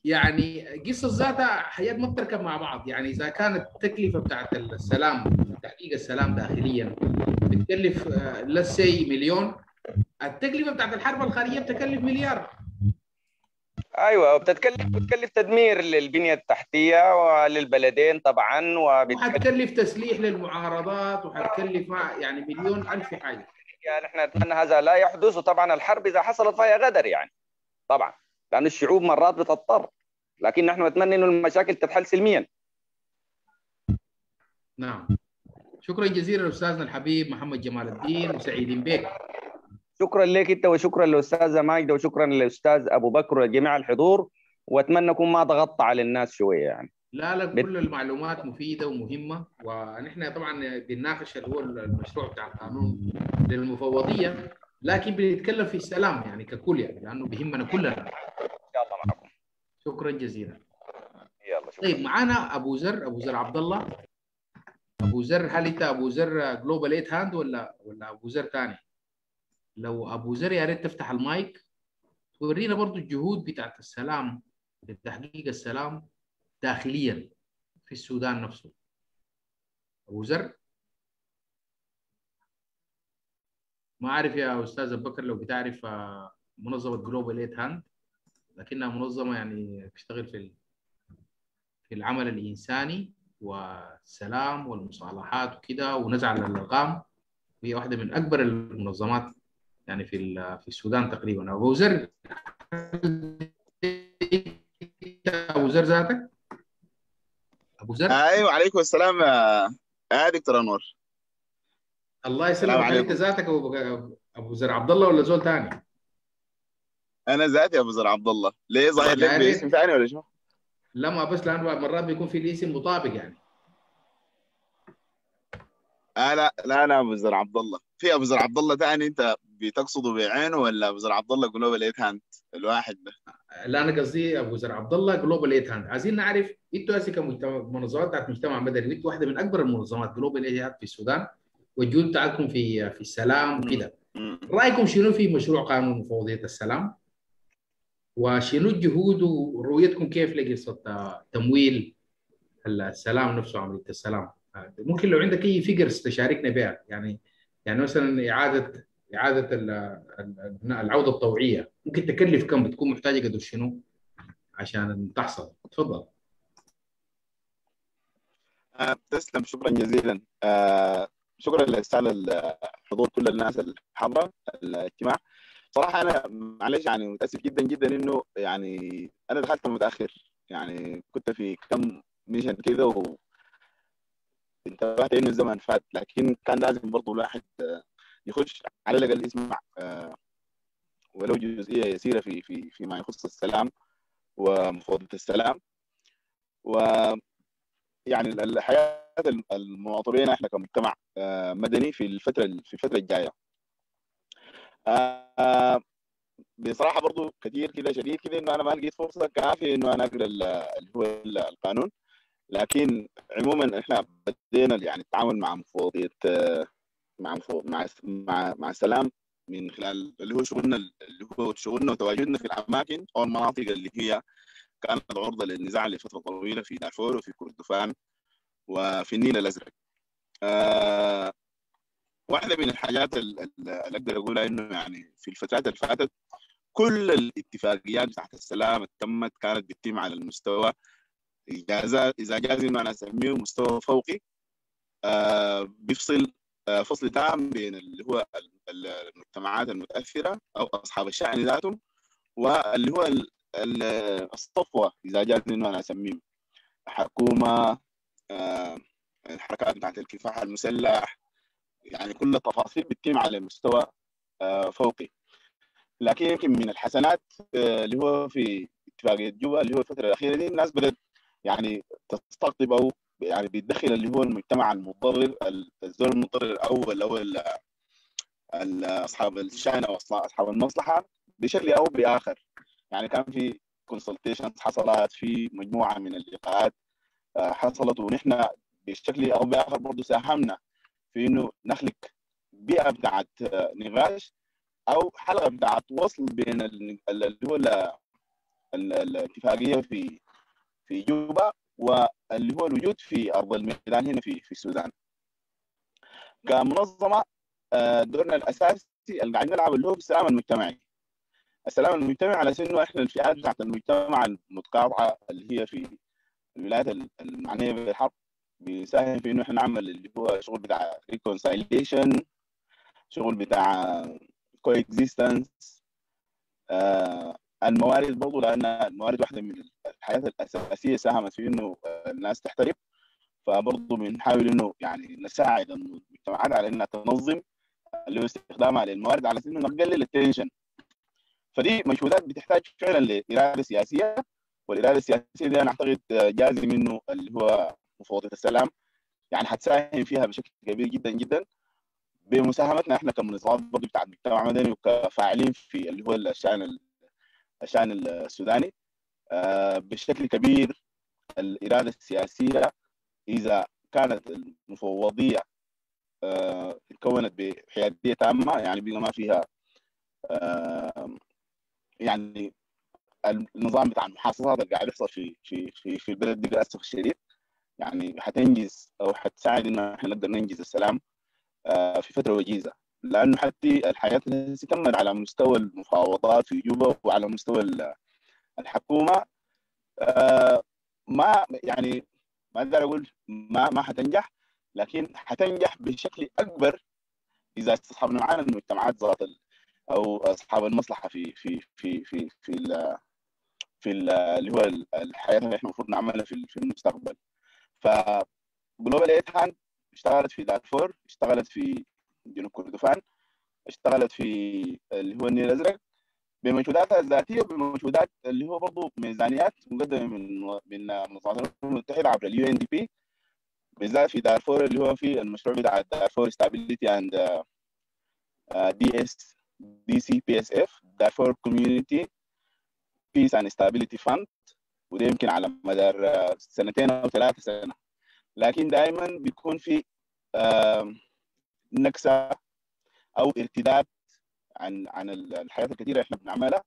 يعني قصة ذاتها حاجات ما بتركب مع بعض، يعني إذا كانت التكلفة بتاعت السلام، تحقيق السلام داخليا، بتكلف لسي مليون، التكلفة بتاعت الحرب الخارجية بتكلف مليار. أيوة، بتكلف تدمير للبنية التحتية وللبلدين طبعا، وحتكلف تسليح للمعارضات، وحتكلف يعني مليون ألف حاجة. يعني إحنا نتمنى هذا لا يحدث، وطبعا الحرب إذا حصلت فهي غدر يعني طبعا، لأن الشعوب مرات بتضطر، لكن نحن نتمنى أن المشاكل تتحل سلميا. نعم شكرا جزيلا لأستاذنا الحبيب محمد جمال الدين، وسعيدين بك. شكرا لك أنت، وشكرا للأستاذة ماجدة، وشكرا للأستاذ أبو بكر، ولجميع الحضور، وأتمنى أكون ما ضغطت على الناس شوية يعني. لا لا، كل المعلومات مفيدة ومهمة، ونحن طبعا بنناقش اللي هو المشروع بتاع القانون للمفوضية، لكن بنتكلم في السلام يعني ككل، يعني لانه بيهمنا كلنا. ان شاء الله معكم. شكرا جزيلا. يلا شكرا. طيب معانا ابو زر عبد الله. ابو زر، هل انت ابو زر جلوبال ايت هاند ولا ابو زر ثاني؟ لو ابو زر يا ريت تفتح المايك تورينا برضه الجهود بتاعت السلام لتحقيق السلام داخليا في السودان نفسه. ابو زر ما أعرف يا أستاذ أبو بكر لو بتعرف منظمة جلوبال ايت هاند، لكنها منظمة يعني بتشتغل في العمل الإنساني والسلام والمصالحات وكده، ونزع الألغام، وهي واحدة من أكبر المنظمات يعني في السودان تقريبا. أبو زر ذاتك؟ أبو زر؟ أيوه عليكم السلام يا دكتور أنور. الله يسلمك، انت ذاتك ابو زر عبد الله ولا زول ثاني؟ انا ذاتي ابو زر عبد الله. ليه ظاهر لك باسم ثاني ولا شو؟ لا ما بس لانه مرات بيكون في الاسم مطابق يعني. لا انا ابو زر عبد الله. في ابو زر عبد الله ثاني انت بتقصده بعينه ولا ابو زر عبد الله جلوبال ايت هاند الواحد ده؟ لا انا قصدي ابو زر عبد الله جلوبال ايت هاند. عايزين نعرف انتوا هسه كمنظمات بتاعت مجتمع مدني، انتوا واحده من اكبر المنظمات جلوبال ايت هاند في السودان، والجهود بتاعتكم في السلام وكده، رايكم شنو في مشروع قانون مفوضيه السلام؟ وشنو الجهود ورؤيتكم كيف لقصه تمويل السلام نفسه، عمليه السلام؟ ممكن لو عندك اي فيجرز تشاركنا بها، يعني مثلا اعاده العوده الطوعيه ممكن تكلف كم، بتكون محتاجه قد شنو عشان تحصل؟ تفضل. تسلم، شكرا جزيلا. شكرا لرسالة حضور كل الناس الحاضرة الاجتماع. صراحة أنا معلش يعني متأسف جدا جدا إنه يعني أنا دخلت متأخر، يعني كنت في كم مشان كده وانتبهت انه الزمن فات، لكن كان لازم برضه الواحد يخش على الاقل يسمع ولو جزئيه يسيره في في فيما يخص السلام ومفوضية السلام. ويعني حياه المواطنين احنا كمجتمع مدني في الفتره الجايه. بصراحه برضه كثير كده شديد كده انه انا ما لقيت فرصه كافيه انه انا اقرا اللي هو القانون، لكن عموما احنا بدينا يعني التعامل مع مفوضيه مع السلام من خلال اللي هو شغلنا وتواجدنا في الاماكن او المناطق اللي هي كانت عرضه للنزاع لفتره طويله في دارفور وفي كردفان وفي النيل الازرق. واحده من الحاجات اللي اقدر اقولها انه يعني في الفترات اللي فاتت كل الاتفاقيات بتاعت السلام اللي تمت كانت بتتم على المستوى اذا جاز انه انا اسميه مستوى فوقي، بيفصل فصل تام بين اللي هو المجتمعات المتاثره او اصحاب الشأن ذاتهم واللي هو الصفوه اذا جاز انه انا اسميه حكومه، الحركات بتاعت الكفاح المسلح، يعني كل التفاصيل بتتم على مستوى فوقي. لكن يمكن من الحسنات اللي هو في اتفاقية جوبا اللي هو الفترة الأخيرة دي الناس بدأت يعني تستقطب أو يعني بيتدخل اللي هو المجتمع المتضرر، الزول المتضرر الأول أو أصحاب الشأن أو أصحاب المصلحة بشكل أو بآخر. يعني كان في كونسلتيشنز حصلت، في مجموعة من اللقاءات حصلت، ونحن بشكل أو بآخر برضه ساهمنا في انه نخلق بيئه بتاعت نقاش او حلقه بتاعت وصل بين اللي هو الاتفاقيه في جوبا واللي هو الوجود في ارض الميدان هنا في السودان. كمنظمه دورنا الاساسي اللي قاعدين نلعبه اللي هو السلام المجتمعي. السلام المجتمعي على اساس انه احنا الفئات بتاعت المجتمع المتقاطعه اللي هي في الولايات المعنيه بالحرب بيساهم في انه احنا نعمل اللي هو شغل بتاع ريكونسايليشن، شغل بتاع كويكزيستنس. الموارد برضه لان الموارد واحده من الحياه الاساسيه ساهمت في انه الناس تحترم، فبرضه بنحاول انه يعني نساعد المجتمعات على انها تنظم اللي هو استخدامها للموارد على انه نقلل التنشن. فدي مجهودات بتحتاج فعلا لاراده سياسيه، والاراده السياسيه دي انا اعتقد جازم منه اللي هو مفوضية السلام يعني هتساهم فيها بشكل كبير جدا جدا بمساهمتنا احنا كمنظمات برضه بتاعت مجتمع مدني وكفاعلين في اللي هو الشأن السوداني. بشكل كبير الإرادة السياسية إذا كانت المفوضية تكونت بحيادية تامة يعني بما ما فيها يعني النظام بتاع المحاصصات اللي قاعد يحصل في البلد دي للأسف الشديد، يعني حتنجز او حتساعد ان احنا نقدر ننجز السلام في فتره وجيزه. لانه حتى الحياه التي تمت على مستوى المفاوضات في جوبا وعلى مستوى الحكومه ما يعني ما اقدر اقول ما حتنجح، لكن حتنجح بشكل اكبر اذا استصحبنا معانا المجتمعات ذات او اصحاب المصلحه في في في في في ال في ال اللي هو الحياه اللي احنا المفروض نعملها في المستقبل. ف جلوبال هاند اشتغلت في دارفور، اشتغلت في جنوب كردفان، اشتغلت في اللي هو النيل الازرق بمجهوداتها الذاتيه وبمجهودات اللي هو برضه ميزانيات مقدمه من منظمه الامم المتحده عبر اليو ان دي بي، بالذات في دارفور اللي هو في المشروع بتاع دارفور ستابيليتي اند DCPSF دارفور كوميونتي بيس اند ستابيليتي فاند، وده يمكن على مدار سنتين او 3 سنوات. لكن دائما بيكون في نكسه او ارتداد عن الحياه الكثيره احنا بنعملها،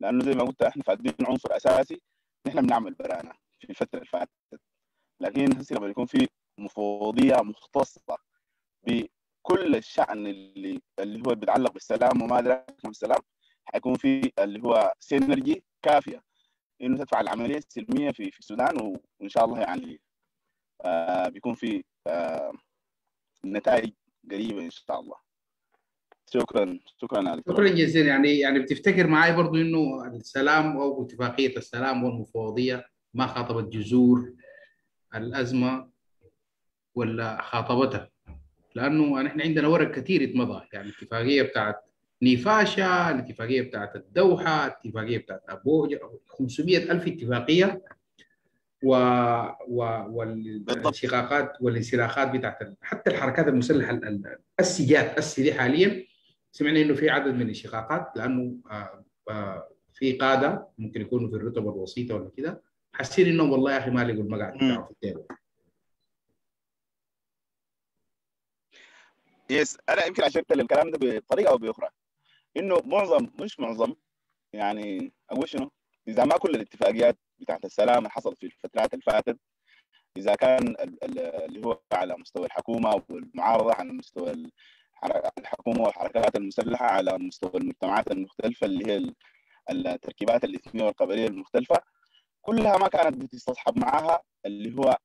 لانه زي ما قلت احنا فاقدين عنصر اساسي نحن بنعمل برانا في الفتره اللي فاتت. لكن هسه لما يكون في مفوضيه مختصه بكل الشأن اللي هو بيتعلق بالسلام وما ادراك ما السلام، حيكون في اللي هو سينرجي كافيه انه تدفع العمليه السلميه في السودان، وان شاء الله يعني بيكون في نتائج قريبه ان شاء الله. شكرا عليك. شكرا جزيلا. يعني بتفتكر معي برضو انه السلام او اتفاقيه السلام والمفوضيه ما خاطبت جذور الأزمة ولا خاطبتها، لأنه نحن عندنا ورق كثير اتمضى، يعني الاتفاقية بتاعت نيفاشا، الاتفاقية بتاعت الدوحة، الاتفاقية بتاعت أبوجا، 500,000 اتفاقية والانسلاخات بتاعت حتى الحركات المسلحة السجات السي حاليا سمعنا إنه في عدد من الانشقاقات، لأنه في قادة ممكن يكونوا في الرتبة الوسيطة ولا كده حاسين إنهم والله يا أخي ما لقوا المقعد بتاعهم في التيبل. يس انا يمكن اشرت للكلام ده بطريقه او باخرى، انه معظم مش معظم يعني اقول شنو، اذا ما كل الاتفاقيات بتاعت السلام اللي حصلت في الفترات اللي فاتت، اذا كان اللي هو على مستوى الحكومه والمعارضه، على مستوى الحكومه والحركات المسلحه، على مستوى المجتمعات المختلفه اللي هي التركيبات الاثنيه والقبليه المختلفه، كلها ما كانت بتستصحب معاها اللي هو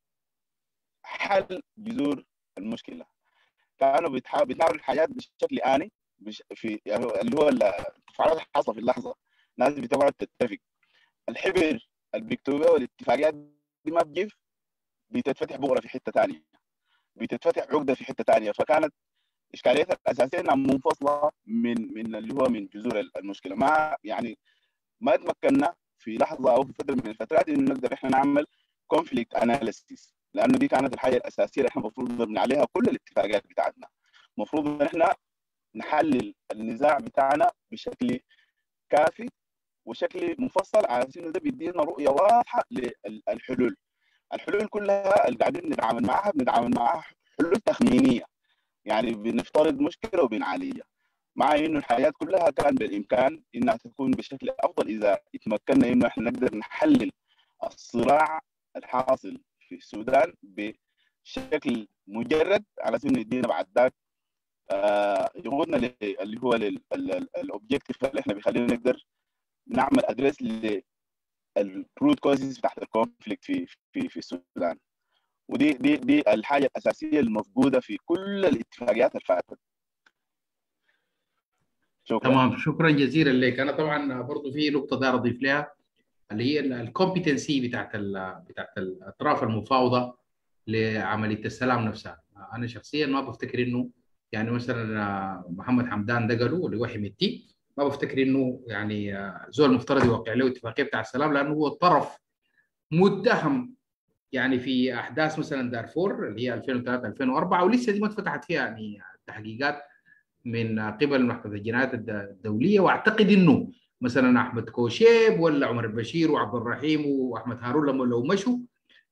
حل جذور المشكله، كانوا بيتناولوا الحاجات بشكل آني في يعني اللي هو التفاعلات الحاصله في اللحظه. الناس بتقعد تتفق، الحبر البكتوبه والاتفاقيات دي ما بتجيب، بتتفتح بؤره في حته ثانيه، بتتفتح عقده في حته ثانيه، فكانت اشكاليتها الاساسيه انها منفصله من اللي هو من جذور المشكله. ما يعني ما تمكنا في لحظه او في فتره من الفترات انه نقدر احنا نعمل كونفليكت اناليسيس، لانه دي كانت الحاجه الاساسيه اللي احنا المفروض نبني عليها كل الاتفاقيات بتاعتنا. المفروض ان احنا نحلل النزاع بتاعنا بشكل كافي وشكل مفصل، على اساس انه ده بيدينا رؤيه واضحه للحلول. الحلول كلها اللي قاعدين نتعامل معاها حلول تخمينيه، يعني بنفترض مشكله وبنعالجها، مع انه الحاجات كلها كان بالامكان انها تكون بشكل افضل اذا تمكنا انه احنا نقدر نحلل الصراع الحاصل في السودان بشكل مجرد، على سبيل يدينا بعد ذاك يقودنا اللي هو الاوبجيكتيف اللي احنا بيخلينا نقدر نعمل ادريس للروت كوزز بتاعت الكونفليكت في في في السودان. ودي دي دي الحاجه الاساسيه المفقوده في كل الاتفاقيات اللي فاتت. شكرا. تمام، شكرا جزيلا لك. انا طبعا برضه في نقطه داير اضيف لها، اللي هي الكومبتنسي بتاعت الاطراف المفاوضه لعمليه السلام نفسها. انا شخصيا ما بفتكر انه يعني مثلا محمد حمدان دقلو اللي هو حميدتي، ما بفتكر انه يعني زول مفترض يوقع له اتفاقيه بتاع السلام، لانه هو الطرف متهم يعني في احداث مثلا دارفور اللي هي 2003 2004 ولسه دي ما اتفتحت فيها يعني تحقيقات من قبل محكمه الجنايات الدوليه. واعتقد انه مثلا احمد كوشيب ولا عمر البشير وعبد الرحيم واحمد هارون لما لو مشوا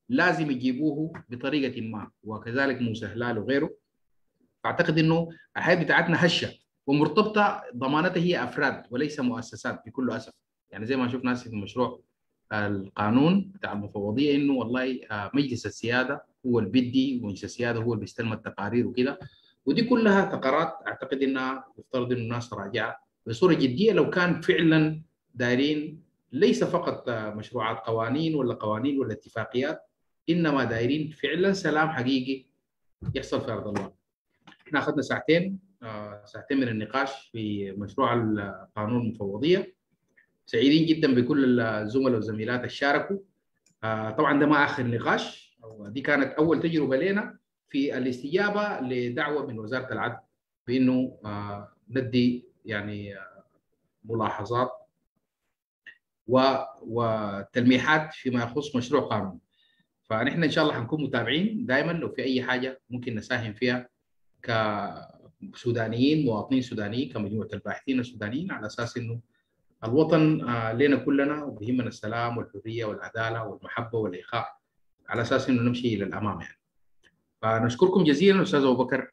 لازم يجيبوه بطريقه ما، وكذلك موسى هلال وغيره. اعتقد انه الحياه بتاعتنا هشه ومرتبطه، ضمانتها هي افراد وليس مؤسسات بكل اسف. يعني زي ما شفنا في مشروع القانون بتاع المفوضيه انه والله مجلس السياده هو اللي بيدي، ومجلس السياده هو اللي بيستلم التقارير وكده، ودي كلها ثغرات اعتقد انها يفترض انه الناس راجعه بصوره جديه لو كان فعلا دايرين ليس فقط مشروعات قوانين ولا اتفاقيات، انما دايرين فعلا سلام حقيقي يحصل في ارض الواقع. احنا اخذنا ساعتين من النقاش في مشروع القانون المفوضيه، سعيدين جدا بكل الزملاء والزميلات اللي شاركوا. طبعا ده ما اخر نقاش، دي كانت اول تجربه لنا في الاستجابه لدعوه من وزاره العدل بانه ندي يعني ملاحظات وتلميحات فيما يخص مشروع قانون. فنحن ان شاء الله هنكون متابعين دائما، لو في اي حاجه ممكن نساهم فيها كسودانيين، مواطنين سودانيين، كمجموعه الباحثين السودانيين، على اساس انه الوطن لنا كلنا وبيهمنا السلام والحريه والعداله والمحبه والاخاء، على اساس انه نمشي الى الامام يعني. فنشكركم جزيلا استاذ ابو بكر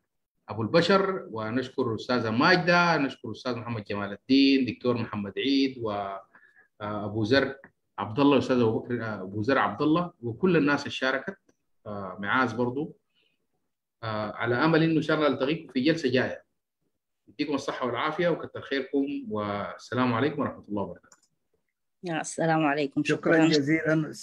أبو البشر، ونشكر الأستاذة ماجدة، نشكر الأستاذ محمد جمال الدين، دكتور محمد عيد، وأبو زر عبد الله، الأستاذ أبو بكر أبو زر عبد الله، وكل الناس اللي شاركت، معاذ برضو. على أمل إنه إن شاء الله نلتقيكم في جلسة جاية. يديكم الصحة والعافية وكثر خيركم، والسلام عليكم ورحمة الله وبركاته. السلام عليكم. شكرا جزيلا.